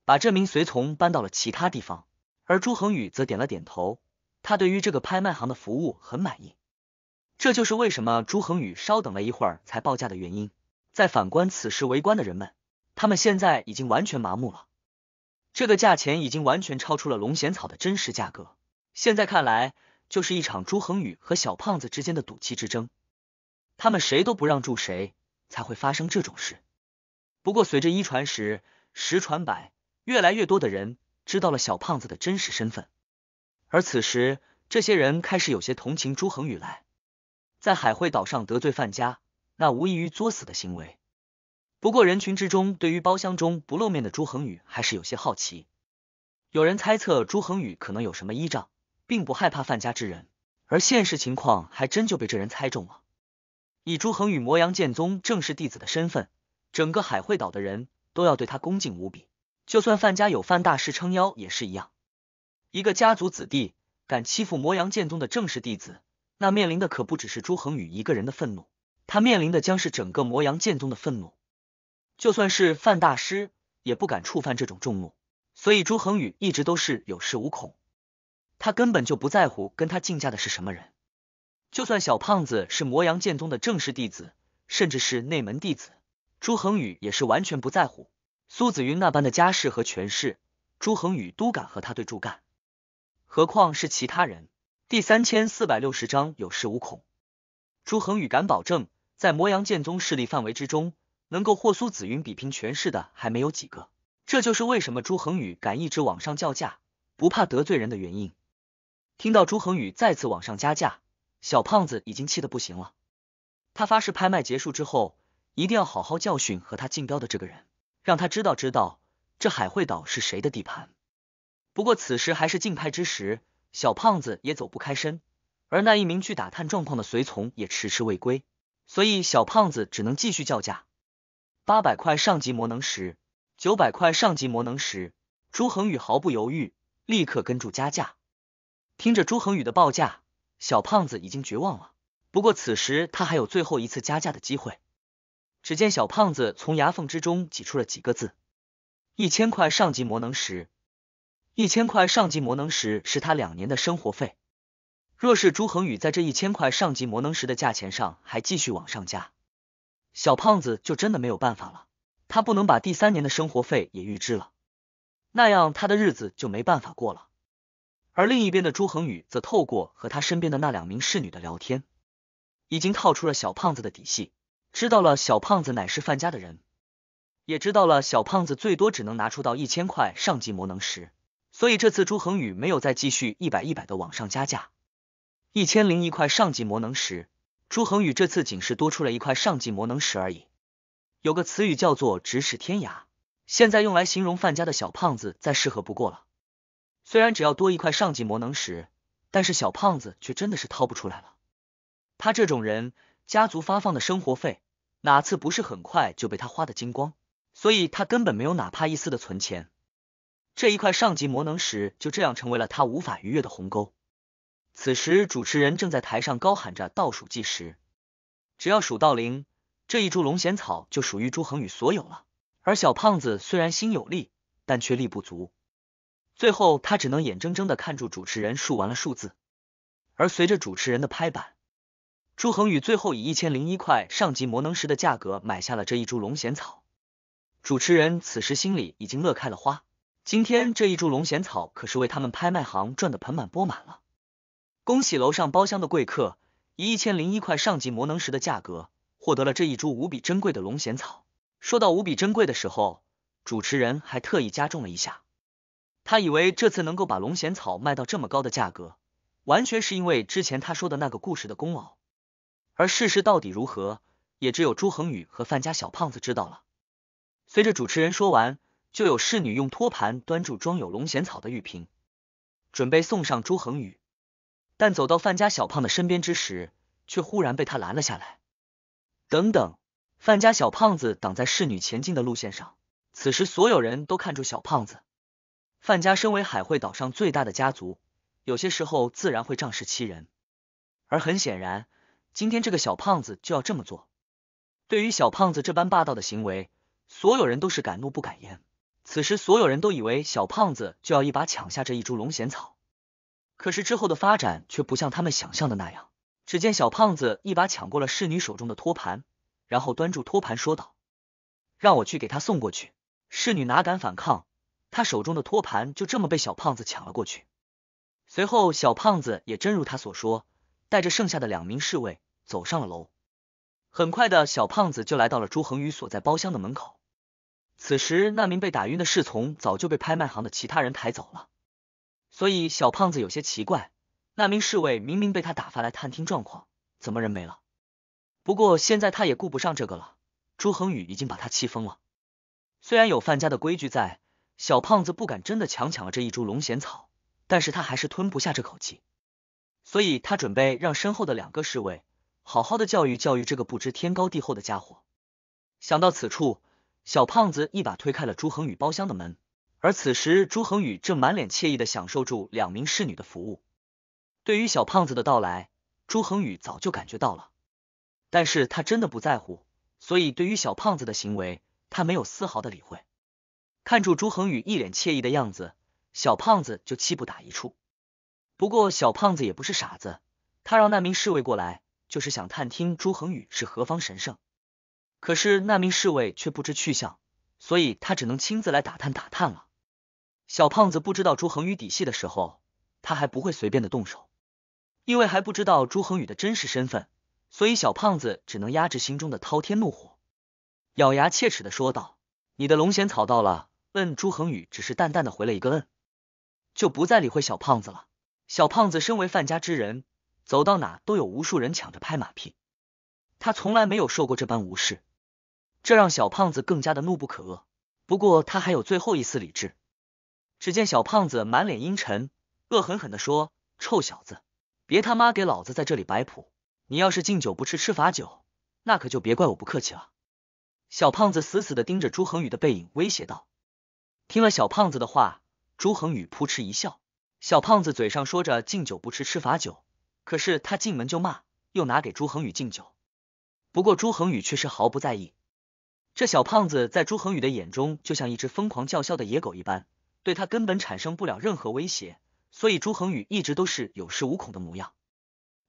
把这名随从搬到了其他地方。而朱恒宇则点了点头，他对于这个拍卖行的服务很满意，这就是为什么朱恒宇稍等了一会儿才报价的原因。再反观此时围观的人们，他们现在已经完全麻木了，这个价钱已经完全超出了龙涎草的真实价格。现在看来就是一场朱恒宇和小胖子之间的赌气之争，他们谁都不让住谁，才会发生这种事。不过随着一传十，十传百，越来越多的人知道了小胖子的真实身份，而此时这些人开始有些同情朱恒宇来。在海会岛上得罪范家，那无异于作死的行为。不过人群之中对于包厢中不露面的朱恒宇还是有些好奇，有人猜测朱恒宇可能有什么依仗，并不害怕范家之人，而现实情况还真就被这人猜中了。以朱恒宇魔阳剑宗正式弟子的身份，整个海会岛的人都要对他恭敬无比，就算范家有范大师撑腰也是一样。一个家族子弟敢欺负魔阳剑宗的正式弟子，那面临的可不只是朱恒宇一个人的愤怒，他面临的将是整个魔阳剑宗的愤怒，就算是范大师也不敢触犯这种众怒。所以朱恒宇一直都是有恃无恐，他根本就不在乎跟他竞价的是什么人。就算小胖子是魔阳剑宗的正式弟子，甚至是内门弟子，朱恒宇也是完全不在乎。苏子云那般的家世和权势，朱恒宇都敢和他对柱干，何况是其他人。第三千四百六十章有恃无恐。朱恒宇敢保证，在魔阳剑宗势力范围之中能够获苏子云比拼权势的还没有几个，这就是为什么朱恒宇敢一直往上叫价，不怕得罪人的原因。听到朱恒宇再次往上加价，小胖子已经气得不行了。他发誓拍卖结束之后，一定要好好教训和他竞标的这个人，让他知道知道这海会岛是谁的地盘。不过此时还是竞拍之时，小胖子也走不开身，而那一名去打探状况的随从也迟迟未归，所以小胖子只能继续叫价。八百块上级魔能石，九百块上级魔能石，朱恒宇毫不犹豫，立刻跟住加价。听着朱恒宇的报价，小胖子已经绝望了。不过此时他还有最后一次加价的机会。只见小胖子从牙缝之中挤出了几个字：一千块上级魔能石。一千块上级魔能石是他两年的生活费。若是朱恒宇在这一千块上级魔能石的价钱上还继续往上加，小胖子就真的没有办法了。他不能把第三年的生活费也预支了，那样他的日子就没办法过了。而另一边的朱恒宇则透过和他身边的那两名侍女的聊天，已经套出了小胖子的底细，知道了小胖子乃是范家的人，也知道了小胖子最多只能拿出到一千块上级魔能石，所以这次朱恒宇没有再继续一百一百的往上加价。一千零一块上级魔能石，朱恒宇这次仅是多出了一块上级魔能石而已。有个词语叫做咫尺天涯，现在用来形容范家的小胖子再适合不过了。虽然只要多一块上级魔能石，但是小胖子却真的是掏不出来了。他这种人，家族发放的生活费哪次不是很快就被他花得精光，所以他根本没有哪怕一丝的存钱。这一块上级魔能石就这样成为了他无法逾越的鸿沟。此时主持人正在台上高喊着倒数计时，只要数到零，这一株龙涎草就属于朱恒宇所有了。而小胖子虽然心有力，但却力不足，最后他只能眼睁睁的看住主持人数完了数字。而随着主持人的拍板，朱恒宇最后以一千零一块上级魔能石的价格买下了这一株龙涎草。主持人此时心里已经乐开了花，今天这一株龙涎草可是为他们拍卖行赚得盆满钵满了。恭喜楼上包厢的贵客，以一千零一块上级魔能石的价格获得了这一株无比珍贵的龙涎草。说到无比珍贵的时候，主持人还特意加重了一下，他以为这次能够把龙涎草卖到这么高的价格，完全是因为之前他说的那个故事的功劳。而事实到底如何，也只有朱恒宇和范家小胖子知道了。随着主持人说完，就有侍女用托盘端住装有龙涎草的玉瓶，准备送上朱恒宇。但走到范家小胖的身边之时，却忽然被他拦了下来。等等，范家小胖子挡在侍女前进的路线上。此时所有人都看住小胖子。范家身为海会岛上最大的家族，有些时候自然会仗势欺人，而很显然，今天这个小胖子就要这么做。对于小胖子这般霸道的行为，所有人都是敢怒不敢言。此时所有人都以为小胖子就要一把抢下这一株龙涎草。可是之后的发展却不像他们想象的那样，只见小胖子一把抢过了侍女手中的托盘，然后端住托盘说道：“让我去给他送过去。”侍女哪敢反抗，他手中的托盘就这么被小胖子抢了过去。随后小胖子也真如他所说，带着剩下的两名侍卫走上了楼。很快的，小胖子就来到了朱恒宇所在包厢的门口。此时那名被打晕的侍从早就被拍卖行的其他人抬走了，所以小胖子有些奇怪，那名侍卫明明被他打发来探听状况，怎么人没了？不过现在他也顾不上这个了，朱恒宇已经把他气疯了。虽然有范家的规矩在，小胖子不敢真的强抢了这一株龙涎草，但是他还是吞不下这口气，所以他准备让身后的两个侍卫好好的教育教育这个不知天高地厚的家伙。想到此处，小胖子一把推开了朱恒宇包厢的门。而此时朱恒宇正满脸惬意的享受住两名侍女的服务。对于小胖子的到来，朱恒宇早就感觉到了，但是他真的不在乎，所以对于小胖子的行为他没有丝毫的理会。看住朱恒宇一脸惬意的样子，小胖子就气不打一处。不过小胖子也不是傻子，他让那名侍卫过来就是想探听朱恒宇是何方神圣。可是那名侍卫却不知去向，所以他只能亲自来打探打探了。小胖子不知道朱恒宇底细的时候，他还不会随便的动手，因为还不知道朱恒宇的真实身份，所以小胖子只能压制心中的滔天怒火，咬牙切齿的说道：“你的龙涎草到了，问朱恒宇只是淡淡的回了一个嗯，就不再理会小胖子了。小胖子身为范家之人，走到哪都有无数人抢着拍马屁，他从来没有受过这般无视，这让小胖子更加的怒不可遏。不过他还有最后一丝理智。只见小胖子满脸阴沉，恶狠狠地说：“臭小子，别他妈给老子在这里摆谱！你要是敬酒不吃吃罚酒，那可就别怪我不客气了。”小胖子死死地盯着朱恒宇的背影，威胁道。听了小胖子的话，朱恒宇扑哧一笑。小胖子嘴上说着敬酒不吃吃罚酒，可是他进门就骂，又拿给朱恒宇敬酒。不过朱恒宇却是毫不在意。这小胖子在朱恒宇的眼中就像一只疯狂叫嚣的野狗一般，对他根本产生不了任何威胁，所以朱恒宇一直都是有恃无恐的模样。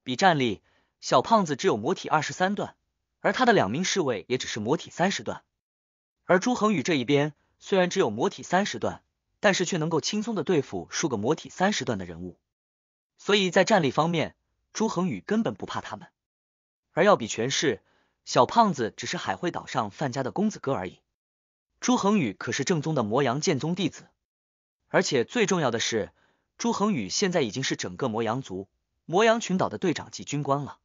比战力，小胖子只有魔体二十三段，而他的两名侍卫也只是魔体三十段。而朱恒宇这一边虽然只有魔体三十段，但是却能够轻松的对付数个魔体三十段的人物，所以在战力方面朱恒宇根本不怕他们。而要比权势，小胖子只是海会岛上范家的公子哥而已，朱恒宇可是正宗的魔阳剑宗弟子。而且最重要的是，朱恒宇现在已经是整个魔阳族魔阳群岛的队长级军官了，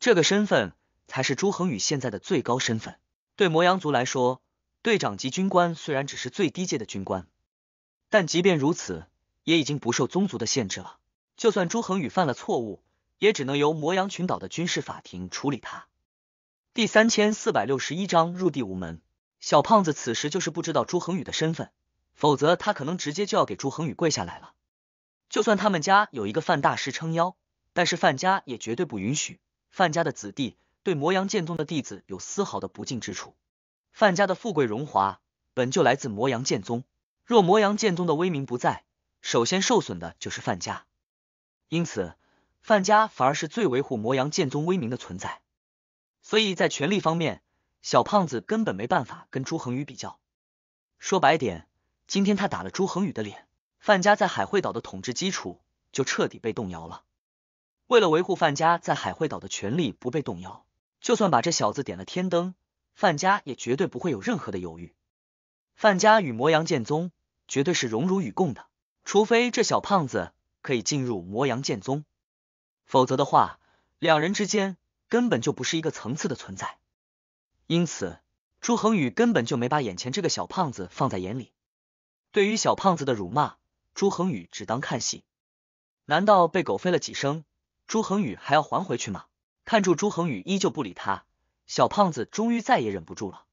这个身份才是朱恒宇现在的最高身份。对魔阳族来说，队长级军官虽然只是最低阶的军官，但即便如此也已经不受宗族的限制了，就算朱恒宇犯了错误，也只能由魔阳群岛的军事法庭处理他。第三千四百六十一章入地无门。小胖子此时就是不知道朱恒宇的身份，否则他可能直接就要给朱恒宇跪下来了。就算他们家有一个范大师撑腰，但是范家也绝对不允许范家的子弟对魔阳剑宗的弟子有丝毫的不敬之处。范家的富贵荣华本就来自魔阳剑宗，若魔阳剑宗的威名不在，首先受损的就是范家，因此范家反而是最维护魔阳剑宗威名的存在。所以在权力方面，小胖子根本没办法跟朱恒宇比较。说白点，今天他打了朱恒宇的脸，范家在海会岛的统治基础就彻底被动摇了。为了维护范家在海会岛的权力不被动摇，就算把这小子点了天灯，范家也绝对不会有任何的犹豫。范家与魔阳剑宗绝对是荣辱与共的，除非这小胖子可以进入魔阳剑宗，否则的话，两人之间根本就不是一个层次的存在。因此朱恒宇根本就没把眼前这个小胖子放在眼里，对于小胖子的辱骂，朱恒宇只当看戏。难道被狗吠了几声，朱恒宇还要还回去吗？看住朱恒宇依旧不理他，小胖子终于再也忍不住了。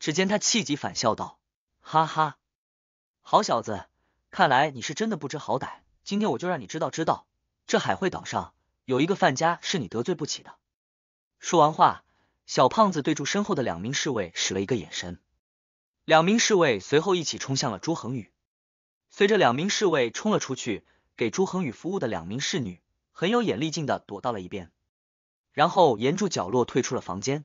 只见他气急反笑道：“哈哈，好小子，看来你是真的不知好歹，今天我就让你知道知道，这海会岛上有一个范家是你得罪不起的。”说完话，小胖子对住身后的两名侍卫使了一个眼神，两名侍卫随后一起冲向了朱恒宇。随着两名侍卫冲了出去，给朱恒宇服务的两名侍女很有眼力劲的躲到了一边，然后沿住角落退出了房间。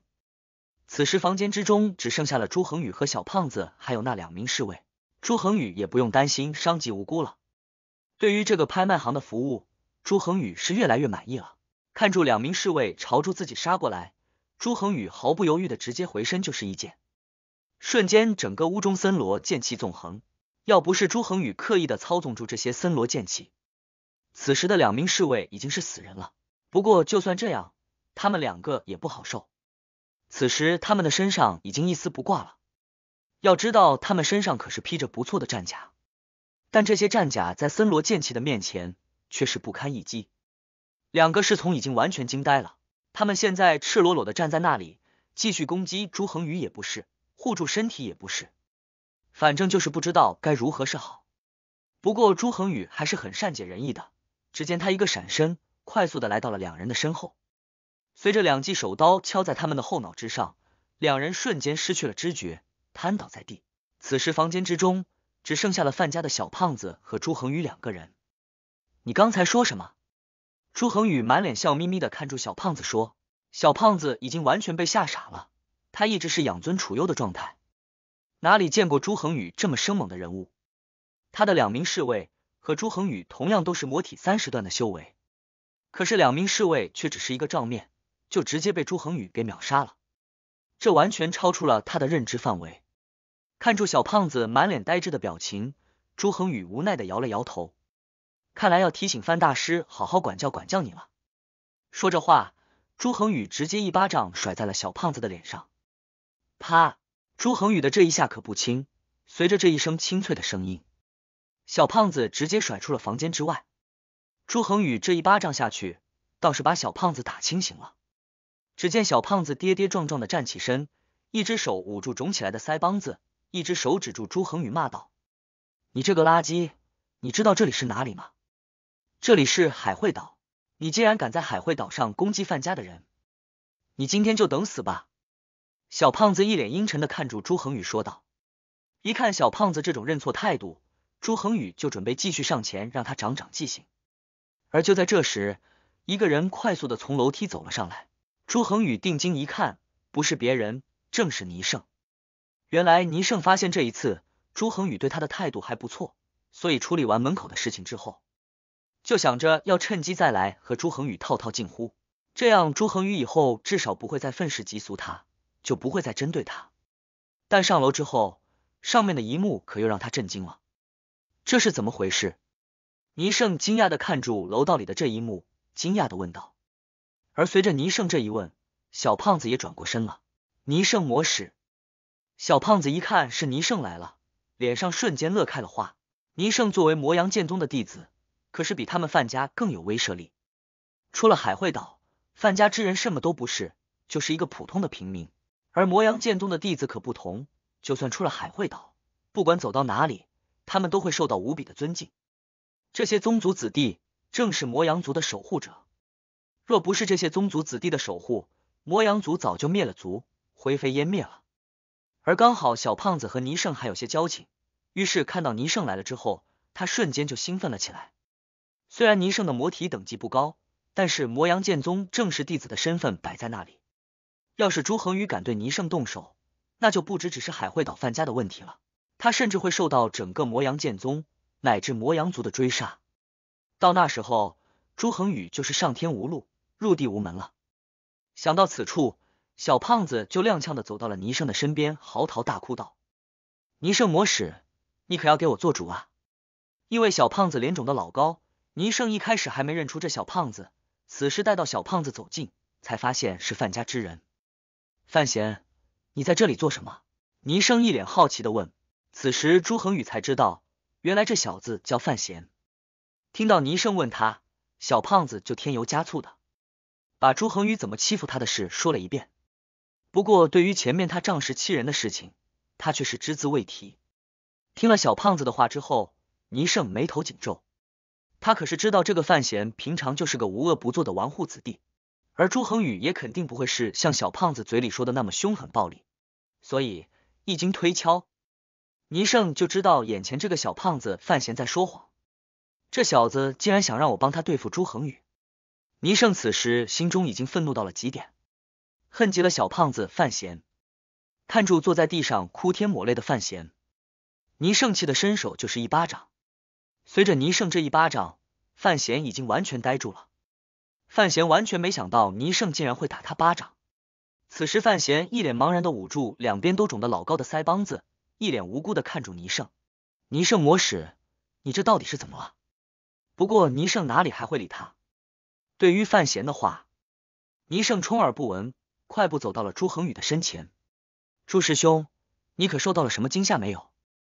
此时房间之中只剩下了朱恒宇和小胖子，还有那两名侍卫。朱恒宇也不用担心伤及无辜了，对于这个拍卖行的服务，朱恒宇是越来越满意了。看住两名侍卫朝住自己杀过来，朱恒宇毫不犹豫的直接回身就是一剑，瞬间整个屋中森罗剑气纵横。要不是朱恒宇刻意的操纵住这些森罗剑气，此时的两名侍卫已经是死人了。不过就算这样，他们两个也不好受，此时他们的身上已经一丝不挂了。要知道他们身上可是披着不错的战甲，但这些战甲在森罗剑气的面前却是不堪一击。两个侍从已经完全惊呆了，他们现在赤裸裸的站在那里，继续攻击朱恒宇也不是，护住身体也不是，反正就是不知道该如何是好。不过朱恒宇还是很善解人意的，只见他一个闪身，快速的来到了两人的身后，随着两记手刀敲在他们的后脑之上，两人瞬间失去了知觉，瘫倒在地。此时房间之中只剩下了范家的小胖子和朱恒宇两个人。“你刚才说什么？”朱恒宇满脸笑眯眯的看住小胖子说。小胖子已经完全被吓傻了，他一直是养尊处优的状态，哪里见过朱恒宇这么生猛的人物。他的两名侍卫和朱恒宇同样都是魔体三十段的修为，可是两名侍卫却只是一个照面就直接被朱恒宇给秒杀了，这完全超出了他的认知范围。看住小胖子满脸呆滞的表情，朱恒宇无奈的摇了摇头。看来要提醒范大师好好管教管教你了。说着话，朱恒宇直接一巴掌甩在了小胖子的脸上。啪！朱恒宇的这一下可不轻，随着这一声清脆的声音，小胖子直接甩出了房间之外。朱恒宇这一巴掌下去，倒是把小胖子打清醒了。只见小胖子跌跌撞撞的站起身，一只手捂住肿起来的腮帮子，一只手指住朱恒宇骂道：“你这个垃圾，你知道这里是哪里吗？这里是海会岛，你竟然敢在海会岛上攻击范家的人，你今天就等死吧！”小胖子一脸阴沉的看住朱恒宇说道。一看小胖子这种认错态度，朱恒宇就准备继续上前让他长长记性。而就在这时，一个人快速的从楼梯走了上来。朱恒宇定睛一看，不是别人，正是倪胜。原来倪胜发现这一次朱恒宇对他的态度还不错，所以处理完门口的事情之后，就想着要趁机再来和朱恒宇套套近乎，这样朱恒宇以后至少不会再愤世嫉俗他，就不会再针对他。但上楼之后，上面的一幕可又让他震惊了。这是怎么回事？倪胜惊讶的看住楼道里的这一幕，惊讶的问道。而随着倪胜这一问，小胖子也转过身了。倪胜魔使。小胖子一看是倪胜来了，脸上瞬间乐开了花。倪胜作为魔阳剑宗的弟子，可是比他们范家更有威慑力。出了海会岛，范家之人什么都不是，就是一个普通的平民。而魔阳剑宗的弟子可不同，就算出了海会岛，不管走到哪里，他们都会受到无比的尊敬。这些宗族子弟正是魔阳族的守护者。若不是这些宗族子弟的守护，魔阳族早就灭了族，灰飞烟灭了。而刚好小胖子和倪胜还有些交情，于是看到倪胜来了之后，他瞬间就兴奋了起来。虽然倪胜的魔体等级不高，但是魔阳剑宗正式弟子的身份摆在那里，要是朱恒宇敢对倪胜动手，那就不只只是海会岛范家的问题了，他甚至会受到整个魔阳剑宗乃至魔阳族的追杀。到那时候，朱恒宇就是上天无路，入地无门了。想到此处，小胖子就踉跄的走到了倪胜的身边，嚎啕大哭道：“倪胜魔使，你可要给我做主啊！”因为小胖子脸肿的老高，倪胜一开始还没认出这小胖子，此时待到小胖子走近，才发现是范家之人。“范闲，你在这里做什么？”倪胜一脸好奇的问。此时朱恒宇才知道，原来这小子叫范闲。听到倪胜问他，小胖子就添油加醋的把朱恒宇怎么欺负他的事说了一遍。不过对于前面他仗势欺人的事情，他却是只字未提。听了小胖子的话之后，倪胜眉头紧皱。他可是知道这个范闲平常就是个无恶不作的纨绔子弟，而朱恒宇也肯定不会是像小胖子嘴里说的那么凶狠暴力，所以一经推敲，倪胜就知道眼前这个小胖子范闲在说谎。这小子竟然想让我帮他对付朱恒宇。倪胜此时心中已经愤怒到了极点，恨极了小胖子范闲。看住坐在地上哭天抹泪的范闲，倪胜气的伸手就是一巴掌。随着倪胜这一巴掌，范闲已经完全呆住了。范闲完全没想到倪胜竟然会打他巴掌。此时范闲一脸茫然的捂住两边都肿的老高的腮帮子，一脸无辜的看住倪胜。“倪胜魔使，你这到底是怎么了？”不过倪胜哪里还会理他，对于范闲的话，倪胜充耳不闻，快步走到了朱恒宇的身前。“朱师兄，你可受到了什么惊吓没有？”